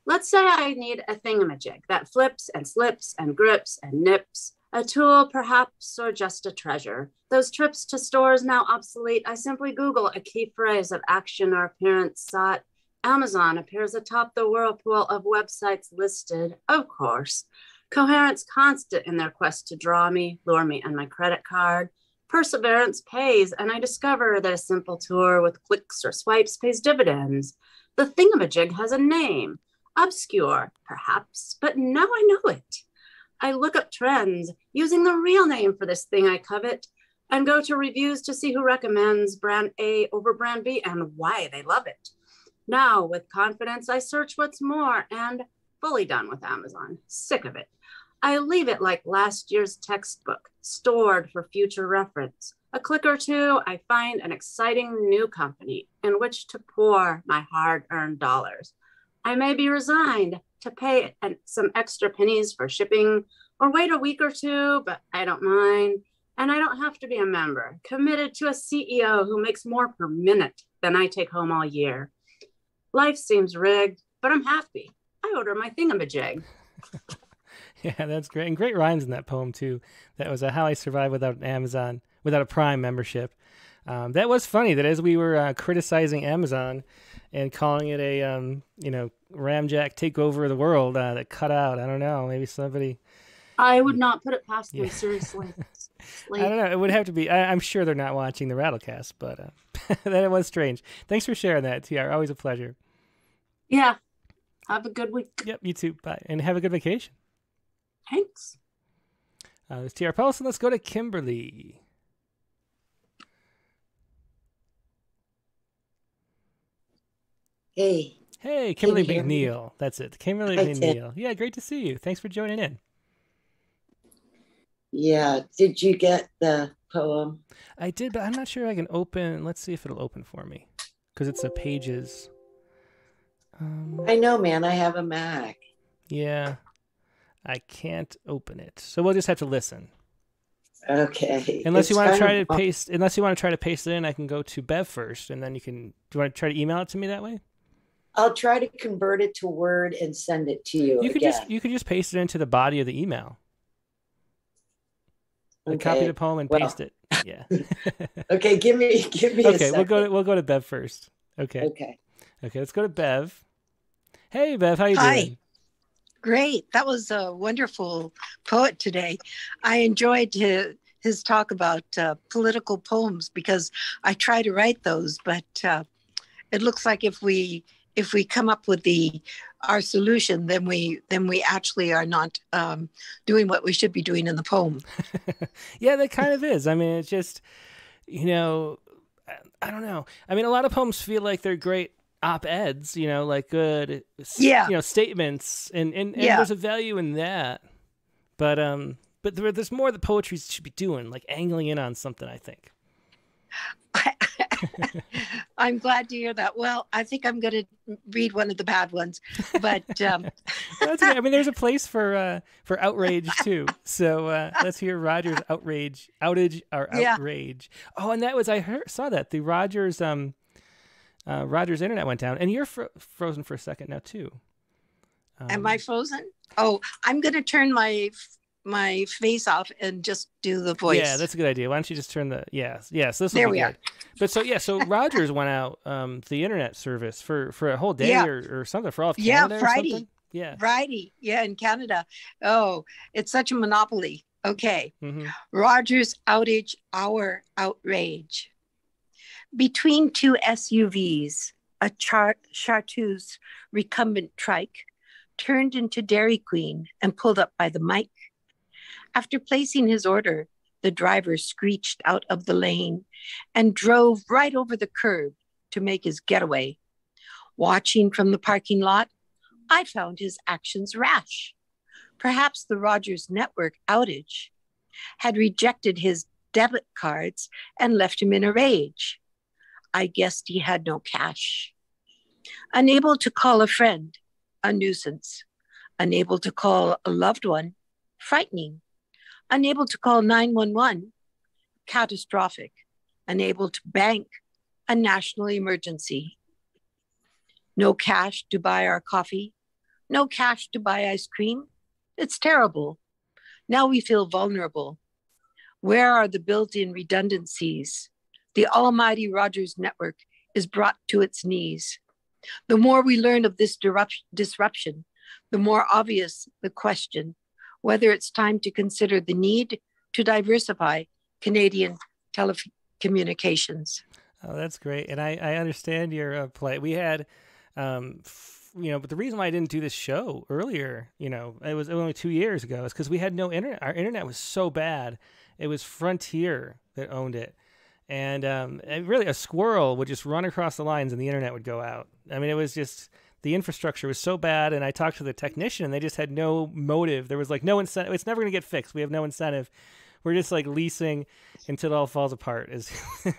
Let's say I need a thingamajig that flips and slips and grips and nips. A tool, perhaps, or just a treasure. Those trips to stores now obsolete, I simply Google a key phrase of action or appearance sought. Amazon appears atop the whirlpool of websites listed, of course. Coherence constant in their quest to draw me, lure me on my credit card. Perseverance pays, and I discover that a simple tour with clicks or swipes pays dividends. The thingamajig has a name, obscure, perhaps, but now I know it. I look up trends using the real name for this thing I covet and go to reviews to see who recommends brand A over brand B and why they love it. Now, with confidence, I search what's more and fully done with Amazon, sick of it. I leave it like last year's textbook, stored for future reference. A click or two, I find an exciting new company in which to pour my hard-earned dollars. I may be resigned to pay some extra pennies for shipping or wait a week or two, but I don't mind. And I don't have to be a member, committed to a CEO who makes more per minute than I take home all year. Life seems rigged, but I'm happy. I order my thingamajig. Yeah, that's great. And great rhymes in that poem, too. That was a how I survived without an Amazon, without a Prime membership. That was funny that as we were criticizing Amazon and calling it a, ramjack takeover of the world that cut out. I don't know. Maybe somebody. I would not put it past them, seriously. Like, I don't know. It would have to be. I'm sure they're not watching the Rattlecast, but that was strange. Thanks for sharing that, TR. Always a pleasure. Yeah. Have a good week. Yep, you too. Bye. And have a good vacation. Thanks. This is TR Paulson. Let's go to Kimberly. Hey. Hey, Kimberly McNeil. That's it. Kimberly McNeil. Yeah, great to see you. Thanks for joining in. Yeah. Did you get the poem? I did, but I'm not sure I can open. Let's see if it'll open for me because it's a Pages. I know, man. I have a Mac. Yeah. I can't open it. So we'll just have to listen. Okay. Unless you want to try to paste it in, I can go to Bev first and then you can do you want to try to email it to me that way? I'll try to convert it to Word and send it to you. You could just paste it into the body of the email. Okay. Like copy the poem and paste it. Yeah. Okay, give me a second. We'll go to Bev first. Okay. Okay. Okay, let's go to Bev. Hey Bev, how you doing? Great. That was a wonderful poet today. I enjoyed his talk about political poems because I try to write those, but it looks like if we come up with our solution, then we actually are not doing what we should be doing in the poem. Yeah, that kind of is. I mean, it's just, I don't know. I mean, a lot of poems feel like they're great op-eds, like good, statements, and there's a value in that, but there's more that poetry should be doing, like angling in on something, I think. I'm glad to hear that. Well, I think I'm going to read one of the bad ones, but that's okay. I mean, there's a place for outrage too. So let's hear Roger's outrage. Oh, and that was I saw that the Roger's Roger's internet went down, and you're frozen for a second now too. Am I frozen? Oh, I'm going to turn my face off and just do the voice. Yeah, that's a good idea. Why don't you just turn the So this will be good. But so yeah, so Roger's went out the internet service for a whole day or something for all of Canada. Yeah, Friday. Or something? Yeah, Friday. Yeah, in Canada. Oh, it's such a monopoly. Okay, Roger's outage, our outrage. Between two SUVs, a chartreuse recumbent trike turned into Dairy Queen and pulled up by the mic. After placing his order, the driver screeched out of the lane and drove right over the curb to make his getaway. Watching from the parking lot, I found his actions rash. Perhaps the Rogers network outage had rejected his debit cards and left him in a rage. I guessed he had no cash. Unable to call a friend, a nuisance. Unable to call a loved one, frightening. Unable to call 911, catastrophic. Unable to bank, a national emergency. No cash to buy our coffee. No cash to buy ice cream. It's terrible. Now we feel vulnerable. Where are the built-in redundancies? The almighty Rogers network is brought to its knees. The more we learn of this disruption, the more obvious the question, whether it's time to consider the need to diversify Canadian telecommunications. Oh, that's great. And I understand your play. We had, but the reason why I didn't do this show earlier, it was only 2 years ago, is because we had no internet. Our internet was so bad. It was Frontier that owned it. And really, a squirrel would just run across the lines and the internet would go out. I mean, it was just, the infrastructure was so bad. And I talked to the technician and they just had no motive. There was like no incentive. It's never going to get fixed. We have no incentive. We're just like leasing until it all falls apart is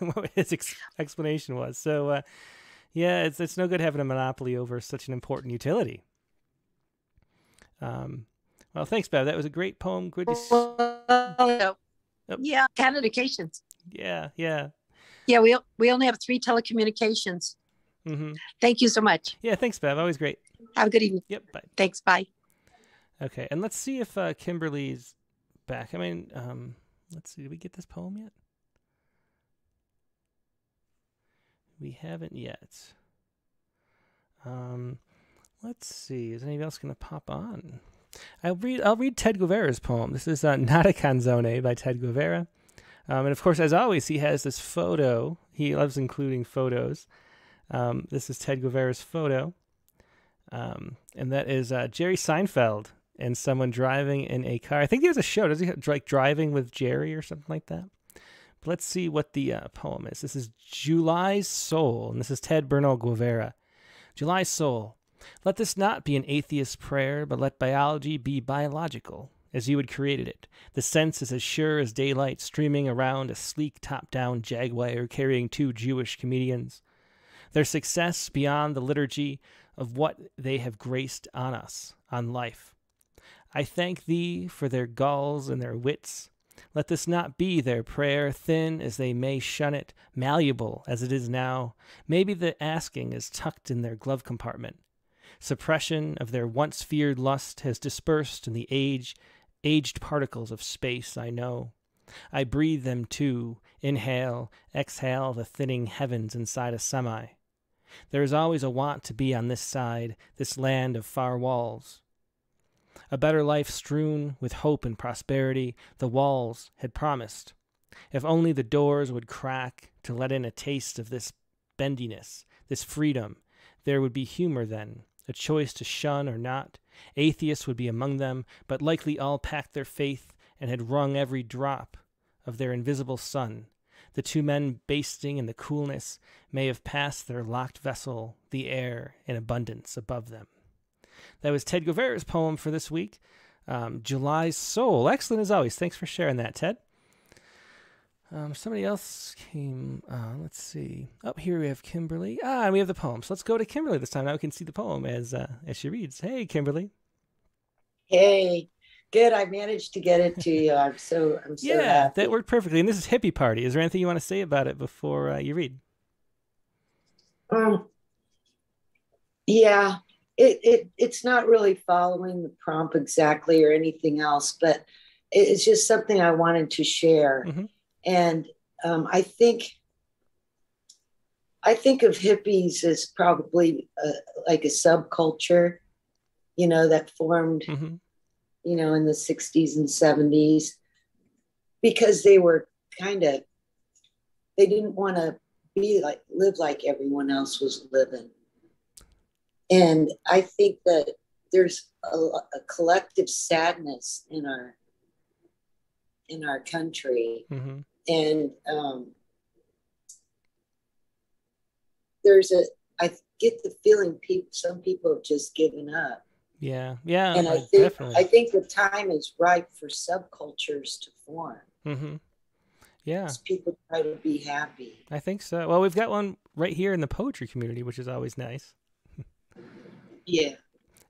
what his explanation was. So, yeah, it's no good having a monopoly over such an important utility. Well, thanks, Bev. That was a great poem. Good to see. Oh. Yeah, telecommunications. Yeah. We only have 3 telecommunications. Mm-hmm. Thank you so much. Yeah, thanks, Bev. Always great. Have a good evening. Yep. Bye. Thanks. Bye. Okay, and let's see if Kimberly's back. I mean, let's see. Did we get this poem yet? We haven't yet. Let's see. Is anybody else going to pop on? I'll read Ted Guevara's poem. This is "Nada Canzone" by Ted Guevara. And of course, as always, he has this photo. He loves including photos. This is Ted Guevara's photo. And that is Jerry Seinfeld and someone driving in a car. I think there's a show. Does he have, like, Driving with Jerry or something like that? But let's see what the poem is. This is July's Soul. And this is Ted Bernal Guevara. July's Soul. Let this not be an atheist prayer, but let biology be biological, as you had created it. The sense is as sure as daylight, streaming around a sleek top-down jaguar carrying 2 Jewish comedians. Their success beyond the liturgy of what they have graced on us, on life. I thank thee for their galls and their wits. Let this not be their prayer, thin as they may shun it, malleable as it is now. Maybe the asking is tucked in their glove compartment. Suppression of their once feared lust has dispersed in the aged particles of space, I know. I breathe them too, inhale, exhale the thinning heavens inside a semi. There is always a want to be on this side, this land of far walls. A better life strewn with hope and prosperity, the walls had promised. If only the doors would crack to let in a taste of this bendiness, this freedom, there would be humor then, a choice to shun or not. Atheists would be among them, but likely all packed their faith and had wrung every drop of their invisible sun. The 2 men basting in the coolness may have passed their locked vessel, the air in abundance above them. That was Ted Guevara's poem for this week, July's Soul. Excellent as always. Thanks for sharing that, Ted. Somebody else came on. Let's see. Up here we have Kimberly. Ah, and we have the poem. So let's go to Kimberly this time. Now we can see the poem as she reads. Hey, Kimberly. Hey. Good. I managed to get it to you. I'm so yeah, happy. That worked perfectly. And this is Hippie Party. Is there anything you want to say about it before you read? Yeah. It's not really following the prompt exactly or anything else, but it's just something I wanted to share. Mm-hmm. And I think of hippies as probably like a subculture, that formed, mm-hmm. In the 60s and 70s, because they were they didn't want to live like everyone else was living. And I think that there's a collective sadness in our country, mm-hmm. and I get the feeling some people have just given up. Yeah, and I think the time is ripe for subcultures to form. Mm-hmm. Yeah, as people try to be happy. I think so. Well, we've got one right here in the poetry community, which is always nice. Yeah.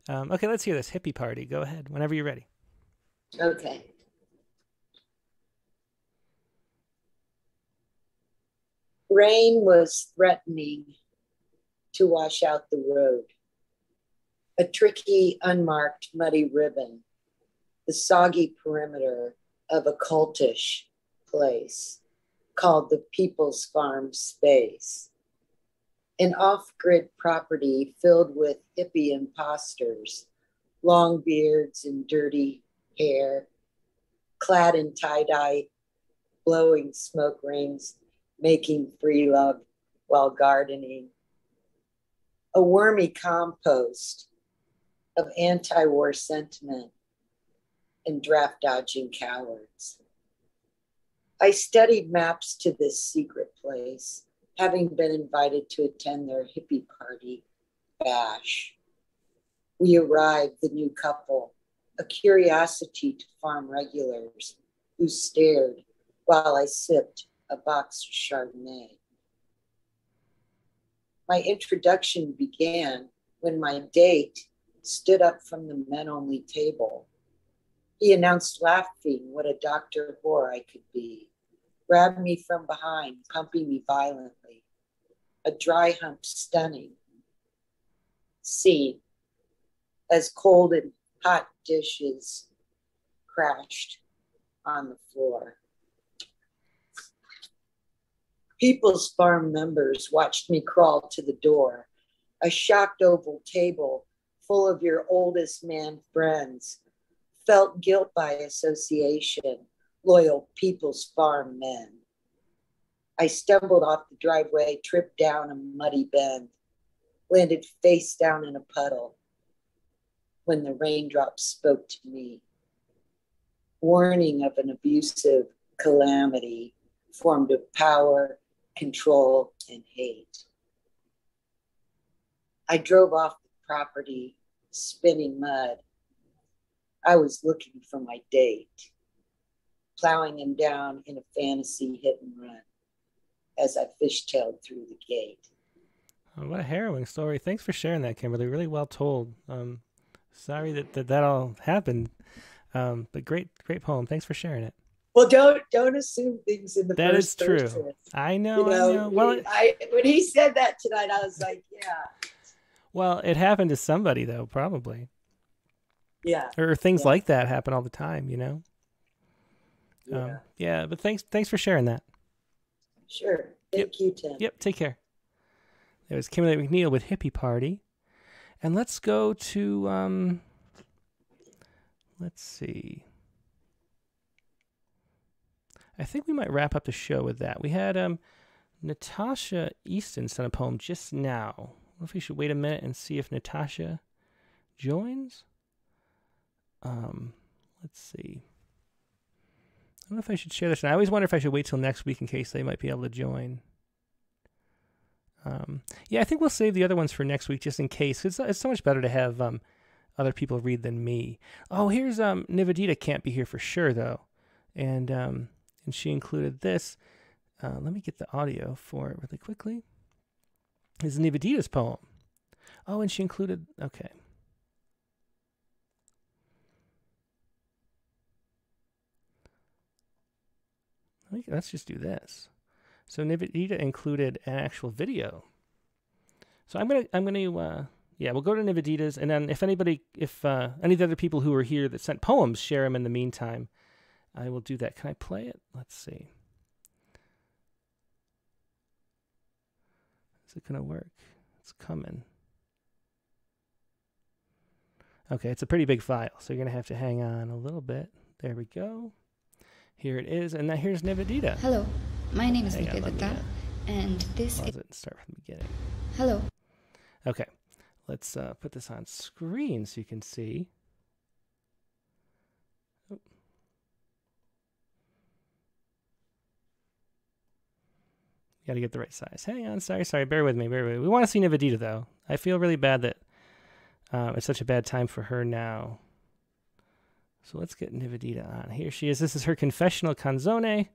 Okay, let's hear this Hippie Party. Go ahead whenever you're ready. Okay. Rain was threatening to wash out the road. A tricky, unmarked, muddy ribbon. The soggy perimeter of a cultish place called the People's Farm Space. An off-grid property filled with hippie imposters, long beards and dirty hair, clad in tie-dye, blowing smoke rings, making free love while gardening. A wormy compost of anti-war sentiment and draft-dodging cowards. I studied maps to this secret place, having been invited to attend their hippie party bash. We arrived, the new couple, a curiosity to farm regulars who stared while I sipped a box of Chardonnay. My introduction began when my date stood up from the men-only table. He announced, laughing, what a Dr. Whore I could be, grabbed me from behind, pumping me violently, a dry hump stunning. Scene, as cold and hot dishes crashed on the floor. People's Farm members watched me crawl to the door, a shocked oval table full of your oldest man friends, felt guilt by association, loyal People's Farm men. I stumbled off the driveway, tripped down a muddy bend, landed face down in a puddle when the raindrops spoke to me. Warning of an abusive calamity formed of power, control, and hate. I drove off the property, spinning mud. I was looking for my date, plowing him down in a fantasy hit and run as I fishtailed through the gate. Oh, what a harrowing story. Thanks for sharing that, Kimberly. Really well told. Sorry that all happened, but great poem. Thanks for sharing it. Well, don't assume things in the that first is true. Person. I know. You know, I know. Well, when he said that tonight, I was like, yeah. Well, it happened to somebody, though, probably. Yeah. Or things like that happen all the time, you know? Yeah. Yeah, but thanks for sharing that. Sure. Thank you, Tim. Yep, take care. It was Kimberly McNeil with Hippie Party. And let's go to, let's see. I think we might wrap up the show with that. We had Natasha Easton send a poem just now. I don't know if we should wait a minute and see if Natasha joins. Let's see. I don't know if I should share this. And I always wonder if I should wait till next week in case they might be able to join. Yeah, I think we'll save the other ones for next week just in case. It's so much better to have other people read than me. Oh, here's Nivedita can't be here for sure, though. And she included this. Let me get the audio for it really quickly. This is Nivedita's poem. Oh, and she included... Okay. Let's just do this. So Nivedita included an actual video. So yeah, we'll go to Nivedita's, and then if any of the other people who are here that sent poems share them in the meantime, I will do that. Can I play it? Let's see. Is it gonna work? It's coming. Okay, it's a pretty big file, so you're gonna have to hang on a little bit. There we go. Here it is, and now here's Nivedita. Hello, my name is Nivedita, and this is... Start from the beginning. Hello. Okay, let's put this on screen so you can see. Oh. Got to get the right size. Hang on, sorry, bear with me. We want to see Nivedita, though. I feel really bad that it's such a bad time for her now. So let's get Nivedita on. Here she is. This is her confessional canzone.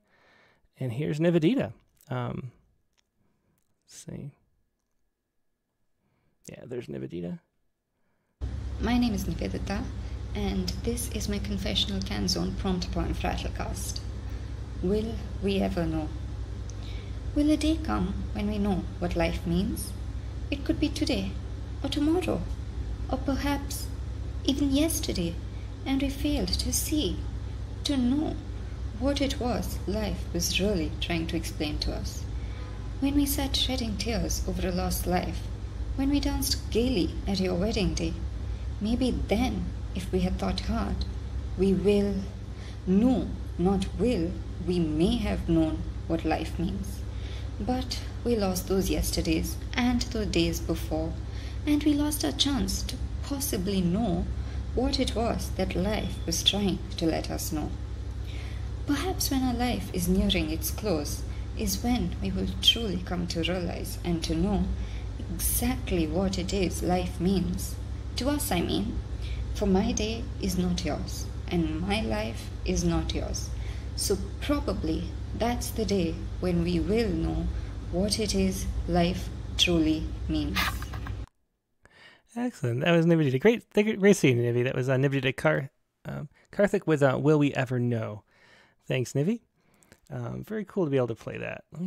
And here's Nivedita. Let's see. Yeah, there's Nivedita. My name is Nivedita, and this is my confessional canzone prompt upon Frattlecast. Will we ever know? Will a day come when we know what life means? It could be today, or tomorrow, or perhaps even yesterday. And we failed to see, to know what it was life was really trying to explain to us. When we sat shedding tears over a lost life, when we danced gaily at your wedding day, maybe then, if we had thought hard, We will know, not will, we may have known what life means. But we lost those yesterdays and the days before, and we lost our chance to possibly know what it was that life was trying to let us know. Perhaps when our life is nearing its close is when we will truly come to realize and to know exactly what it is life means. To us, I mean, for my day is not yours, and my life is not yours. So probably that's the day when we will know what it is life truly means. Excellent. That was Nibidita. Great scene, Nivi. That was Nibidita Karthik with Will We Ever Know. Thanks, Nivi. Very cool to be able to play that. Let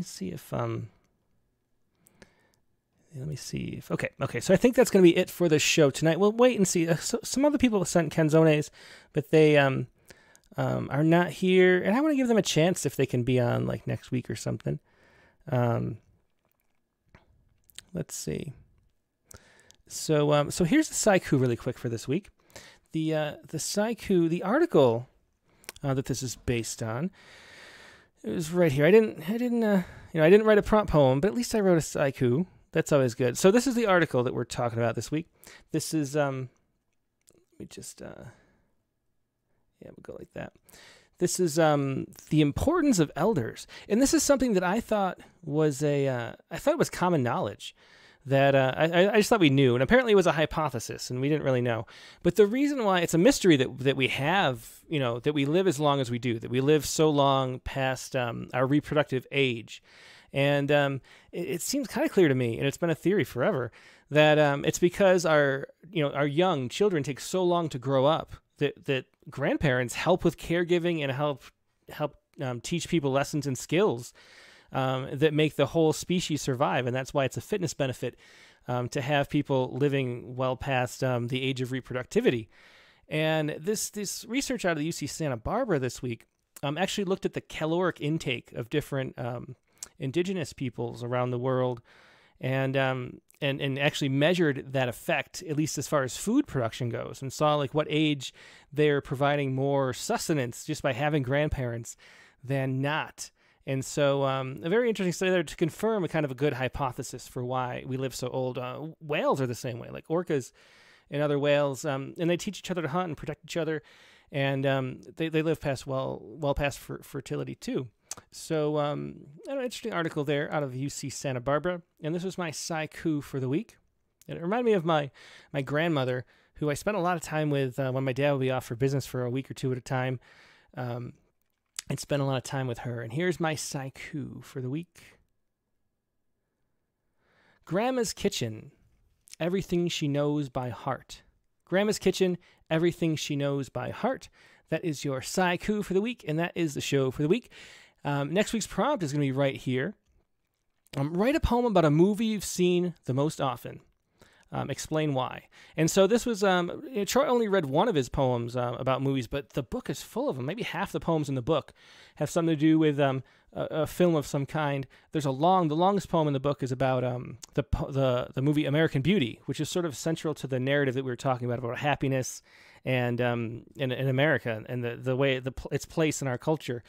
me see if... okay, so I think that's going to be it for the show tonight. We'll wait and see. So, some other people sent canzones, but they are not here, and I want to give them a chance if they can be on like next week or something. Let's see. So so here's the Saiku really quick for this week. The Saiku, the article that this is based on, it was right here. I didn't write a prompt poem, but at least I wrote a Saiku. That's always good. So this is the article that we're talking about this week. This is, let me just, yeah, we'll go like that. This is the importance of elders. And this is something that I thought was a, I thought it was common knowledge that I just thought we knew. And apparently it was a hypothesis and we didn't really know. But the reason why it's a mystery that we have, you know, that we live as long as we do, that we live so long past our reproductive age. And it seems kind of clear to me, and it's been a theory forever, that it's because our young children take so long to grow up that grandparents help with caregiving and help teach people lessons and skills that make the whole species survive, and that's why it's a fitness benefit to have people living well past the age of reproductivity. And this research out of the UC Santa Barbara this week actually looked at the caloric intake of different indigenous peoples around the world, and actually measured that effect, at least as far as food production goes, and saw like what age they're providing more sustenance just by having grandparents than not. And so a very interesting study there to confirm a kind of a good hypothesis for why we live so old. Whales are the same way, like orcas and other whales, and they teach each other to hunt and protect each other, and they live past well past fertility too. So an interesting article there out of UC Santa Barbara. And this was my Saiku for the week. And it reminded me of my grandmother, who I spent a lot of time with when my dad would be off for business for a week or two at a time. I'd spend a lot of time with her. And here's my Saiku for the week. Grandma's Kitchen, everything she knows by heart. Grandma's Kitchen, everything she knows by heart. That is your Saiku for the week, and that is the show for the week. Next week's prompt is going to be right here. Write a poem about a movie you've seen the most often. Explain why. And so this was, Troy only read one of his poems about movies, but the book is full of them. Maybe half the poems in the book have something to do with a film of some kind. There's the longest poem in the book is about the movie American Beauty, which is sort of central to the narrative that we were talking about happiness and in America and the way its place in our culture.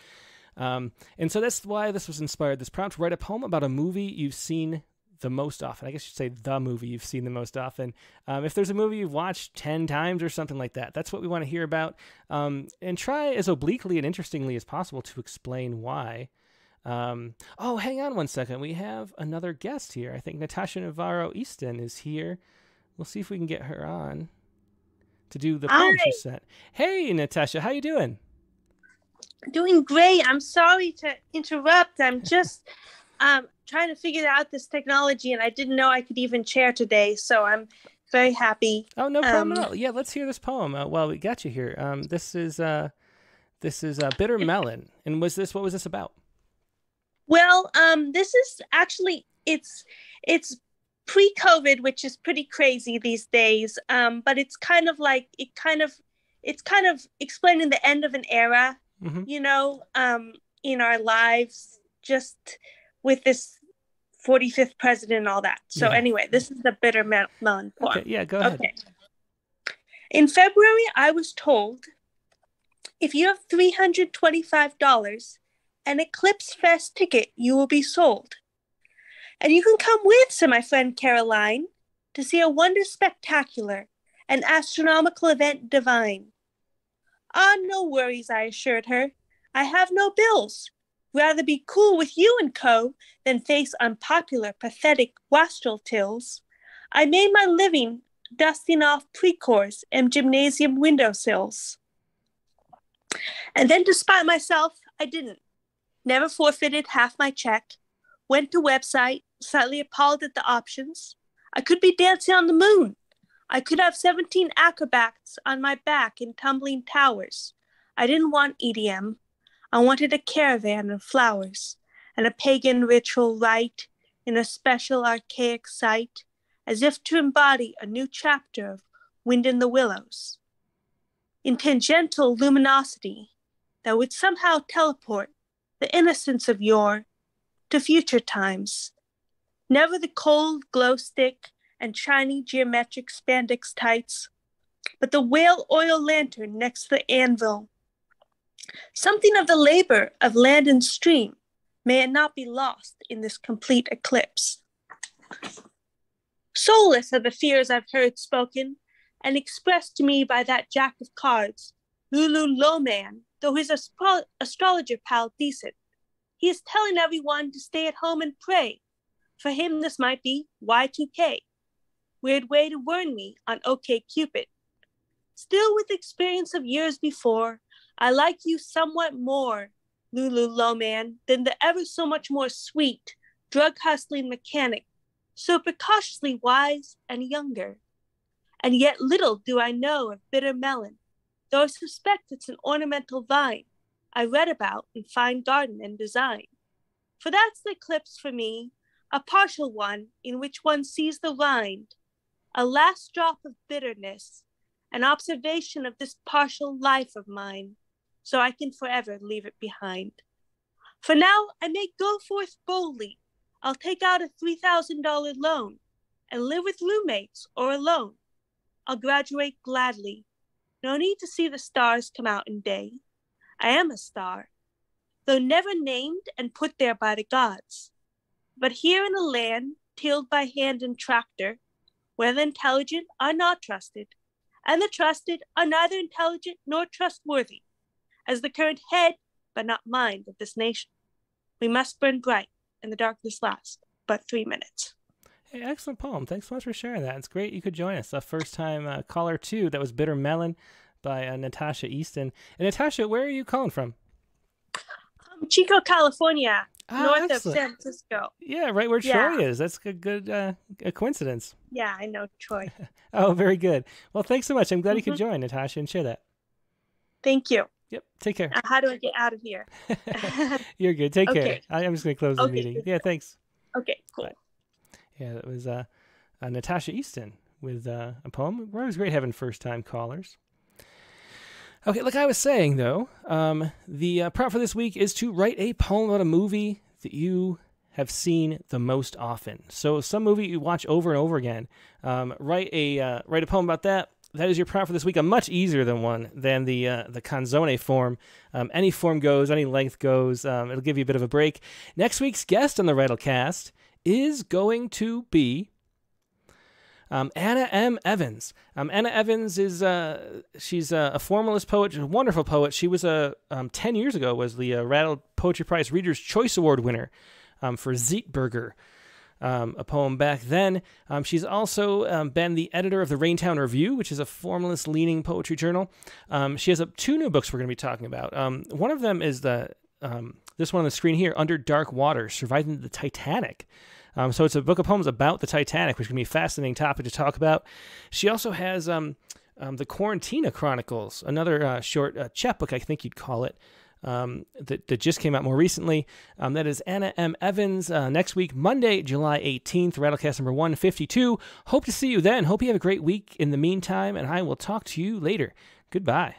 And so that's why this was inspired. This prompt: write a poem about a movie you've seen the most often. I guess you'd say the movie you've seen the most often. If there's a movie you've watched 10 times or something like that, that's what we want to hear about. And try as obliquely and interestingly as possible to explain why. Oh, hang on one second. We have another guest here. I think Natasha Navarro-Easton is here. We'll see if we can get her on to do the poem she sent. Hey, Natasha, how you doing? Doing great. I'm sorry to interrupt. I'm just trying to figure out this technology, and I didn't know I could even chair today, so I'm very happy. Oh, no problem at all. Yeah, let's hear this poem while we got you here. This is Bitter Melon, and what was this about? Well, this is actually it's pre-COVID, which is pretty crazy these days. But it's kind of like it's kind of explaining the end of an era. Mm-hmm. You know, in our lives, just with this 45th president and all that. So anyway, this is the Bitter Melon poem. Okay, yeah, go ahead. Okay. In February, I was told If you have $325, an Eclipse Fest ticket, you will be sold. And you can come with, said my friend Caroline, to see a wonder spectacular, an astronomical event divine. Ah, no worries, I assured her. I have no bills. Rather be cool with you and co. than face unpopular, pathetic wastrel tills. I made my living dusting off pre-course and gymnasium windowsills. And then, despite myself, I didn't. Never forfeited half my check. Went to website, slightly appalled at the options. I could be dancing on the moon. I could have 17 acrobats on my back in tumbling towers. I didn't want EDM. I wanted a caravan of flowers and a pagan ritual rite in a special archaic site, as if to embody a new chapter of Wind in the Willows. In tangential luminosity that would somehow teleport the innocence of yore to future times. Never the cold glow stick and shiny geometric spandex tights, but the whale oil lantern next to the anvil. Something of the labor of land and stream, may it not be lost in this complete eclipse. Soulless are the fears I've heard spoken and expressed to me by that jack of cards, Lulu Loman, though his astrologer pal Decent. He is telling everyone to stay at home and pray. For him, this might be Y2K. Weird way to warn me on OkCupid. Still with experience of years before, I like you somewhat more, Lulu Loman, than the ever so much more sweet, drug-hustling mechanic, so precautiously wise and younger. And yet little do I know of bitter melon, though I suspect it's an ornamental vine I read about in fine garden and design. For that's the eclipse for me, a partial one in which one sees the rind, a last drop of bitterness, an observation of this partial life of mine, so I can forever leave it behind. For now, I may go forth boldly. I'll take out a $3,000 loan and live with roommates or alone. I'll graduate gladly. No need to see the stars come out in day. I am a star, though never named and put there by the gods. But here in a land tilled by hand and tractor, where the intelligent are not trusted, and the trusted are neither intelligent nor trustworthy, as the current head, but not mind of this nation. We must burn bright, and the darkness lasts but 3 minutes. Hey, excellent poem. Thanks so much for sharing that. It's great you could join us. A first-time caller, too. That was Bitter Melon by Natasha Easton. And Natasha, where are you calling from? Chico, California, north excellent. Of San Francisco. Yeah, right where Troy is. That's a good a coincidence. Yeah, I know Troy. Oh, very good. Well, thanks so much. I'm glad you could join, Natasha, and share that. Thank you. Yep. Take care. How do I get out of here? You're good. Take care. I'm just going to close the meeting. Yeah, thanks. Okay, cool. Bye. Yeah, that was Natasha Easton with a poem. It was great having first-time callers. Okay, like I was saying, though, the prompt for this week is to write a poem about a movie that you have seen the most often. So some movie you watch over and over again, write a poem about that. That is your prompt for this week. A much easier than the canzone form. Any form goes, any length goes. It'll give you a bit of a break. Next week's guest on the Rattlecast is going to be Anna M. Evans. Anna Evans is she's a formalist poet, a wonderful poet. She was 10 years ago was the Rattle Poetry Prize Reader's Choice Award winner for Zietberger, a poem back then. She's also been the editor of the Raintown Review, which is a formalist-leaning poetry journal. She has two new books we're going to be talking about. One of them is this one on the screen here, Under Dark Water, Surviving the Titanic. So it's a book of poems about the Titanic, which can be a fascinating topic to talk about. She also has the Quarantina Chronicles, another short chapbook, I think you'd call it, that just came out more recently. That is Anna M. Evans next week, Monday, July 18th, Rattlecast number 152. Hope to see you then. Hope you have a great week in the meantime, and I will talk to you later. Goodbye.